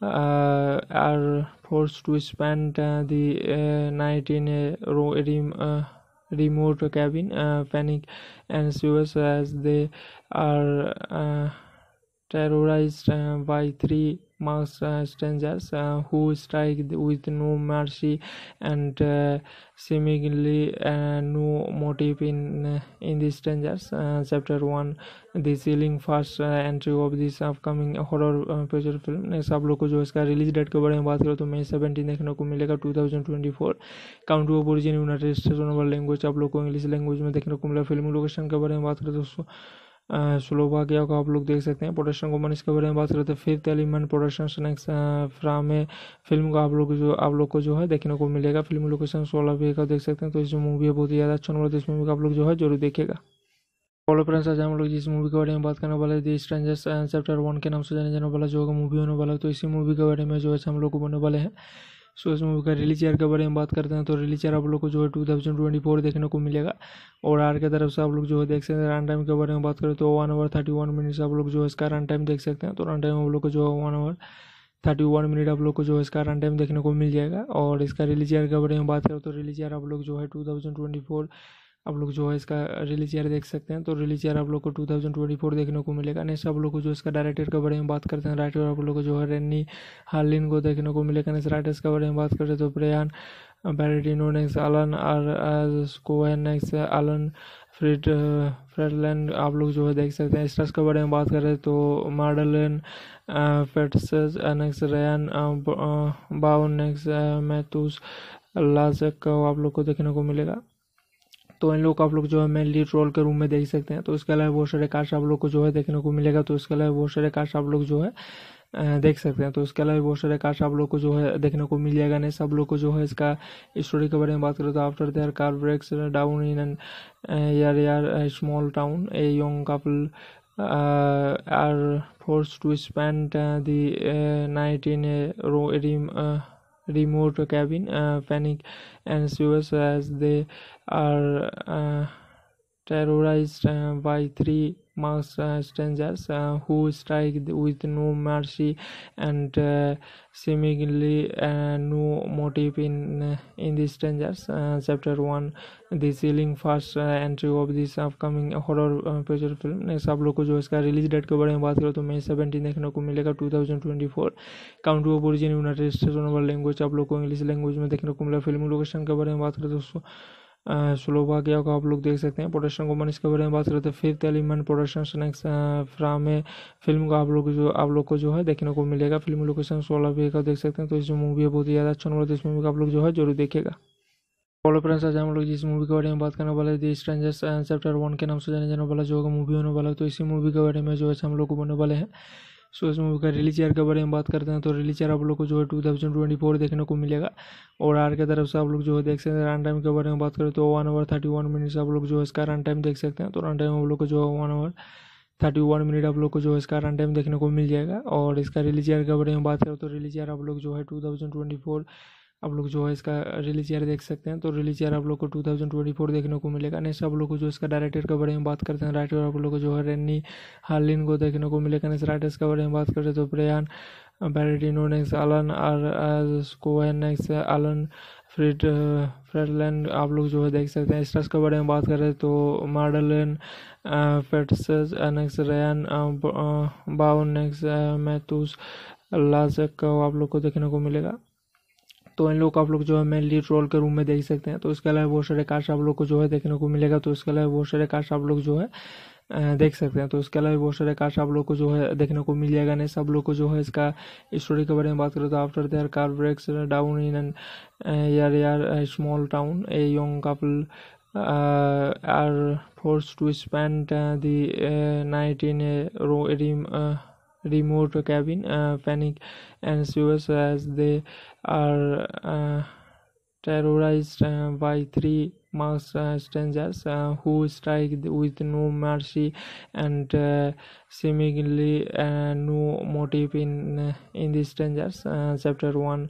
are force to spend the night in a row remote cabin. Uh, panic ensues as they are uh, terrorized uh, by three masked uh, strangers uh, who strike with no mercy and uh, seemingly uh, no motive in uh, in the strangers uh, chapter one, the chilling first uh, entry of this upcoming horror feature uh, film. next आप लोग को जो इसका release date के बारे में बात करें तो मई सेवेंटीन देखने को मिलेगा two thousand twenty four. Country of origin United States, number language आप लोग को इंग्लिश लैंग्वेज में देखने को मिला। फिल्म लोकेशन के बारे में बात करें दोस्तों स्लोवाकिया को आप लोग देख सकते हैं। प्रोडक्शन कंपनी इसके बारे में बात करते हैं fifth element production next from है फिल्म को आप लोग जो आप लोग को जो है देखने को मिलेगा। फिल्म लोकेशन सोलाविया का देख सकते हैं। तो इस मूवी है बहुत ही ज़्यादा अच्छा नंबर तो इस मूवी को आप लोग जो है जरूर देखेगा। हेलो फ्रेंड्स, आज हम लोग जिस मूवी के बारे में बात करने वाले हैं द स्ट्रेंजर्स चैप्टर वन के नाम से जाने जाने वाला जो होगा मूवी होने वाला है। तो इसी मूवी के बारे में जो है हम लोग को बोलने वाले हैं। सो इस मूवी का रिलीज ईयर के बारे में बात करते हैं तो रिलीज ईयर आप लोग को जो है टू थाउजेंड ट्वेंटी फोर देखने को मिलेगा। और आर के तरफ से आप लोग जो है देख सकते हैं। रन टाइम के बारे में बात करें तो one hour thirty one minute आप लोग जो है इसका रन टाइम देख सकते हैं। तो रन टाइम आप लोग को जो है one hour thirty one minute आप लोग को जो है इसका रन टाइम देखने को मिल जाएगा। और इसका रिलीज ईयर के बारे में बात करें तो रिलीज ईयर आप लोग जो है टू थाउजेंड ट्वेंटी फोर आप लोग जो है इसका रिलीज ईयर देख सकते हैं। तो रिलीज ईयर आप लोग को टू थाउजेंड ट्वेंटी फोर देखने को मिलेगा। नेक्स्ट आप लोग को जो इसका डायरेक्टर के बारे में बात करते हैं, राइटर आप लोग को जो है रेनी हार्लिन को देखने को मिलेगा। नेक्स्ट राइटर्स के बारे में बात करते हैं तो ब्रायन बेर्टिनो, next एलन आर कोहेन, next एलन फ्रीड फ्रीडलैंड आप लोग जो है देख सकते हैं। स्टार्स के बारे में बात करें तो मैडलेन पेट्स, next रयान बाउन, next मैथ्यूस लाजक को आप लोग को देखने को मिलेगा। तो इन लोग आप लोग जो है मेन लीड रोल के रूम में देख सकते हैं। तो इसके अलावा बहुत सारे कास्ट आप लोग को जो है देखने को मिलेगा। तो इसके अलावा बहुत सारे कास्ट आप लोग जो है देख सकते हैं। तो इसके अलावा बहुत सारे कास्ट आप लोग को जो है देखने को मिल जाएगा। नहीं सब लोग को जो है इसका स्टोरी के बारे में बात करें तो after their car breaks down in an यार यार small town a young couple are force to spend the night in a row remote cabin. Uh, panic ensues as they are uh, terrorized uh, by three amongst uh, strangers uh, who strike with no mercy and uh, seemingly uh, no motive in uh, in the strangers uh, chapter one, the chilling first uh, entry of this upcoming horror feature film. Next आप लोग को जो इसका release date के बारे में बात करो तो मई सेवेंटीन देखने को मिलेगा two thousand twenty four. Country of origin United States वाला लैंग्वेज आप लोग को इंग्लिश लैंग्वेज में देखने को मिला। फिल्म लोकेशन के बारे में बात करें दोस्तों स्लोवाकिया को आप लोग देख सकते हैं। प्रोडक्शन कंपनीज के बारे में बात करते हैं fifth element production next from है फिल्म को आप लोग जो आप लोग को जो है देखने को मिलेगा। फिल्म लोकेशन स्लोवाकिया का देख सकते हैं। तो इस मूवी है बहुत ही ज़्यादा अच्छा नंबर, इस मूवी को आप लोग जो है जरूर देखेगा। हेलो फ्रेंड्स, आज हम लोग जिस मूवी के बारे में बात करने वाले द स्ट्रेंजर्स चैप्टर वन के नाम से जाने जाने वाला जो होगा मूवी होने वाला है, तो इसी मूवी के बारे में जो है हम लोग को बोलने वाले हैं। सो so, इस मूवी का रिलीज ईयर के बारे में बात करते हैं तो रिलीज ईयर आप लोग को जो है टू थाउजेंड ट्वेंटी फोर देखने को मिलेगा और आर के तरफ से आप लोग जो है देख सकते हैं। रन टाइम के बारे में बात करें तो one hour thirty one minutes आप लोग जो है इसका रन टाइम देख सकते हैं। तो रन टाइम आप लोग को जो है one hour thirty one minute आप लोग को जो है इसका रन टाइम देखने को मिल जाएगा। और इसका रिलीज ईयर के बारे में बात करें तो रिलीज ईयर आप लोग जो है टू थाउजेंड ट्वेंटी फोर आप लोग जो है इसका रिलीज ईयर देख सकते हैं। तो रिलीज ईयर आप लोग को टू थाउजेंड ट्वेंटी फोर देखने को मिलेगा। नेक्स्ट आप लोग को जो इसका डायरेक्टर के बारे में बात करते हैं, राइटर आप लोग को जो है रेनी हार्लिन को देखने को मिलेगा। नेक्स्ट राइटर्स के बारे में बात करते हैं तो ब्रायन बेर्टिनो, next एलन आर कोहेन, next एलन फ्रीड फ्रीडलैंड आप लोग जो है देख सकते हैं। स्टार्स के बारे में बात करें तो मैडलेन पेट्स, next रयान बाउन, next मैथ्यूस लाजक को आप लोग को देखने को मिलेगा। तो इन लोग आप लोग जो है मेन लीड रोल के रूम में देख सकते हैं। तो इसके अलावा बहुत सारे कास्ट आप लोग को जो है देखने को मिलेगा। तो इसके अलावा बहुत सारे कास्ट आप लोग जो है देख सकते हैं। तो इसके अलावा बहुत सारे कास्ट आप लोग को जो है देखने को मिल जाएगा। नहीं सब लोग को जो है इसका स्टोरी के बारे में बात करें तो after their car breaks down in an यार यार small town a young couple are forced to spend the night in a remote cabin, uh, panic ensues as they are uh, terrorized uh, by three masked uh, strangers uh, who strike with no mercy and uh, seemingly uh, no motive in uh, in the strangers uh, chapter one,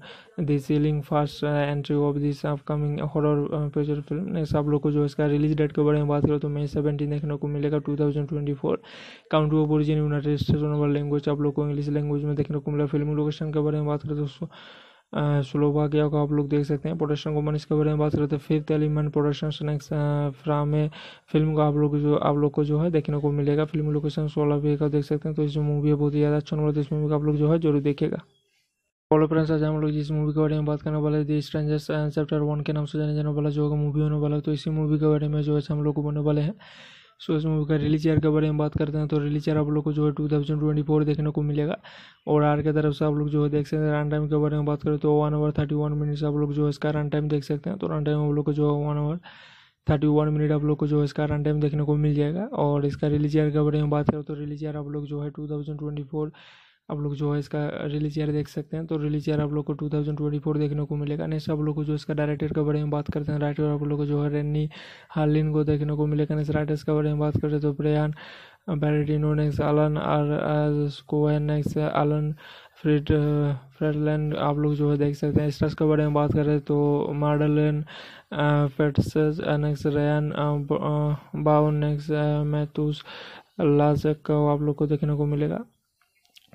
the chilling first uh, entry of this upcoming horror feature film। Next आप लोग को जो इसका release date के बारे में बात करें तो मई सेवेंटीन देखने को मिलेगा two thousand twenty four. Country of origin United States वाला लैंग्वेज आप लोग को इंग्लिश लैंग्वेज में देखने को मिला। फिल्म लोकेशन के बारे में बात करें दोस्तों स्लोवाकिया को आप लोग देख सकते हैं। प्रोडक्शन कंपनीज के बारे में बात करते हैं fifth element production next from है फिल्म को आप लोग जो आप लोग को जो है देखने को मिलेगा। फिल्म लोकेशन स्लोवाकिया का देख सकते हैं। तो इस मूवी है बहुत ही ज़्यादा अच्छा नंबर, इस मूवी को आप लोग जो है जरूर देखेगा। हेलो फ्रेंड्स, आज हम लोग जिस मूवी के बारे में बात करने वाले द स्ट्रेंजर्स चैप्टर वन के नाम से जाने जाने वाला जो होगा मूवी होने वाला है, तो इसी मूवी के बारे में जो है हम लोग को बोलने वाले हैं। सो so, इस मूवी का रिलीज ईयर के बारे में बात करते हैं तो रिलीज ईयर आप लोग को जो है टू थाउजेंड ट्वेंटी फोर देखने को मिलेगा और आर के तरफ से आप लोग जो है देख सकते हैं। रन टाइम के बारे में बात करें तो one hour thirty one minutes आप लोग जो है इसका रन टाइम देख सकते हैं। तो रन टाइम आप लोग को जो है one hour thirty one minute आप लोग को जो है इसका रन टाइम देखने को मिल जाएगा। और इसका रिलीज ईयर के बारे में बात करें तो रिलीज ईयर आप लोग जो है टू थाउजेंड ट्वेंटी फोर आप लोग जो है इसका रिलीज ईयर देख सकते हैं। तो रिलीज ईयर आप लोग को टू थाउजेंड ट्वेंटी फोर देखने को मिलेगा। नेक्स्ट आप लोग को जो इसका डायरेक्टर के बारे में बात करते हैं, राइटर आप लोग को जो है रेनी हार्लिन को देखने को मिलेगा। नेक्स्ट राइटर्स के बारे में बात करते हैं तो ब्रायन बेर्टिनो, next एलन आर कोहेन, next एलन फ्रीड फ्रीडलैंड आप लोग जो है देख सकते हैं। स्टार्स के बारे में बात करें तो मैडलेन पेट्स, next रयान बाउन, next मैथ्यूस लाजक को आप लोग को देखने को मिलेगा।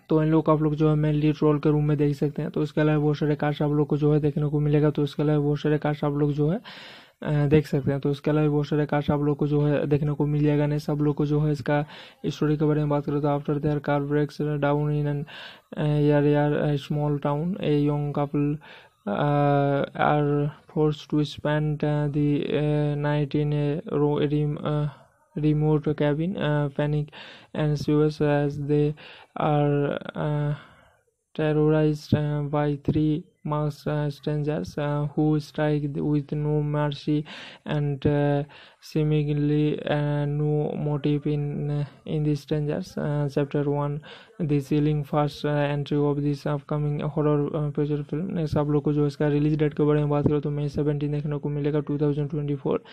तो इन लोग आप लोग जो है मेन लीड रोल के रूम में देख सकते हैं। तो इसके अलावा बहुत सारे कास्ट आप लोग को जो है देखने को मिलेगा। तो इसके अलावा बहुत सारे कास्ट आप लोग जो है देख सकते हैं। तो इसके अलावा बहुत सारे कास्ट आप लोग को जो है देखने को मिल जाएगा। नहीं सब लोग को जो है इसका स्टोरी के बारे में बात करें तो after their car breaks down in an यार यार small town a young couple are forced to spend the night in a remote cabin, uh, panic ensues as they are uh, terrorized uh, by three masked uh, strangers uh, who strike with no mercy and uh, seemingly uh, no motive in uh, in the strangers uh, chapter one, the chilling first uh, entry of this upcoming horror feature film। Next आप लोग को जो इसका release date के बारे में बात करें तो मई सेवेंटीन देखने को मिलेगा two thousand twenty four.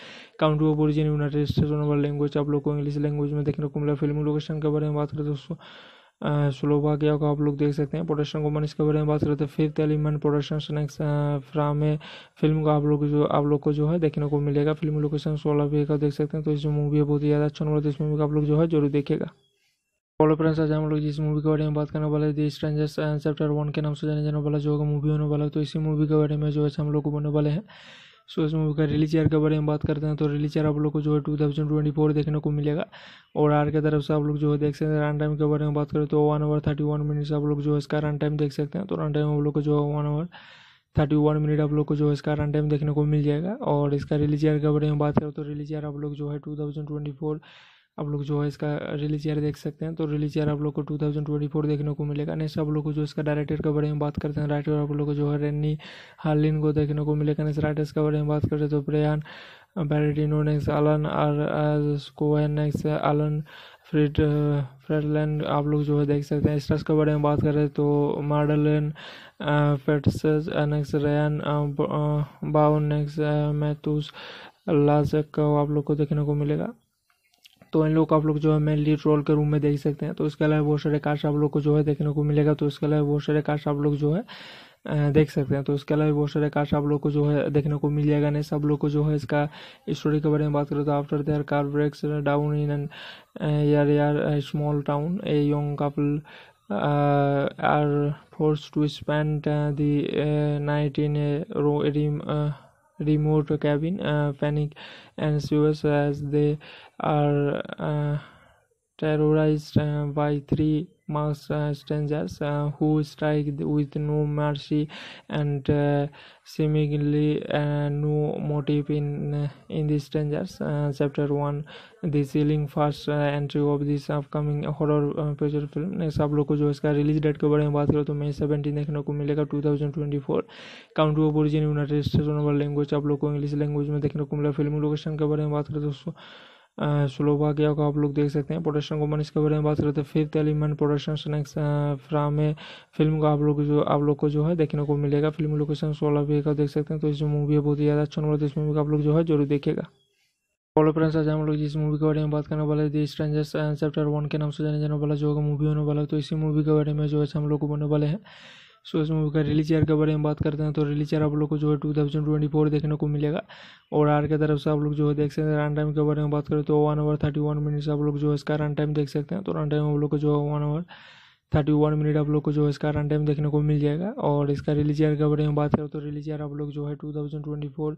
Country of origin United States वाला लैंग्वेज आप लोग को इंग्लिश लैंग्वेज में देखने को मिला। फिल्म लोकेशन के बारे में बात करें दोस्तों स्लोवाकिया को आप लोग देख सकते हैं। प्रोडक्शन कंपनी इसके बारे में बात करते हैं। फिफ्थ एलिमेंट प्रोडक्शन फ्राम है, फिल्म का आप लोग जो आप लोग को जो है देखने को मिलेगा। फिल्म लोकेशन स्लोवाकिया देख सकते हैं। तो इस मूवी है बहुत ही ज़्यादा अच्छा नंबर, तो इस मूवी का आप लोग जो है जरूर देखेगा। हेलो फ्रेंड्स, आज हम लोग जिस मूवी के बारे में बात करने वाले द स्ट्रेंजर्स चैप्टर वन के नाम से जाने जाने वाला जो होगा मूवी होने वाला है, तो इसी मूवी के बारे में जो है हम लोग को बोलने वाले हैं। सो इस मूवी का रिलीज ईयर के बारे में बात करते हैं। तो रिलीज ईयर आप लोग को जो है टू थाउजेंड ट्वेंटी फोर देखने को मिलेगा। और आर के तरफ से आप लोग जो है देख सकते हैं। रन टाइम के बारे में बात करें तो one hour thirty one minutes आप लोग जो है इसका रन टाइम देख सकते हैं। तो रन टाइम आप लोग को जो है one hour thirty one minute आप लोग को जो है इसका रन टाइम देखने को मिल जाएगा। और इसका रिलीज ईयर के बारे में बात करें तो रिलीज ईयर आप लोग जो है टू थाउजेंड ट्वेंटी फोर आप लोग जो है इसका रिलीज ईयर देख सकते हैं। तो रिलीज ईयर आप लोग को टू थाउजेंड ट्वेंटी फोर देखने को मिलेगा। नेक्स्ट आप लोग को जो इसका डायरेक्टर के बारे में बात करते हैं। राइटर आप लोग को जो है रेनी हार्लिन को देखने को मिलेगा। नेक्स्ट राइटर्स के बारे में बात करते हैं तो ब्रायन बेर्टिनो, next एलन आर कोहेन, next एलन फ्रीड फ्रीडलैंड आप लोग जो है देख सकते हैं। स्टार्स के बारे में बात करें तो मैडलेन पेट्स, next रयान बाउन, next मैथ्यूस लाजक को आप लोग को देखने को मिलेगा। तो इन लोग को आप लोग जो है मेन लीड रोल के रूम में देख सकते हैं। तो इसके अलावा बहुत सारे कास्ट आप लोग को जो है देखने को मिलेगा। तो इसके अलावा बहुत सारे कास्ट आप लोग जो है देख सकते हैं। तो इसके अलावा बहुत सारे कास्ट आप लोग को जो है देखने को मिल जाएगा। नहीं सब लोग को जो है इसका स्टोरी के बारे में बात करें तो after their car breaks down in an यार यार small town a young couple are forced to spend the night in a remote cabin, uh, panic ensues as they are uh, terrorized uh, by three masked uh, strangers uh, who strike with no mercy and uh, seemingly uh, no motive. In uh, in the strangers uh, chapter one, the chilling first uh, entry of this upcoming horror uh, feature film. Next आप लोग को जो इसका release date के बारे में बात करो तो मई सेवेंटीन देखने को मिलेगा two thousand twenty four. Country of origin United States वाला लैंग्वेज आप लोग को इंग्लिश लैंग्वेज में देखने को मिलेगा। फिल्म लोकेशन के बारे में बात करें दोस्तों स्लोवाकिया को आप लोग देख सकते हैं। प्रोडक्शन कंपनी इसके बारे में बात करते हैं। फिफ्थ एलिमेंट प्रोडक्शन फ्राम है, फिल्म का आप लोग जो आप लोग को जो है देखने को मिलेगा। फिल्म लोकेशन स्लोवाकिया देख सकते हैं। तो इस मूवी है बहुत ही ज़्यादा अच्छा नंबर, तो इस मूवी का आप लोग जो है जरूर देखेगा। हेलो फ्रेंड्स, आज हम लोग जिस मूवी के बारे में बात करने वाले द स्ट्रेंजर्स चैप्टर वन के नाम से जाने जाने वाला जो होगा मूवी होने वाला है, तो इसी मूवी के बारे में जो है हम लोग को बोलने वाले हैं। सो so, इस मूवी का रिलीज ईयर के बारे में बात करते हैं। तो रिलीज ईयर आप लोग को जो है टू थाउजेंड ट्वेंटी फोर देखने को मिलेगा। और आर के तरफ से आप लोग जो है देख सकते हैं। रन टाइम के बारे में बात करें तो one hour thirty one minutes आप लोग जो है इसका रन टाइम देख सकते हैं। तो रन टाइम आप लोग को जो है one hour thirty one minute आप लोग को जो है इसका रन टाइम देखने को मिल जाएगा। और इसका रिलीज ईयर के बारे में बात करें तो रिलीज ईयर आप लोग जो है टू थाउजेंड ट्वेंटी फोर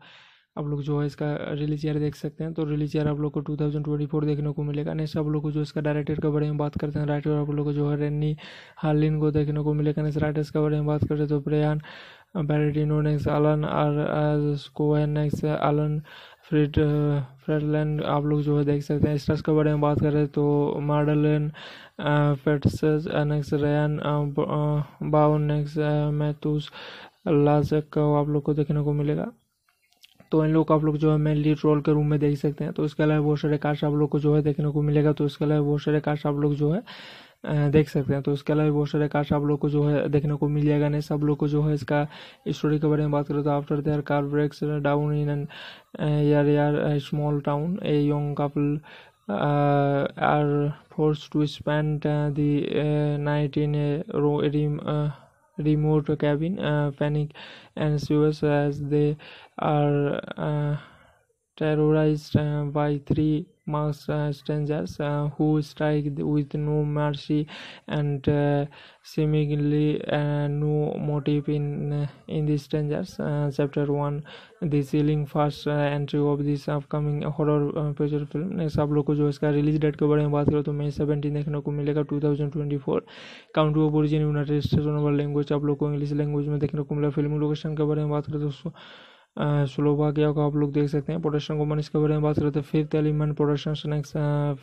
आप लोग जो है इसका रिलीज ईयर देख सकते हैं। तो रिलीज ईयर आप लोग को टू थाउजेंड ट्वेंटी फोर देखने को मिलेगा। नेक्स्ट आप लोग को जो इसका डायरेक्टर के बारे में बात करते हैं। राइटर आप लोग को जो है रेनी हार्लिन को देखने को मिलेगा। नेक्स्ट राइटर्स के बारे में बात करते हैं तो ब्रायन बेर्टिनो, next एलन आर कोहेन, next एलन फ्रीड फ्रीडलैंड आप लोग जो है देख सकते हैं। स्टार्स के बारे में बात करें तो मैडलेन पेट्स, next रयान बाउन, next मैथ्यूस लाजक को आप लोग को देखने को मिलेगा। तो इन लोग को आप लोग जो है मेन लीड रोल के रूम में देख सकते हैं। तो इसके अलावा बहुत सारे कास्ट आप लोग को जो है देखने को मिलेगा। तो इसके अलावा बहुत सारे कास्ट आप लोग जो है देख सकते हैं। तो इसके अलावा बहुत सारे कास्ट आप लोग को जो है देखने को मिल जाएगा। नहीं सब लोग को जो है इसका स्टोरी के बारे में बात करें तो after their car breaks down in an यार यार small town a young couple are forced to spend the night in a remote cabin, uh, panic ensues as they are uh, terrorized uh, by three masked uh, strangers uh, who strike with no mercy and uh, seemingly uh, no motive. In uh, in the strangers uh, chapter one, the chilling first uh, entry of this upcoming horror uh, feature film. Next आप लोग को जो इसका release date के बारे में बात करें तो मई सेवेंटीन देखने को मिलेगा two thousand twenty four. Country of origin United States वाला लैंग्वेज आप लोग को इंग्लिश लैंग्वेज में देखने को मिला। फिल्म लोकेशन के बारे में बात करें दोस्तों स्लोवाकिया को आप लोग देख सकते हैं। प्रोडक्शन कंपनी इसके बारे में बात करते हैं। फिफ्थ एलिमेंट प्रोडक्शन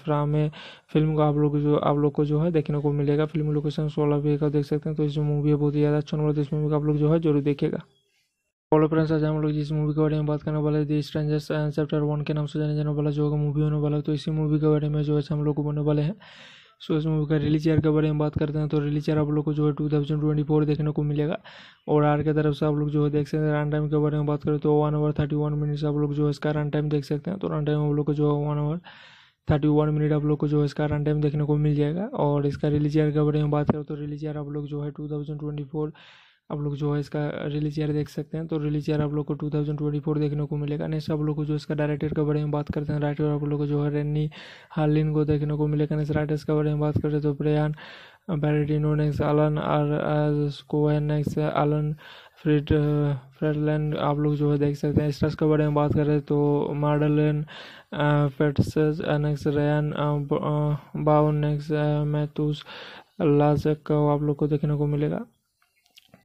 फ्राम है, फिल्म का आप लोग जो आप लोग को जो है देखने को मिलेगा। फिल्म लोकेशन स्लोवाकिया देख सकते हैं। तो इस मूवी है बहुत ही ज़्यादा अच्छा नंबर, तो इस मूवी का आप लोग जो है जरूर देखेगा। हेलो फ्रेंड्स, आज हम लोग जिस मूवी के बारे में बात करने वाले द स्ट्रेंजर्स चैप्टर वन के नाम से जाने जाने वाला जो होगा मूवी होने वाला है, तो इसी मूवी के बारे में जो है हम लोग को बोलने वाले हैं। सो इस मूवी का रिलीज ईयर के बारे में बात करते हैं। तो रिलीज ईयर आप लोग को जो है टू थाउजेंड ट्वेंटी फोर देखने को मिलेगा। और आर के तरफ से आप लोग जो है देख सकते हैं। रन टाइम के बारे में बात करें तो one hour thirty one minutes आप लोग जो है इसका रन टाइम देख सकते हैं। तो रन टाइम आप लोग को जो है वन आवर इकतीस मिनट आप लोग को जो है इसका रन टाइम देखने को मिल जाएगा। और इसका रिलीज ईयर के बारे में बात करें तो रिलीज ईयर आप लोग जो है टू थाउजेंड ट्वेंटी फोर आप लोग जो है इसका रिलीज ईयर देख सकते हैं। तो रिलीज ईयर आप लोग को टू थाउजेंड ट्वेंटी फोर देखने को मिलेगा। नेक्स्ट आप लोग को जो इसका डायरेक्टर के बारे में बात करते हैं, राइटर आप लोग को जो है रेनी हार्लिन को देखने को मिलेगा। नेक्स्ट राइटर्स के बारे में बात करते हैं तो ब्रायन बेर्टिनो, next एलन आर कोहेन, next एलन फ्रीड फ्रीडलैंड आप लोग जो है देख सकते हैं। स्टार्स के बारे में बात करें तो मैडलेन पेट्स, next Ryan Bown, next मैथ्यूस लाजक को आप लोग को देखने को मिलेगा।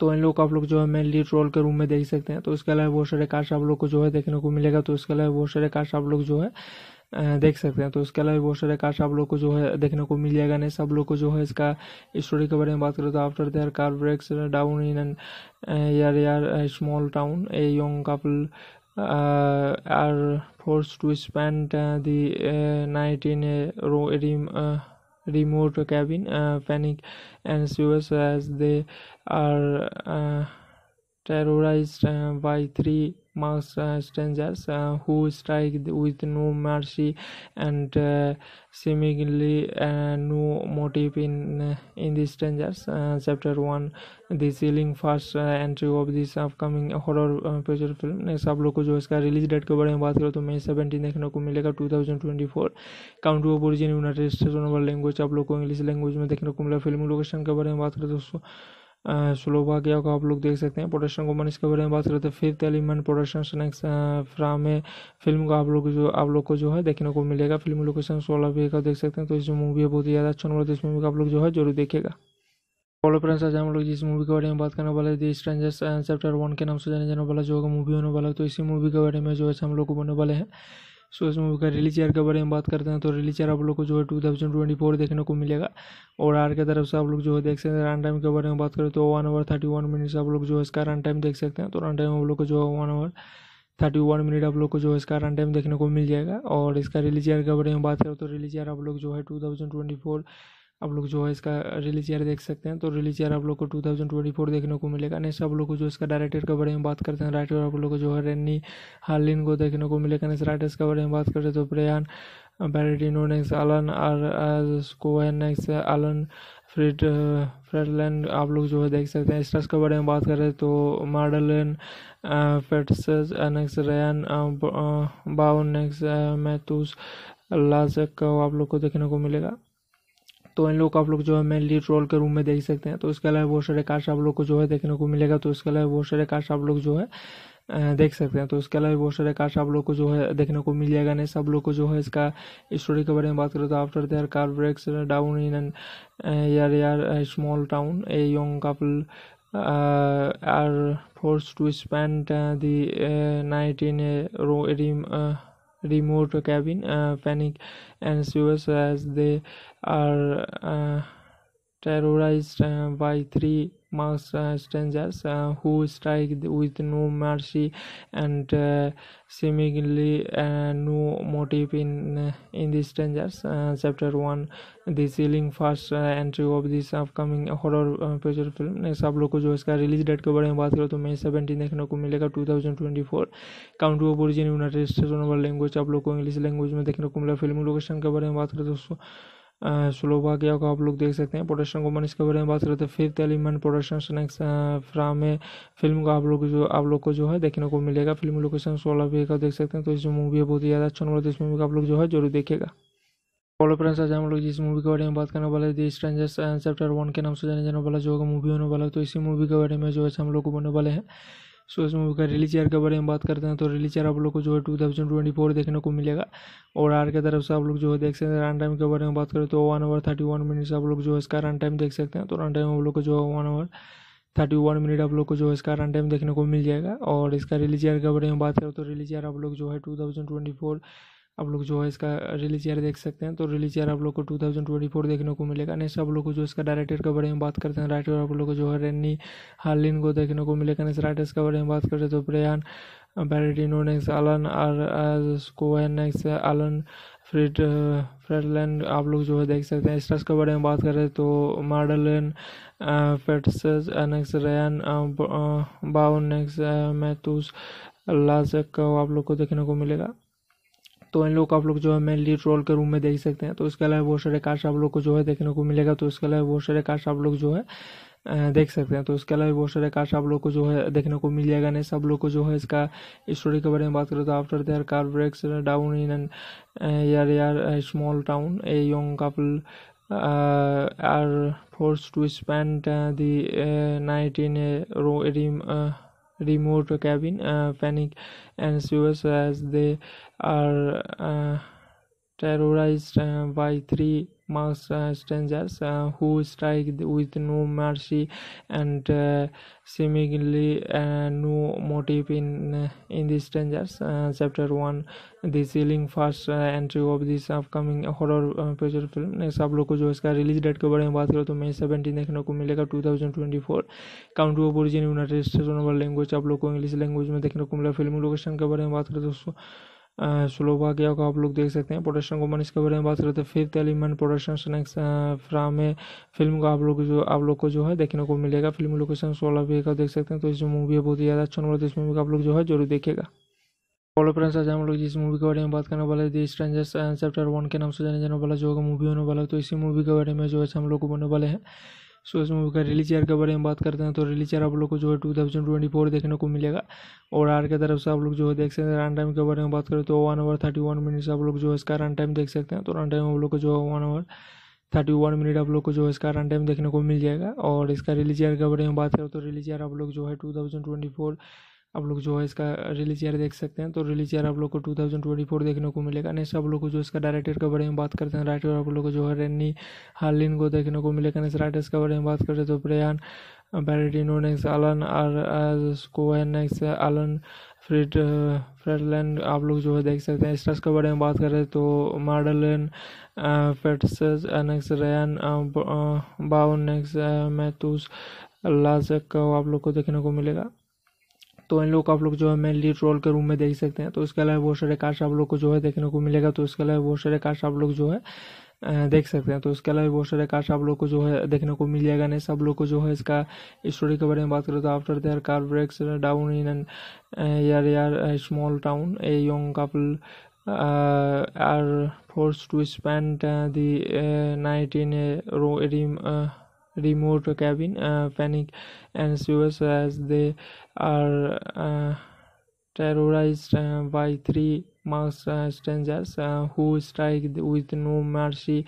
तो इन लोग को आप लोग जो है मेन लीड रोल के रूम में देख सकते हैं। तो इसके अलावा बहुत सारे कास्ट आप लोग को जो है देखने को मिलेगा। तो इसके अलावा बहुत सारे कास्ट आप लोग जो है देख सकते हैं। तो इसके अलावा बहुत सारे कास्ट आप लोग को जो है देखने को मिल जाएगा। नहीं सब लोग को जो है इसका स्टोरी के बारे में बात करें तो after their car breaks down in an यार यार small town a young couple are force to spend the night in a row remote cabin, uh, panic ensues as they are uh, terrorized uh, by three masked uh, strangers uh, who strike with no mercy and uh, seemingly uh, no motive in uh, in the strangers uh, chapter one, the chilling first uh, entry of this upcoming horror feature uh, film। Next आप लोग को जो इसका release date के बारे में बात करो तो मई सेवेंटीन देखने को मिलेगा two thousand twenty four. Country of origin United States, language आप लोग को इंग्लिश लैंग्वेज में देखने को मिला। फिल्म लोकेशन के बारे में बात करें तो स्लोवाकिया को आप लोग देख सकते हैं। प्रोडक्शन कंपनी इसके बारे में बात करते हैं fifth element production, next फ्रामे film का आप लोग जो आप लोग को जो है देखने को मिलेगा। फिल्म लोकेशन सोलाविया का देख सकते हैं। तो इस मूवी है बहुत ही ज़्यादा अच्छा नंबर, तो इस मूवी का आप लोग जो है जरूर देखिएगा। फॉलो फ्रेंड्स, आज हम लोग जिस मूवी के बारे में बात करने वाले द स्ट्रेंजर्स चैप्टर वन के नाम से जाने जाने वाला जो होगा मूवी होने वाला, तो इसी मूवी के बारे में जो है हम लोग को बोलने वाले हैं। सो इस मूवी का रिलीज ईयर के बारे में बात करते हैं तो रिलीज ईयर आप लोग को जो है टू थाउजेंड ट्वेंटी फोर देखने को मिलेगा। और आर के तरफ से आप लोग जो है देख सकते हैं। रन टाइम के बारे में बात करें तो one hour thirty one minutes आप लोग जो है इसका रन टाइम देख सकते हैं। तो रन टाइम आप लोग को जो है one hour thirty one minute आप लोग को जो है इसका रन टाइम देखने को मिल जाएगा। और इसका रिलीज ईयर के बारे में बात करें तो रिलीज ईयर आप लोग जो है टू थाउजेंड ट्वेंटी फोर आप लोग जो है इसका रिलीज ईयर देख सकते हैं। तो रिलीज ईयर आप लोग को टू थाउजेंड ट्वेंटी फोर देखने को मिलेगा। नेक्स्ट आप लोग को जो इसका डायरेक्टर के बारे में बात करते हैं, राइटर आप लोग को जो है रेनी हार्लिन को देखने को मिलेगा। नेक्स्ट राइटर्स के बारे में बात करते हैं तो ब्रायन बेर्टिनो, next एलन आर कोहेन, next एलन फ्रीड फ्रीडलैंड आप लोग जो है देख सकते हैं। स्टार्स के बारे में बात करें तो मैडलेन पेट्स, next Ryan Bown, next मैथ्यूस लाजक को आप लोग को देखने को मिलेगा। तो इन लोग को आप लोग जो है मेन लीड रोल के रूम में देख सकते हैं। तो इसके अलावा बहुत सारे कास्ट आप लोग को जो है देखने को मिलेगा। तो इसके अलावा बहुत सारे कास्ट आप लोग जो है देख सकते हैं। तो इसके अलावा बहुत सारे कास्ट आप लोग को जो है देखने को मिल जाएगा। नहीं सब लोग को जो है इसका स्टोरी के बारे में बात करें तो after their car breaks down in an यार यार small town a young couple are force to spend the night in a row remote cabin, uh, panic ensues as they are uh, terrorized uh, by three masked uh, strangers uh, who strike with no mercy and uh, seemingly uh, no motive in uh, in the strangers uh, chapter one, the chilling first uh, entry of this upcoming horror feature uh, film। Next आप लोग को जो इसका release date के बारे में बात करें तो मई सेवेंटीन देखने को मिलेगा two thousand twenty four. Country of origin United States, language आप लोग को इंग्लिश लैंग्वेज में देखने को मिला। फिल्म लोकेशन के बारे में बात करें तो स्लोवाकिया को आप लोग देख सकते हैं। प्रोडक्शन कंपनी इसके बारे में बात करते हैं fifth element production, next फ्रामे film का आप लोग जो आप लोग को जो है देखने को मिलेगा। फिल्म लोकेशन सोलाविया का देख सकते हैं। तो इस मूवी है बहुत ही ज़्यादा अच्छा नंबर, तो इस मूवी का आप लोग जो है जरूर देखिएगा। फॉलो फ्रेंड्स, आज हम लोग जिस मूवी के बारे में बात करने वाले द स्ट्रेंजर्स चैप्टर वन के नाम से जाने जाने वाला जो होगा मूवी होने वाला, तो इसी मूवी के बारे में जो है हम लोग को बोलने वाले हैं। सो इस मूवी का रिलीज ईयर के बारे में बात करते हैं तो रिलीज ईयर आप लोग को जो है टू थाउजेंड ट्वेंटी फोर देखने को मिलेगा। और आर के तरफ से आप लोग जो है देख सकते हैं। रन टाइम के बारे में बात करें तो one hour thirty one minutes आप लोग जो है इसका रन टाइम देख सकते हैं। तो रन टाइम आप लोग को जो है one hour thirty one minute आप लोग को जो है इसका रन टाइम देखने को मिल जाएगा। और इसका रिलीज ईयर के बारे में बात करें तो रिलीज ईयर आप लोग जो है टू थाउजेंड ट्वेंटी फोर आप लोग जो है इसका रिलीज ईयर देख सकते हैं। तो रिलीज ईयर आप लोग को टू थाउजेंड ट्वेंटी फोर देखने को मिलेगा। नेक्स्ट आप लोग को जो इसका डायरेक्टर के बारे में बात करते हैं, राइटर आप लोग को जो है रेनी हार्लिन को देखने को मिलेगा। नेक्स्ट राइटर्स के बारे में बात करते हैं तो ब्रायन बेर्टिनो, next एलन आर कोहेन, next एलन फ्रीड फ्रीडलैंड आप लोग जो है देख सकते हैं। स्टार्स के बारे में बात करें तो मैडलेन पेट्स, next Ryan Bown, next मैथ्यूस लाजक को आप लोग को देखने को मिलेगा। तो इन लोग आप लोग जो है मेन लीड रोल के रूम में देख सकते हैं। तो इसके अलावा बहुत सारे कास्ट आप लोग को जो है देखने को मिलेगा। तो इसके अलावा बहुत सारे कास्ट आप लोग जो है देख सकते हैं। तो इसके अलावा बहुत सारे कास्ट आप लोग को जो है देखने को मिल जाएगा। नहीं सब लोग को जो है इसका स्टोरी के बारे में बात करें तो after their car breaks down in an यार यार small town a young couple are force to spend the night in a row remote cabin, uh, panic ensues as they are uh, terrorized uh, by three masked uh, strangers uh, who strike with no mercy and uh, seemingly uh, no motive in uh, in the strangers uh, chapter one, the chilling first uh, entry of this upcoming horror uh, feature film। next आप लोग को जो इसका release date के बारे में बात करो तो मई सेवेंटीन देखने को मिलेगा two thousand twenty four. Country of origin United States, owner language आप लोग को इंग्लिश लैंग्वेज में देखने को मिला। फिल्म लोकेशन के बारे में बात करें दोस्तों स्लोवाकिया को आप लोग देख सकते हैं। प्रोडक्शन कंपनी इसके बारे में बात करते हैं fifth element production. Next from है फिल्म को आप लोग जो आप लोग को जो है देखने को मिलेगा। फिल्म लोकेशन सोलाविया का देख सकते हैं। तो इस जो मूवी है बहुत ही ज़्यादा अच्छा नंबर तो इस मूवी को आप लोग जो है जरूर देखेगा। हेलो फ्रेंड्स, आज हम लोग जिस मूवी के बारे में बात करने वाले हैं द स्ट्रेंजर्स चैप्टर वन के नाम से जाने जाने वाला जो होगा मूवी होने वाला है। तो इसी मूवी के बारे में जो है हम लोग को बोलने वाले हैं। सो इस मूवी का रिलीज ईयर के बारे में बात करते हैं तो रिलीज ईयर आप लोग को जो है टू थाउजेंड ट्वेंटी फोर देखने को मिलेगा। और आर के तरफ से आप लोग जो है देख सकते हैं। रन टाइम के बारे में बात करें तो one hour thirty one minute आप लोग जो है इसका रन टाइम देख सकते हैं। तो रन टाइम आप लोग को जो है one hour thirty one minute आप लोग को जो है इसका रन टाइम देखने को मिल जाएगा। और इसका रिलीज ईयर के बारे में बात करें तो रिलीज ईयर आप लोग जो है टू थाउजेंड ट्वेंटी फोर आप लोग जो है इसका रिलीज ईयर देख सकते हैं। तो रिलीज ईयर आप लोग को टू थाउजेंड ट्वेंटी फोर देखने को मिलेगा। नेक्स्ट आप लोग को जो इसका डायरेक्टर के बारे में बात करते हैं। राइटर आप लोग को जो है रेनी हार्लिन को देखने को मिलेगा। नेक्स्ट राइटर्स के बारे में बात करते हैं तो ब्रायन बेर्टिनो, next Alan R Cohen, next Alan Freed Friedland आप लोग जो है देख सकते हैं। स्टार्स के बारे में बात करें तो मैडलेन पेट्स, next रयान बाउन, next मैथ्यूस लाजक को आप लोग को देखने को मिलेगा। तो इन लोग को आप लोग जो है मेन लीड रोल के रूम में देख सकते हैं। तो इसके अलावा बहुत सारे कास्ट आप लोग को जो है देखने को मिलेगा। तो इसके अलावा बहुत सारे कास्ट आप लोग जो है देख सकते हैं। तो इसके अलावा बहुत सारे कास्ट आप लोग को जो है देखने को मिल जाएगा। नहीं सब लोग को जो है इसका स्टोरी के बारे में बात करें तो after their car breaks down in an यार यार small town a young couple are force to spend the night in a row remote cabin, uh, panic ensues as they are uh, terrorized uh, by three masked uh, strangers uh, who strike with no mercy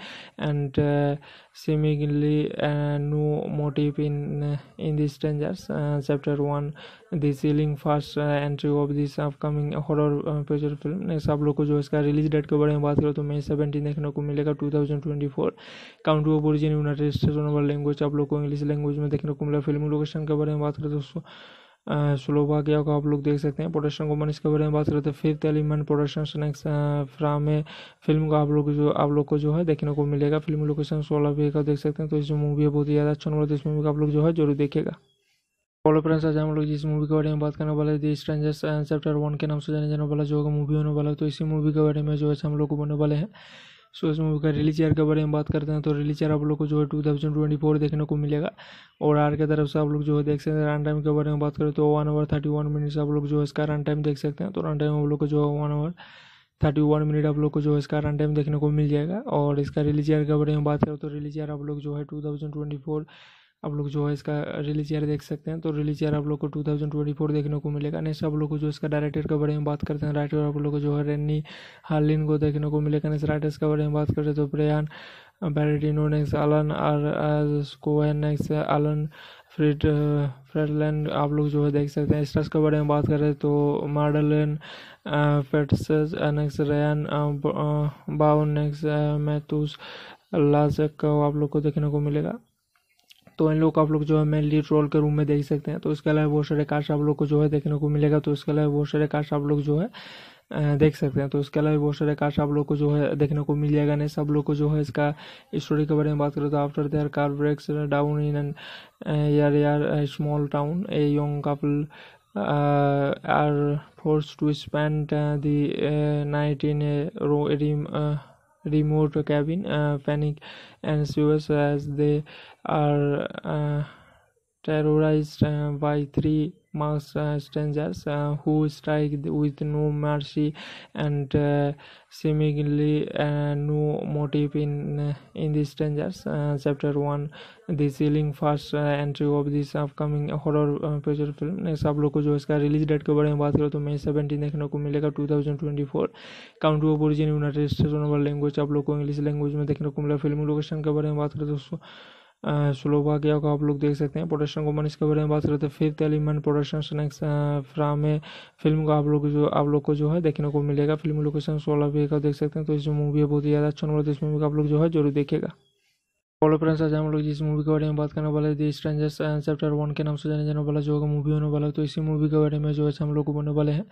and uh, seemingly uh, no motive in uh, in the strangers uh, chapter one, the chilling first uh, entry of this upcoming horror uh, feature film। next आप लोग को जो इसका release date के बारे में बात करें तो मई सेवेंटीन देखने को मिलेगा two thousand twenty four. Country of origin United States, owner language आप लोग को इंग्लिश लैंग्वेज में देखने को मिला। फिल्म लोकेशन के बारे में बात करें दोस्तों स्लोवाकिया को आप लोग देख सकते हैं। प्रोडक्शन कंपनी इसके बारे में बात करते हैं fifth element production. Next from है फिल्म को आप लोग जो आप लोग को जो है देखने को मिलेगा। फिल्म लोकेशन सोलाविया का देख सकते हैं। तो इस जो मूवी है बहुत ही ज़्यादा अच्छा नंबर तो इस मूवी को आप लोग जो है जरूर देखेगा। हेलो फ्रेंड्स, आज हम लोग जिस मूवी के बारे में बात करने वाले हैं द स्ट्रेंजर्स चैप्टर वन के नाम से जाने जाने वाला जो होगा मूवी होने वाला है। तो इसी मूवी के बारे में जो है हम लोग को बोलने वाले हैं। सो इस मूवी का रिलीज ईयर के बारे में बात करते हैं तो रिलीज ईयर आप लोग को जो है टू थाउजेंड ट्वेंटी फोर देखने को मिलेगा। और आर के तरफ से आप लोग जो है देख सकते हैं। रन टाइम के बारे में बात करें तो one hour thirty one minute आप लोग जो है इसका रन टाइम देख सकते हैं। तो रन टाइम आप लोग को जो है one hour thirty one minute आप लोग को जो है इसका रन टाइम देखने को मिल जाएगा। और इसका रिलीज ईयर के बारे में बात करें तो रिलीज ईयर आप लोग जो है टू थाउजेंड ट्वेंटी फोर आप लोग जो है इसका रिलीज ईयर देख सकते हैं। तो रिलीज ईयर आप लोग को टू थाउजेंड ट्वेंटी फोर देखने को मिलेगा। नेक्स्ट आप लोग को जो इसका डायरेक्टर के बारे में बात करते हैं। राइटर आप लोग को जो है रेनी हार्लिन को देखने को मिलेगा। नेक्स्ट राइटर्स के बारे में बात करते हैं तो ब्रायन बेर्टिनो, next Alan R Cohen, next Alan Freed Friedland आप लोग जो है देख सकते हैं। स्टार्स के बारे में बात करें तो मैडलेन पेट्स, next रयान बाउन, next मैथ्यूस लाजक को आप लोग को देखने को मिलेगा। तो इन लोग को आप लोग जो है मेन लीड रोल के रूम में देख सकते हैं। तो इसके अलावा बहुत सारे कास्ट आप लोग को जो है देखने को मिलेगा। तो इसके अलावा बहुत सारे कास्ट आप लोग जो है देख सकते हैं। तो इसके अलावा बहुत सारे कास्ट आप लोग को जो है देखने को मिल जाएगा। नहीं सब लोग को जो है इसका स्टोरी के बारे में बात करें तो after their car breaks down in an यार यार small town a young couple are force to spend the night in a row remote cabin, uh, panic ensues as they are uh, terrorized uh, by three amongst uh, strangers uh, who strike with no mercy and uh, seemingly uh, no motive in uh, in the strangers uh, chapter one, the chilling first uh, entry of this upcoming horror feature film. Next आप लोग को जो इसका release date के बारे में बात करो तो मई सेवेंटीन देखने को मिलेगा two thousand twenty four. Country of origin United States वाला लैंग्वेज आप लोग को इंग्लिश लैंग्वेज में देखने को मिला। फिल्म लोकेशन के बारे में बात करें दोस्तों स्लोवाकिया को आप लोग देख सकते हैं। प्रोडक्शन को इसके बारे में बात करते हैं fifth element production next from में फिल्म को आप लोग जो आप लोग को जो है देखने को मिलेगा। फिल्म लोकेशन स्लोवाकिया देख सकते हैं। तो इस जो मूवी है बहुत ही ज़्यादा अच्छा नंबर इस मूवी को आप लोग जो है जरूर देखेगा। हेलो फ्रेंड्स, आज हम लोग जिस मूवी के बारे में बात करने वाले द स्ट्रेंजर्स चैप्टर वन के नाम से जाने जाने वाला जो होगा मूवी होने वाला है, तो इसी मूवी के बारे में जो है हम लोग को बोलने वाले हैं।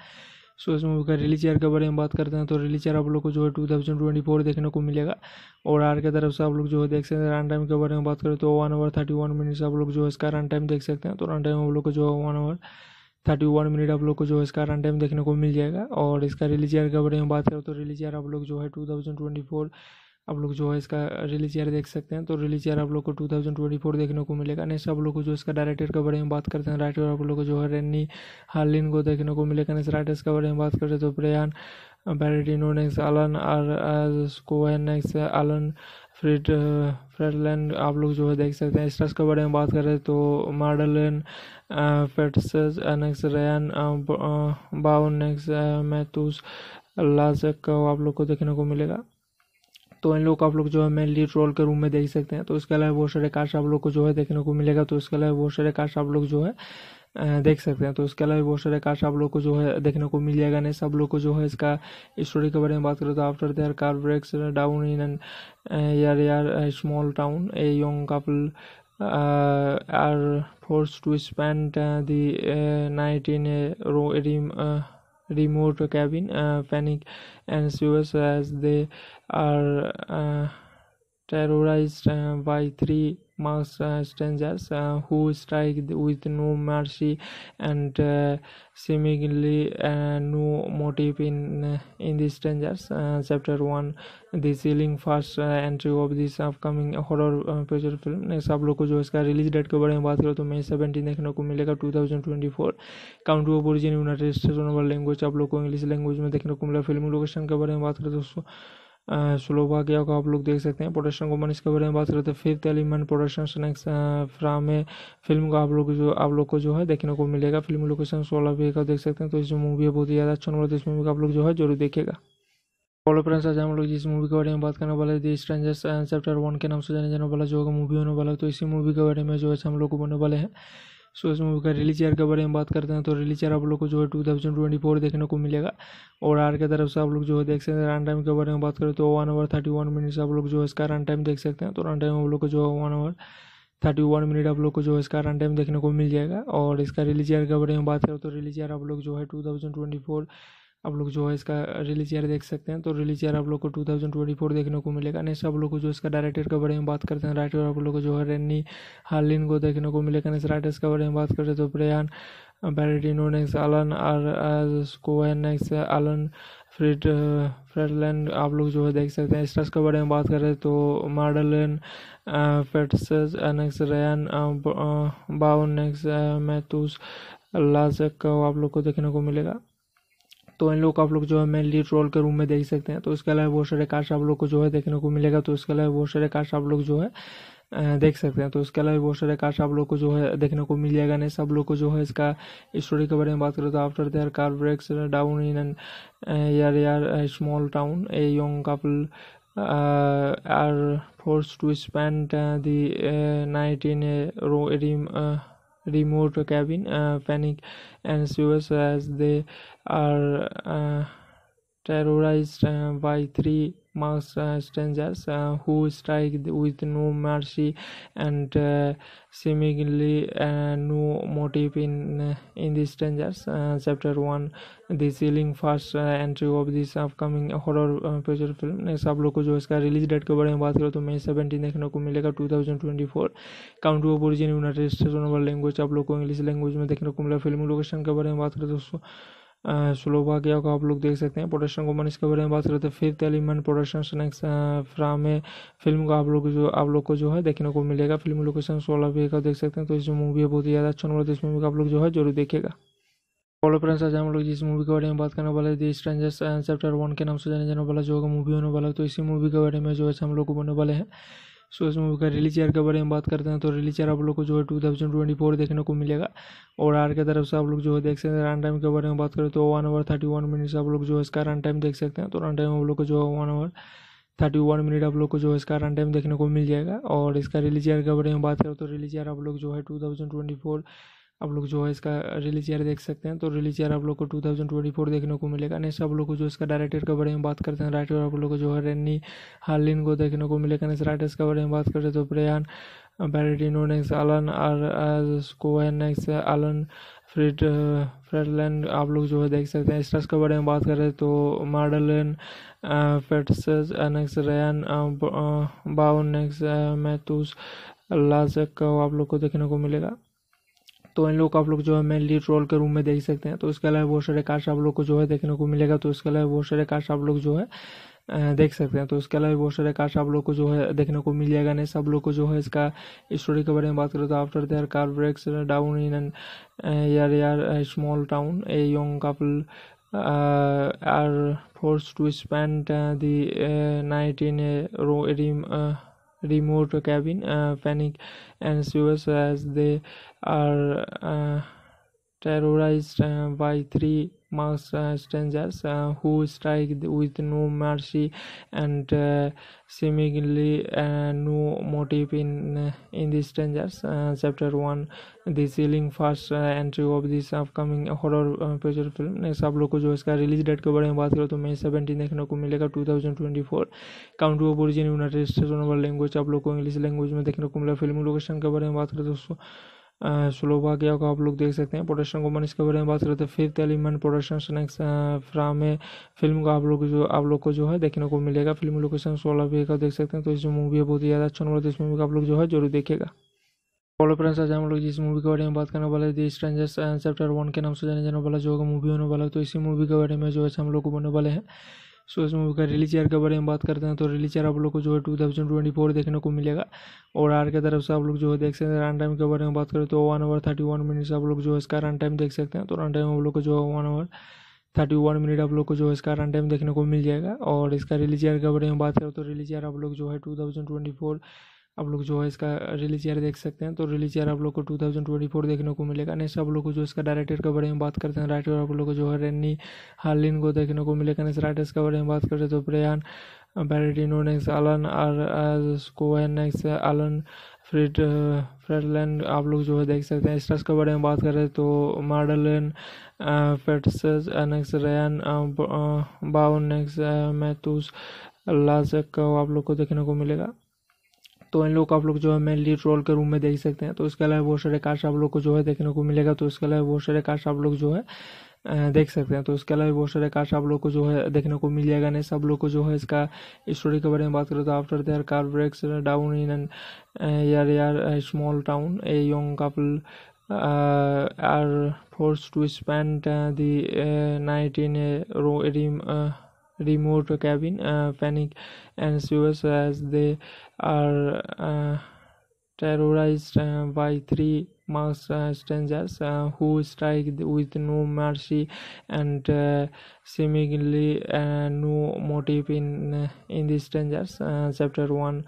सो so, इस मूवी का रिलीज ईयर के बारे में बात करते हैं तो रिलीज ईयर आप लोग को जो है टू थाउजेंड ट्वेंटी फोर देखने को मिलेगा और आर के तरफ से आप लोग जो है देख सकते हैं। रन टाइम के बारे में बात करें तो one hour thirty one minute आप लोग जो है इसका रन टाइम देख सकते हैं। तो रन टाइम आप लोग को जो है one hour thirty one minute आप लोग को जो है इसका रन टाइम देखने को मिल जाएगा। और इसका रिलीज ईयर के बारे में बात करें तो रिलीज ईयर आप लोग जो है टू थाउजेंड ट्वेंटी फोर आप लोग जो है इसका रिलीज ईयर देख सकते हैं। तो रिलीज ईयर आप लोग को टू थाउजेंड ट्वेंटी फोर देखने को मिलेगा। नेक्स्ट आप लोग को जो इसका डायरेक्टर के बारे में बात करते हैं, राइटर आप लोग को जो है रेनी हार्लिन को देखने को मिलेगा। नेक्स्ट राइटर्स के बारे में बात करते हैं तो ब्रायन बेर्टिनो, next एलन आर कोहेन, next एलन फ्रीड फ्रीडलैंड आप लोग जो है देख सकते हैं। स्टार्स के बारे में बात करें तो मैडलेन पेट्स, next रयान बाउन, next मैथ्यूस लाजक को आप लोग को देखने को मिलेगा। तो इन लोग आप लोग जो है मेन लीड रोल के रूम में देख सकते हैं। तो इसके अलावा बहुत सारे कास्ट आप लोग को जो है देखने को मिलेगा। तो इसके अलावा बहुत सारे कास्ट आप लोग जो है देख सकते हैं। तो इसके अलावा बहुत सारे कास्ट आप लोग को जो है देखने को मिल जाएगा। नहीं सब लोग को जो है इसका स्टोरी के बारे में बात करें तो after their car breaks down in an यार यार small town a young couple are force to spend the night in a row remote cabin, uh, panic ensues as they are uh, terrorized uh, by three masked uh, strangers uh, who strike with no mercy and uh, seemingly uh, no motive in uh, in the strangers uh, chapter one, the chilling first uh, entry of this upcoming horror feature uh, film। Next आप लोग को जो इसका release date के बारे में बात करें तो मई सेवेंटीन देखने को मिलेगा two thousand twenty four. Country of origin United States वाला लैंग्वेज आप लोग को इंग्लिश लैंग्वेज में देखने को मिला। फिल्म लोकेशन के बारे में बात करें दोस्तों स्लोवाकिया को आप लोग देख सकते हैं। प्रोडक्शन को इसके बारे में बात करते हैं fifth element production next from में फिल्म को आप लोग जो आप लोग को जो है देखने को मिलेगा। फिल्म लोकेशन स्लोवाकिया देख सकते हैं। तो इस जो मूवी है बहुत ही ज़्यादा अच्छा नंबर इस मूवी को आप लोग जो है जरूर देखेगा। हेलो फ्रेंड्स, आज हम लोग जिस मूवी के बारे में बात करने वाले द स्ट्रेंजर्स चैप्टर वन के नाम से जाने जाने वाला जो होगा मूवी होने वाला है, तो इसी मूवी के बारे में जो है हम लोग को बोलने वाले हैं। सो so, इस मूवी का रिलीज ईयर के बारे में बात करते हैं तो रिलीज ईयर आप लोग को जो है टू थाउजेंड ट्वेंटी फोर देखने को मिलेगा और आर के तरफ से आप लोग जो है देख सकते हैं। रन टाइम के बारे में बात करें तो one hour thirty one minute आप लोग जो है इसका रन टाइम देख सकते हैं। तो रन टाइम आप लोग को जो है one hour thirty one minute आप लोग को जो है इसका रन टाइम देखने को मिल जाएगा। और इसका रिलीज ईयर के बारे में बात करें तो रिलीज ईयर आप लोग जो है टू थाउजेंड ट्वेंटी फोर आप लोग जो है इसका रिलीज ईयर देख सकते हैं। तो रिलीज ईयर आप लोग को टू थाउजेंड ट्वेंटी फोर देखने को मिलेगा। नेक्स्ट आप लोग को जो इसका डायरेक्टर के बारे में बात करते हैं, राइटर आप लोग को जो है रेनी हार्लिन को देखने को मिलेगा। नेक्स्ट राइटर्स के बारे में बात करते हैं तो ब्रायन बेर्टिनो, next एलन आर कोहेन, next एलन फ्रीड फ्रीडलैंड आप लोग जो है देख सकते हैं। स्टार्स के बारे में बात करें तो मैडलेन पेट्स, next रयान बाउन, next मैथ्यूस लाजक को आप लोग को देखने को मिलेगा। तो इन लोग आप लोग जो है मेन लीड रोल के रूम में देख सकते हैं। तो इसके अलावा बहुत सारे कास्ट आप लोग को जो है देखने को मिलेगा। तो इसके अलावा बहुत सारे कास्ट आप लोग जो है देख सकते हैं। तो इसके अलावा बहुत सारे कास्ट आप लोग को जो है देखने को मिल जाएगा। नहीं सब लोग को जो है इसका स्टोरी के बारे में बात करें तो after their car breaks down in an यार यार small town a young couple are force to spend the night in a row remote cabin, uh, panic ensues as they are uh, terrorized uh, by three masked uh, strangers uh, who strike with no mercy and uh, seemingly uh, no motive in uh, in the strangers uh, chapter one, the chilling first uh, entry of this upcoming horror feature uh, film। Next आप लोग को जो इसका release date के बारे में बात करें तो मई सेवेंटीन देखने को मिलेगा two thousand twenty four. Country of origin United States वाला लैंग्वेज आप लोग को इंग्लिश लैंग्वेज में देखने को मिला। फिल्म लोकेशन के बारे में बात करें दोस्तों स्लोवाकिया को आप लोग देख सकते हैं। प्रोडक्शन कंपनी इसके बारे में बात करते हैं। Fifth element production next from में फिल्म को आप लोग जो आप लोग को जो है देखने को मिलेगा। फिल्म लोकेशन स्लोवाकिया देख सकते हैं। तो इस मूवी है बहुत ही ज़्यादा अच्छा नंबर, इस मूवी को आप लोग जो है जरूर देखेगा। हेलो फ्रेंड्स, आज हम लोग जिस मूवी के बारे में बात करने वाले द स्ट्रेंजर्स चैप्टर वन के नाम से जाने जाने वाला जो होगा मूवी होने वाला है, तो इसी मूवी के बारे में जो है हम लोग को बोलने वाले हैं। सो इस मूवी का रिलीज ईयर के बारे में बात करते हैं। तो रिलीज ईयर आप लोग को जो है टू थाउजेंड ट्वेंटी फोर देखने को मिलेगा और आर के तरफ से आप लोग जो है देख सकते हैं। रन टाइम के बारे में बात करें तो one hour thirty one minutes आप लोग जो है इसका रन टाइम देख सकते हैं। तो रन टाइम आप लोग को जो है one hour thirty one minute आप लोग को जो है इसका रन टाइम देखने को मिल जाएगा। और इसका रिलीज ईयर के बारे में बात करें तो रिलीज ईयर आप लोग जो है टू थाउजेंड ट्वेंटी फोर आप लोग जो है इसका रिलीज ईयर देख सकते हैं। तो रिलीज ईयर आप लोग को टू थाउजेंड ट्वेंटी फोर देखने को मिलेगा। नेक्स्ट आप लोग को जो इसका डायरेक्टर के बारे में बात करते हैं। राइटर आप लोग को जो है रेनी हार्लिन को देखने को मिलेगा। नेक्स्ट राइटर्स के बारे में बात करते हैं तो ब्रायन बेर्टिनो, next एलन आर कोहेन, next एलन फ्रीड फ्रीडलैंड आप लोग जो है देख सकते हैं। स्टार्स के बारे में बात करें तो मैडलेन पेट्स, next रयान बाउन, next मैथ्यूस लाजक को आप लोग को देखने को मिलेगा। तो इन लोग को आप लोग जो है मेन लीड रोल के रूम में देख सकते हैं। तो इसके अलावा बहुत सारे कास्ट आप लोग को जो है देखने को मिलेगा। तो इसके अलावा बहुत सारे कास्ट आप लोग जो है देख सकते हैं। तो इसके अलावा बहुत सारे कास्ट आप लोग को जो है देखने को मिल जाएगा। नहीं सब लोग को जो है इसका स्टोरी के बारे में बात करें तो after their car breaks down in an यार यार small town a young couple are forced to spend the night in a remote cabin, uh, panic ensues as they are uh, terrorized uh, by three masked uh, strangers uh, who strike with no mercy and uh, seemingly uh, no motive. In uh, in the strangers uh, chapter one, the chilling first uh, entry of this upcoming horror feature uh, film. Next आप लोग को जो इसका release date के बारे में बात करें तो मई सेवेंटीन देखने को मिलेगा two thousand twenty four. Country of origin United States, language आप लोग को इंग्लिश लैंग्वेज में देखने को मिलेगा। फिल्म लोकेशन के बारे में बात करें दोस्तों स्लोवाकिया को आप लोग देख सकते हैं। प्रोडक्शन कंपनी इसके बारे में बात करते हैं। Fifth element production next from में फिल्म को आप लोग जो आप लोग को जो है देखने को मिलेगा। फिल्म लोकेशन स्लोवाकिया देख सकते हैं। तो इस मूवी है बहुत ही ज़्यादा अच्छा नंबर, इस मूवी को आप लोग जो है जरूर देखेगा। हेलो फ्रेंड्स, आज हम लोग जिस मूवी के बारे में बात करने वाले द स्ट्रेंजर्स चैप्टर वन के नाम से जाने जाने वाला जो होगा मूवी होने वाला है, तो इसी मूवी के बारे में जो है हम लोग को बोलने वाले हैं। सो इस मूवी का रिलीज ईयर के बारे में बात करते हैं। तो रिलीज ईयर आप लोग को जो है टू थाउजेंड ट्वेंटी फोर देखने को मिलेगा और आर के तरफ से आप लोग जो है देख सकते हैं। रन टाइम के बारे में बात करें तो one hour thirty one minutes आप लोग जो है इसका रन टाइम देख सकते हैं। तो रन टाइम आप लोग को जो है one hour thirty one minute आप लोग को जो है इसका रन टाइम देखने को मिल जाएगा। और इसका रिलीज ईयर के बारे में बात करें तो रिलीज ईयर आप लोग जो है टू थाउजेंड ट्वेंटी फोर आप लोग जो है इसका रिलीज ईयर देख सकते हैं। तो रिलीज ईयर आप लोग को टू थाउजेंड ट्वेंटी फोर देखने को मिलेगा। नेक्स्ट आप लोग को जो इसका डायरेक्टर के बारे में बात करते हैं। राइटर आप लोग को जो है रेनी हार्लिन को देखने को मिलेगा। नेक्स्ट राइटर्स के बारे में बात करते हैं तो ब्रायन बेर्टिनो, next एलन आर कोहेन, next एलन फ्रीड फ्रीडलैंड आप लोग जो है देख सकते हैं। स्टार्स के बारे में बात करें तो मैडलेन पेट्स, next रयान बाउन, next मैथ्यूस लाजक को आप लोग को देखने को मिलेगा। तो इन लोग को आप लोग जो है मेन लीड रोल के रूम में देख सकते हैं। तो इसके अलावा बहुत सारे कास्ट आप लोग को जो है देखने को मिलेगा। तो इसके अलावा बहुत सारे कास्ट आप लोग जो है देख सकते हैं। तो इसके अलावा बहुत सारे कास्ट आप लोग को जो है देखने को मिल जाएगा। नहीं सब लोग को जो है इसका स्टोरी के बारे में बात करें तो after their car breaks down in an यार यार small town a young couple are forced to spend the night in a remote cabin, uh, panic ensues as they are uh, terrorized uh, by three masked uh, strangers uh, who strike with no mercy and uh, seemingly uh, no motive. In uh, in the strangers uh, chapter one,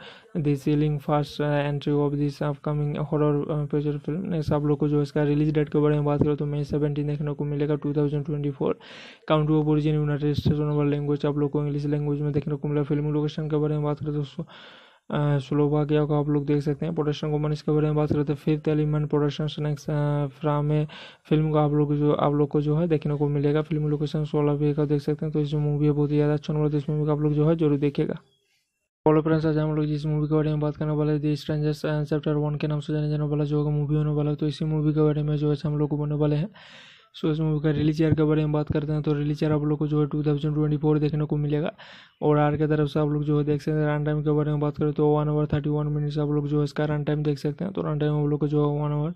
the chilling first uh, entry of this upcoming horror uh, feature film. Next आप लोग को जो इसका release date के बारे में बात करें तो मई सेवेंटीन देखने को मिलेगा two thousand twenty four. Country of origin United States, language आप लोग को इंग्लिश लैंग्वेज में देखने को मिला। फिल्म लोकेशन के बारे में बात करें दोस्तों स्लोवाकिया को आप लोग देख सकते हैं। प्रोडक्शन कंपनी इसके बारे में बात करते हैं। Fifth element production next from में फिल्म को आप लोग जो आप लोग को जो है देखने को मिलेगा। फिल्म लोकेशन स्लोवाकिया देख सकते हैं। तो इस मूवी है बहुत ही ज़्यादा अच्छा नंबर, इस मूवी को आप लोग जो है जरूर देखेगा। हेलो फ्रेंड्स, आज हम लोग जिस मूवी के बारे में बात करने वाले द स्ट्रेंजर्स चैप्टर वन के नाम से जाने जाने वाला जो होगा मूवी होने वाला है, तो इसी मूवी के बारे में जो है हम लोग को बोलने वाले हैं। सो इस मूवी का रिलीज ईयर के बारे में बात करते हैं। तो रिलीज ईयर आप लोग को जो है टू थाउजेंड ट्वेंटी फोर देखने को मिलेगा और आर के तरफ से आप लोग जो है देख सकते हैं। रन टाइम के बारे में बात करें तो one hour thirty one minutes आप लोग जो है इसका रन टाइम देख सकते हैं। तो रन टाइम आप लोग को जो है वन आवर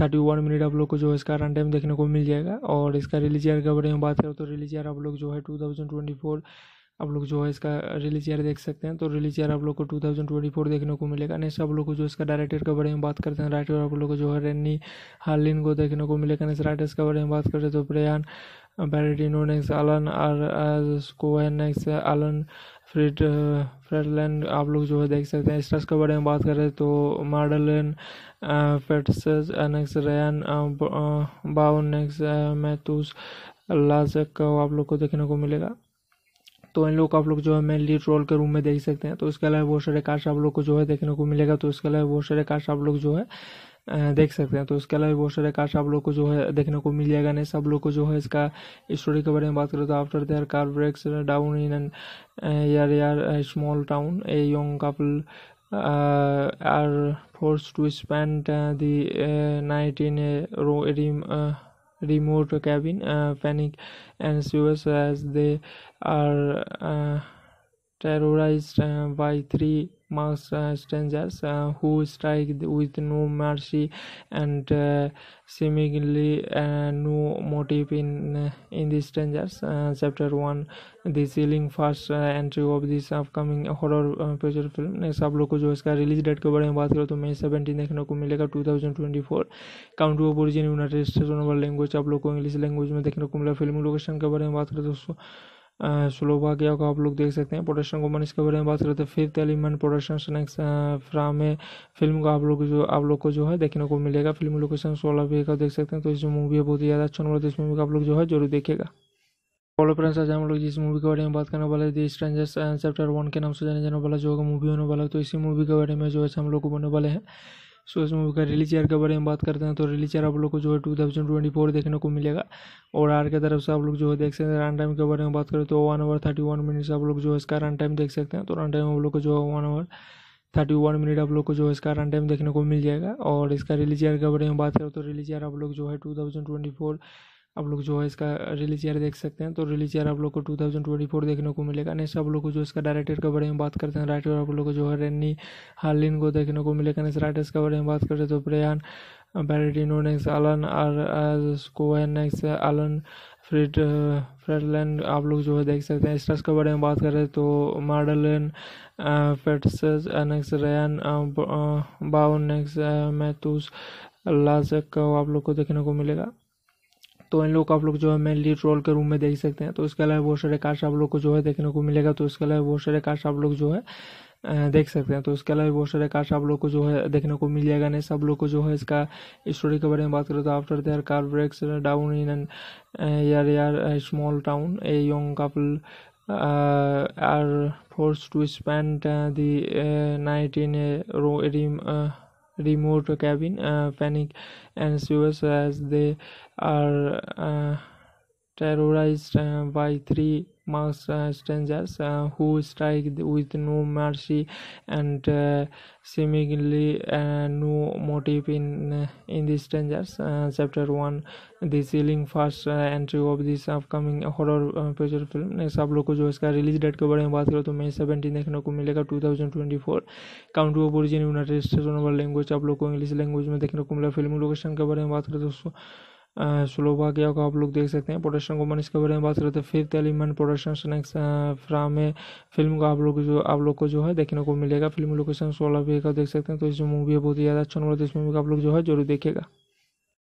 इकतीस मिनट आप लोग को जो है इसका रन टाइम देखने को मिल जाएगा। और इसका रिलीज ईयर के बारे में बात करें तो रिलीज ईयर आप लोग जो है टू थाउजेंड ट्वेंटी फोर आप लोग जो है इसका रिलीज ईयर देख सकते हैं। तो रिलीज ईयर आप लोग को टू थाउजेंड ट्वेंटी फोर देखने को मिलेगा। नेक्स्ट आप लोग को जो इसका डायरेक्टर के बारे में बात करते हैं, राइटर आप लोग को जो है रेनी हार्लिन को देखने को मिलेगा। नेक्स्ट राइटर्स के बारे में बात करें तो ब्रायन बेर्टिनो, next एलन आर कोहेन, next एलन फ्रीड फ्रीडलैंड आप लोग जो है देख सकते हैं। स्टार्स के बारे में बात करें तो मैडलेन पेट्स, नेक्स्ट रैन बाउन, नेक्स्ट मैथ्यूस लाजक को आप लोग को देखने को मिलेगा। तो इन लोग को आप लोग जो है मेन लीड रोल के रूम में देख सकते हैं। तो इसके अलावा बहुत सारे कास्ट आप लोग को जो है देखने को मिलेगा। तो इसके अलावा बहुत सारे कास्ट आप लोग जो है देख सकते हैं। तो इसके अलावा बहुत सारे कास्ट आप लोग को जो है देखने को मिल जाएगा। नहीं सब लोग को जो है इसका स्टोरी के बारे में बात करें तो after their car breaks down in an यार यार small town a young couple are forced to spend the night in a remote cabin, uh, panic ensues as they are uh, terrorized uh, by three masked uh, strangers uh, who strike with no mercy and uh, seemingly uh, no motive in uh, in the strangers uh, chapter one, the chilling first uh, entry of this upcoming horror uh, feature film। next आप लोग को जो इसका release date के बारे में बात करें तो मई सत्रह देखने को मिलेगा two thousand twenty four. Country of origin United States, number language आप लोग को इंग्लिश लैंग्वेज में देखने को मिला। फिल्म लोकेशन के बारे में बात करें दोस्तों स्लोवाकिया को आप लोग देख सकते हैं। प्रोडक्शन कंपनीज के बारे में बात करते हैं fifth Element productions, next फ्रामे film को आप लोग जो आप लोग को जो है देखने को मिलेगा। फिल्म लोकेशन स्लोवाकिया का देख सकते हैं। तो इस मूवी है बहुत ही ज़्यादा अच्छा, इस मूवी को आप लोग जो है जरूर देखेगा। हेलो फ्रेंड्स, आज हम लोग जिस मूवी के बारे में बात करने वाले द स्ट्रेंजर्स चैप्टर वन के नाम से जाने जाने वाला जो मूवी होने वाला है, तो इसी मूवी के बारे में जो है हम लोग को बोलने वाले हैं। सो so, इस मूवी का रिलीज ईयर के बारे में बात करते हैं तो रिलीज ईयर आप लोग को जो है टू थाउजेंड ट्वेंटी फोर देखने को मिलेगा। और आर के तरफ से आप लोग जो है देख सकते हैं। रन टाइम के बारे में बात करें तो one hour thirty one minutes आप लोग जो है इसका रन टाइम देख सकते हैं। तो रन टाइम आप लोग को जो है one hour thirty one minute आप लोग को जो है इसका रन टाइम देखने को मिल जाएगा। और इसका रिलीज ईयर के बारे में बात करें तो रिलीज ईयर आप लोग जो है टू थाउजेंड ट्वेंटी फोर आप लोग जो है इसका रिलीज ईयर देख सकते हैं। तो रिलीज ईयर आप लोग को टू थाउजेंड ट्वेंटी फोर देखने को मिलेगा। नेक्स्ट आप लोग को जो इसका डायरेक्टर के बारे में बात करते हैं, राइटर आप लोग को जो है रेनी हार्लिन को देखने को मिलेगा। नेक्स्ट राइटर्स के बारे में बात करें तो ब्रायन बेर्टिनो, next एलन आर कोहेन, next एलन फ्रीड फ्रीडलैंड आप लोग जो है देख सकते हैं। स्टार्स के बारे में बात करें तो मैडलेन पेट्स, नेक्स्ट रैन बाउन, नेक्स्ट मैथ्यूस लाजक को आप लोग को देखने को मिलेगा। तो इन लोग को आप लोग जो है मेन लीड रोल के रूम में देख सकते हैं। तो इसके अलावा बहुत सारे कास्ट आप लोग को जो है देखने को मिलेगा। तो इसके अलावा बहुत सारे कास्ट आप लोग जो है देख सकते हैं। तो इसके अलावा बहुत सारे कास्ट आप लोग को जो है देखने को मिल जाएगा। नहीं सब लोग को जो है इसका स्टोरी के बारे में बात करें तो after their car breaks down in an यार यार small town a young couple are forced to spend the night in a remote cabin, uh, panic ensues as they are uh, terrorized uh, by three masked uh, strangers uh, who strike with no mercy and uh, seemingly uh, no motive in uh, in the strangers uh, chapter one, the chilling first uh, entry of this upcoming horror uh, feature film। next आप लोग को जो इसका release date के बारे में बात करें तो मई सत्रह देखने को मिलेगा two thousand twenty four. Country of origin United States, number language आप लोग को इंग्लिश लैंग्वेज में देखने को मिला। फिल्म लोकेशन के बारे में बात करें दोस्तों स्लोवाकिया को आप लोग देख सकते हैं। प्रोडक्शन कंपनीज के बारे में बात करते हैं fifth Element productions, next फ्रामे film को आप लोग जो आप लोग को जो है देखने को मिलेगा। फिल्म लोकेशन सोलह का देख सकते हैं। तो इस मूवी है बहुत ही ज़्यादा अच्छा, इस मूवी को आप लोग जो है जरूर देखेगा।